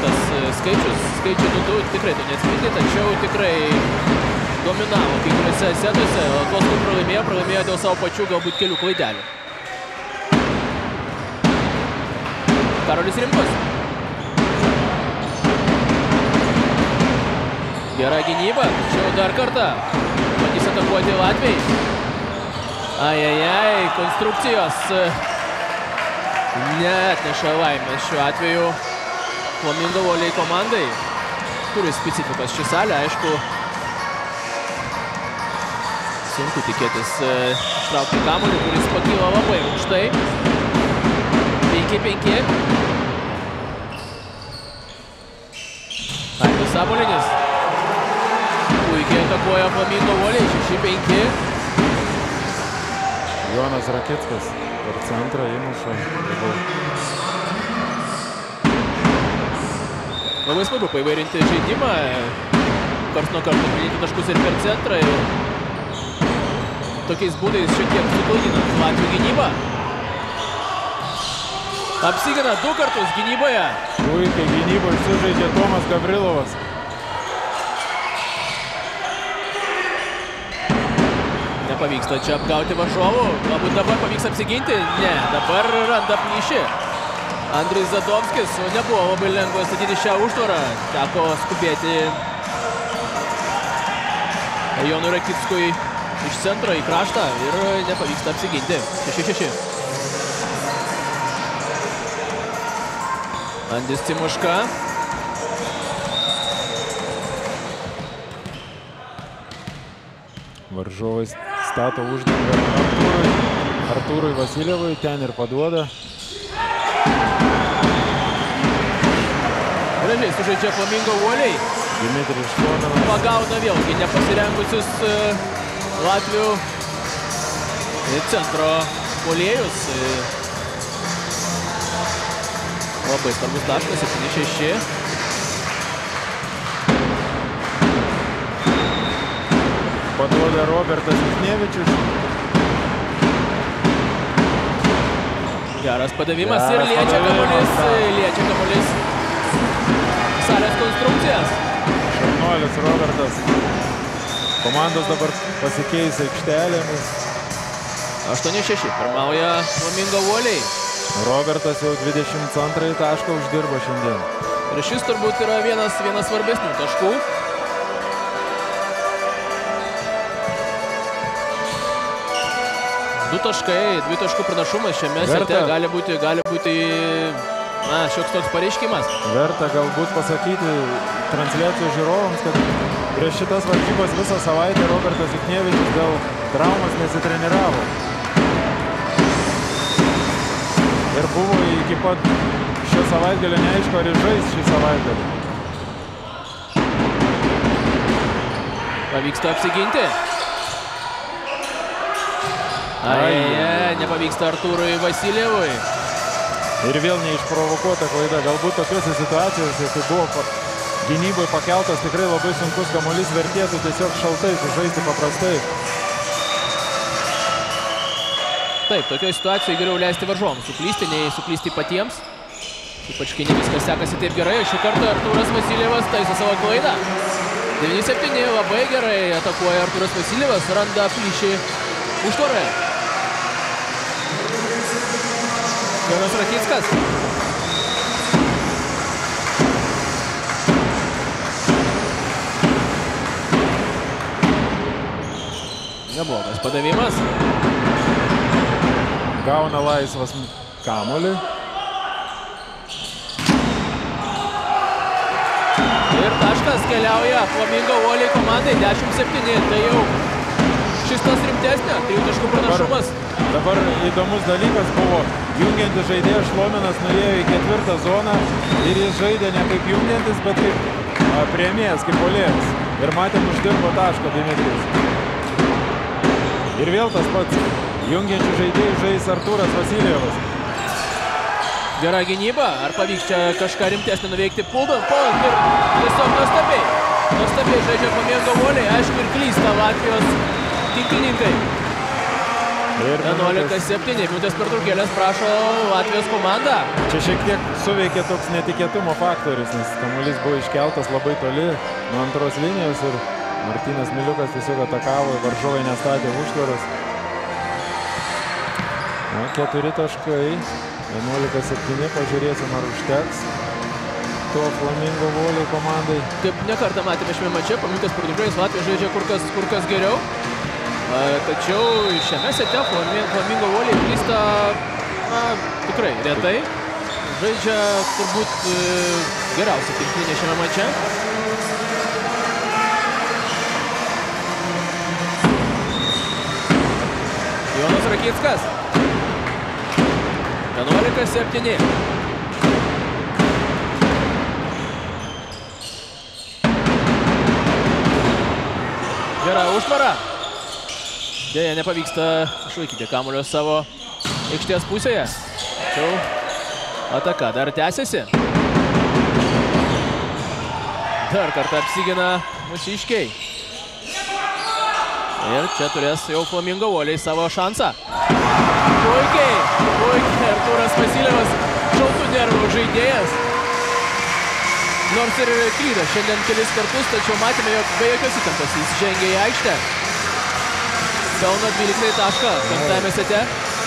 tas skaičius, skaičių du du tikrai to neatspindi, tačiau tikrai dominavo kai kuriuose setuose, o tuos, kur pralaimėjo, pralaimėjo dėl savo pačių galbūt kelių klaidelių. Karolis Rimkus. Gera gynyba, tačiau dar kartą bandys atakuoti Latvijai. Ajajai, konstrukcijos neatneša laimės šiuo atveju Flamingo uoliai komandai. kuris specifikas šis salė, aišku, sunku tikėtis ištraukti kamuolį, kuris pakyla labai aukštai. penki penki. Aidas Sabolinis. Puikiai atakuoja Flamingo voliai. šeši penki. Jonas Rakickas per centrą įmuša. Labai svarbu paįvairinti žaidimą, karts nuo karto pridėti taškus ir per centrą, ir tokiais būdais šiek tiek suklaidinant Latvių gynybą. Apsigina du kartus gynyboje. Puikiai gynyboje sužaidė Tomas Gavrilovas. Nepavyksta čia apgauti varžovų, galbūt dabar pavyks apsiginti. Ne, dabar randa plyšį Andrijus Zadovskis. Nebuvo labai lengva statyti šią užtvarą. Teko skubėti Jonui Rakickui iš centro į kraštą ir nepavyksta apsiginti. šeši šeši. Andis Cimuška. Varžovai stato uždangą Artūrui, Artūrui Vasiljevui, ten ir paduoda. Gražiai sužaidžia Flamingo uoliai. Pagauna vėlgi nepasirengusius Latvių centro puolėjus. Labai svarbus taškas, septyni šeši. Paduoda Robertas Juchnevičius. Geras padavimas ir liečia kamuolys, liečia kamuolys salės konstrukcijas. Šaunuolis Robertas. Komandos dabar pasikeis aikštelėmis. aštuoni šeši, pirmauja Flamingo uoliai. Robertas jau dvidešimt antrąjį tašką uždirba šiandien. Ir šis turbūt yra vienas vienas svarbesnių taškų. Du taškai, dvi taškų pranašumas šiame sete gali būti, gali būti, na, šioks toks pareiškimas. Verta galbūt pasakyti transliacijų žiūrovams, kad prieš šitas varžybas visą savaitę Robertas Juchnevičius dėl traumas nesitreniravo. Ir buvo iki pat šio savaitgalio neaišku, ar žais šį savaitgalį. Pavyksta apsiginti. Aie, nepavyksta Artūrui Vasiljevui. Ir vėl neišprovokuota klaida. Galbūt tokiuose situacijose, kai buvo gynybai pakeltas tikrai labai sunkus kamuolys, vertėtų tiesiog šaltai sužaisti paprastai. Taip, tokioje situacijoje geriau leisti varžovams suklysti, nei suklysti patiems. Ypač kai ne viskas sekasi taip gerai. Šį kartą Artūras Vasiljevas taiso savo klaidą. devyni septyni, labai gerai atakuoja Artūras Vasiljevas, randa plyšį užtvarai. Jonas Rakickas. Neblogas padavimas. Gauna laisvas kamuolį. Ir taškas keliauja Flamingo uoliai komandai. dešimt septyni. Tai jau šis tas rimtesnė, trijų taškų pranašumas. Dabar, dabar įdomus dalykas buvo, jungiantis žaidėjas Šlominas nuėjo į ketvirtą zoną ir jis žaidė ne kaip jungiantis, bet kaip priėmėjas, kaip puolėjas. Ir matėm, uždirbo tašką Dimitrijus. Ir vėl tas pats, jungiančių žaidėjų žais Artūras Vasiljevas. Gera gynyba, ar pavyks čia kažką rimtesnį nuveikti puldant, puldant ir tiesiog nuostabiai. Nuostabiai žaidžia Flamingo uoliai, aišku ir klysta Latvijos tinkininkai. vienuolika septyni, minutės pertraukėlės prašo Latvijos komanda. Čia šiek tiek suveikė toks netikėtumo faktorius, nes kamuolys buvo iškeltas labai toli nuo antros linijos ir Martynas Miliukas tiesiog atakavo, varžovai nestatė užtvaros. Keturi taškai, vienuolika septyni, pažiūrėsim ar užteks to Flamingo uoliai komandai. Kaip nekartą matėme šiame mače, po minutės pertraukėlės Latvija žaidžia kur kas, kur kas geriau. Tačiau šiame sete Flamingo uoliai klysta tikrai retai. Žaidžia turbūt geriausiai tinklinė šiame mače. Rakauskas. vienuolika septyni. Gera užtvara. Deja, nepavyksta išlaikyti kamulio savo aikštės pusėje. Tačiau ataka dar tęsiasi. Dar kartą apsigina mūsiškiai. Ir čia turės jau Flamingo uoliai savo šansą. Puikiai, puikiai. Artūras Vasilievas, šaltų nervų žaidėjas. Nors ir klydo šiandien kelis kartus, tačiau matėme, jog be jokios įtampos jis žengė į aikštę. Pelno dvyliktąjį tašką penktame sete.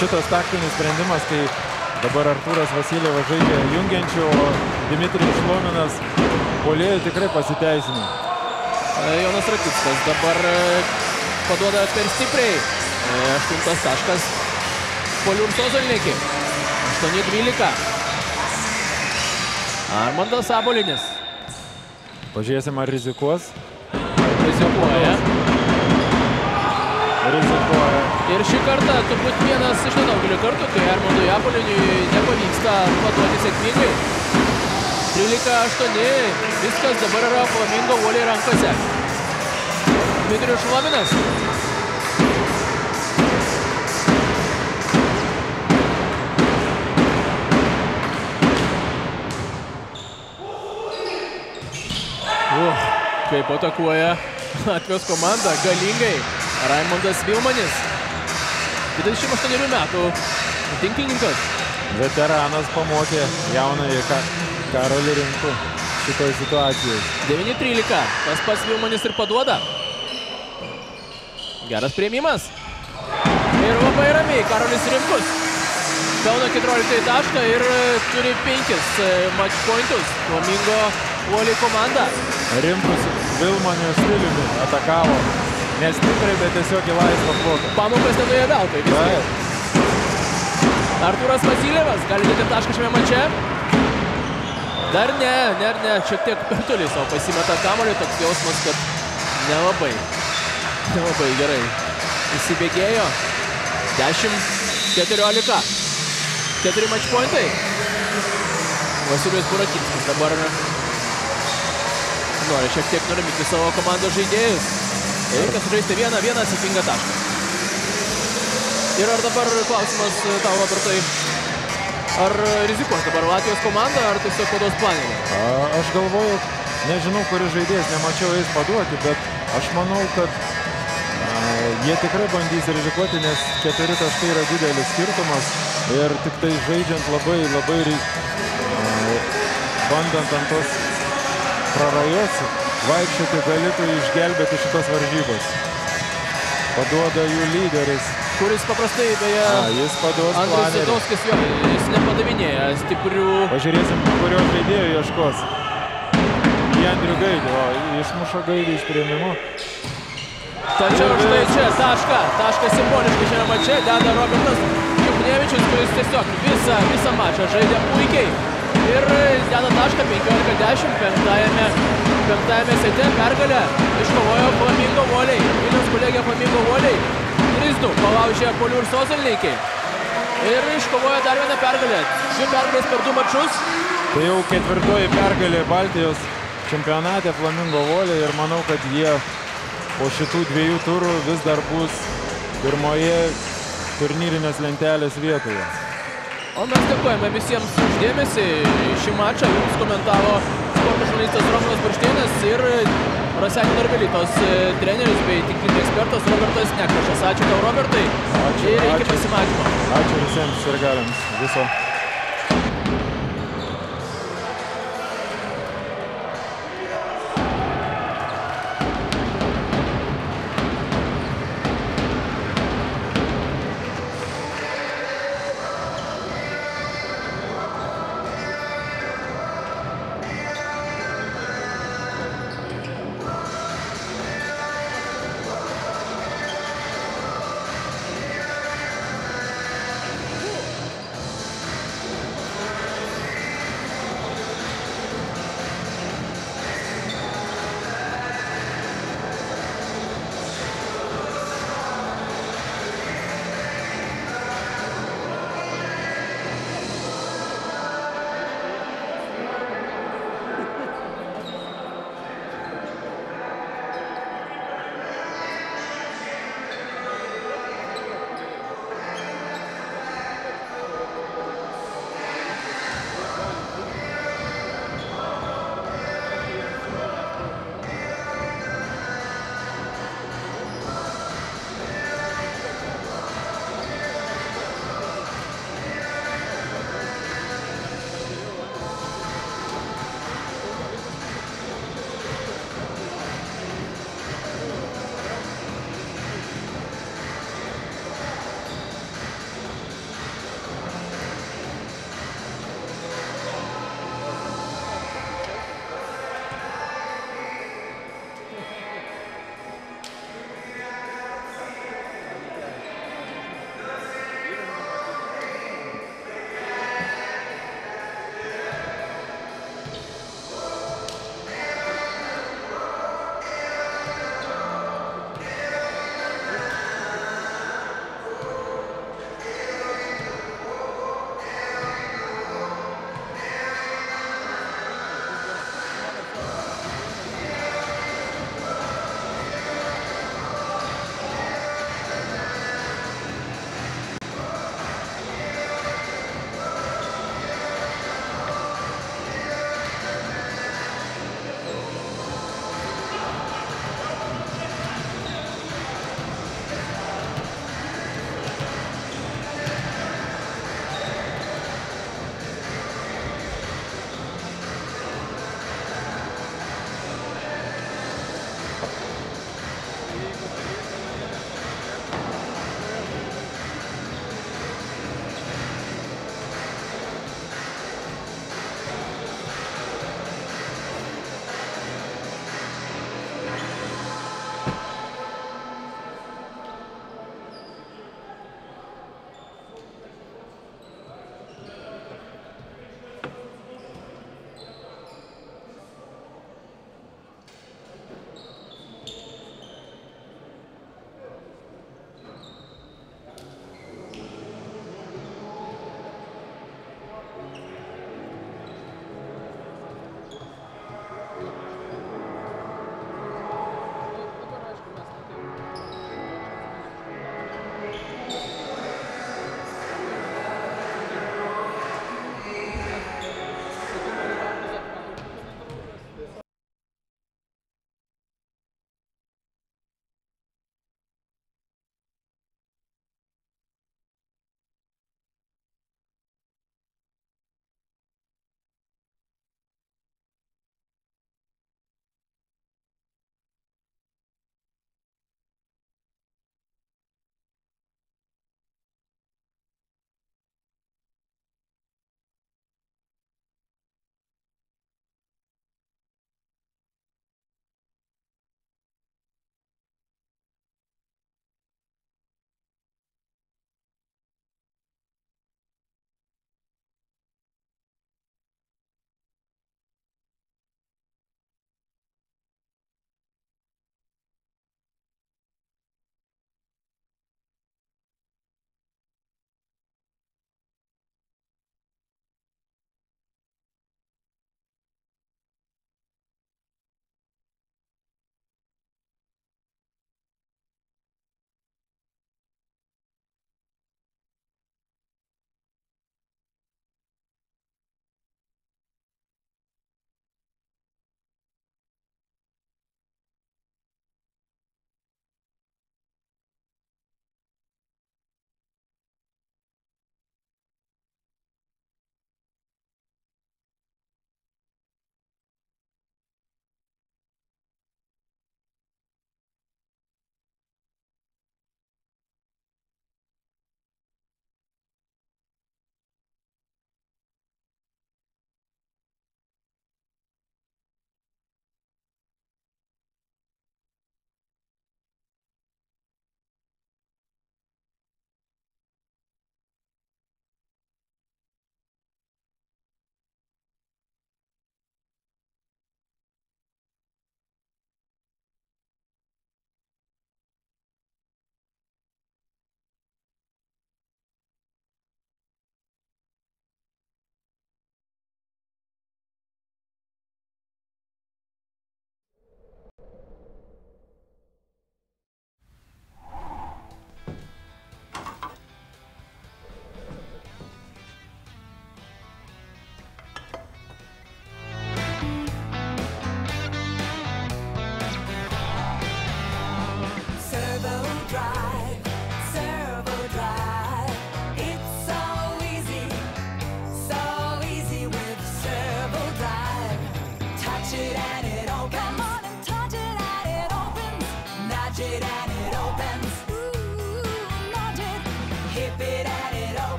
Šitas taktinis sprendimas, kai dabar Artūras Vasilievas žaidė jungiančių, o Dimitrijus Šlominas puolėjo tikrai pasiteisino. Jonas Rakickas dabar paduoda per stipriai. Aštuntas taškas Poliurso Zolniki. aštuoni dvylika. Armandas Abolinis. Pažiūrėsim, ar rizikuos. Rizikuoja. Rizikuoja. Ir šį kartą turbūt vienas iš nedaugelio kartų, kai Armandui Aboliniui nepavyksta paduoti sėkmingai. trylika aštuoni. Viskas dabar yra Flamingo uoliai rankose. Dmitrijus Šlominas. Uh, kaip atakuoja Latvijos komanda galingai. Raimondas Vilmanis. dvidešimt aštuonerių metų tinklininkas. Veteranas pamokė jaunąjį Karolį Rinkų šitoj situacijai. devyni trylika. Tas pats Vilmanis ir paduoda. Geras priėmimas. Ir labai ramiai Karolis Rimkus. Pelno keturioliktąjį tašką ir turi penkis match pointus. Flamingo uoliai komanda. Rimkus Vilmanio stiliumi atakavo. Nestipriai, bet tiesiog į laisvą plotą. Pamokas nenuėjo veltui. Artūras Vasilievas gali dėti tašką šiame mače. Dar ne, ne, ne. Šiek tiek per toli savo pasimeta kamuolį. Toks jausmas, kad nelabai. Labai gerai įsibėgėjo. dešimt keturiolika. Keturi match pointai. Vasilijus Burakinskas dabar nori šiek tiek nuraminti savo komandos žaidėjus. Reikia sužaisti vieną, vieną sėkmingą tašką. Ir ar dabar klausimas tau, Robertai, ar rizikuos dabar Latvijos komanda, ar tiesiog paduos planinį? Aš galvoju, nežinau, kuris žaidėjas, nemačiau jais paduoti, bet aš manau, kad jie tikrai bandys rizikuoti, nes keturi taškai yra didelis skirtumas ir tik tai žaidžiant labai, labai bandant ant tos prarajos vaikščioti galėtų išgelbėti šitos varžybos. Paduoda jų lyderis. Kuris paprastai, beje, Andrius Zidovskis jo, jis nepadavinėja stiprių. Pažiūrėsim, kurio žaidėjo ieškos. Į Andrių Gaidį, o išmušo Gaidį iš priėmimo. Tačiau štai čia tašką, tašką simboliškai šiame mače deda Robertas Juknevičius, kuris tiesiog visą, visą mačą žaidė puikiai. Ir deda tašką penkiolika dešimt, penktajame, penktajame sete pergalę iškovojo Flamingo uoliai. Vilniaus kolegė Flamingo uoliai trys du palaužė Poliurso Zolnikiai. Ir iškovojo dar vieną pergalę. Dvi pergalės per du mačus. Tai jau ketvirtoji pergalė Baltijos čempionate Flamingo uoliai ir manau, kad jie po šitų dviejų turų vis dar bus pirmoje turnyrinės lentelės vietoje. O mes dėkojame visiems už dėmesį. Šį mačą jums komentavo sporto žurnalistas Romanas Buršteinas ir Raseinių Narvelytos treneris bei tinklinis ekspertas Robertas Nekrošas. Ačiū tau, Robertai. Ačiū. Ir iki pasimatymo. Ačiū visiems sirgaliams. Viso.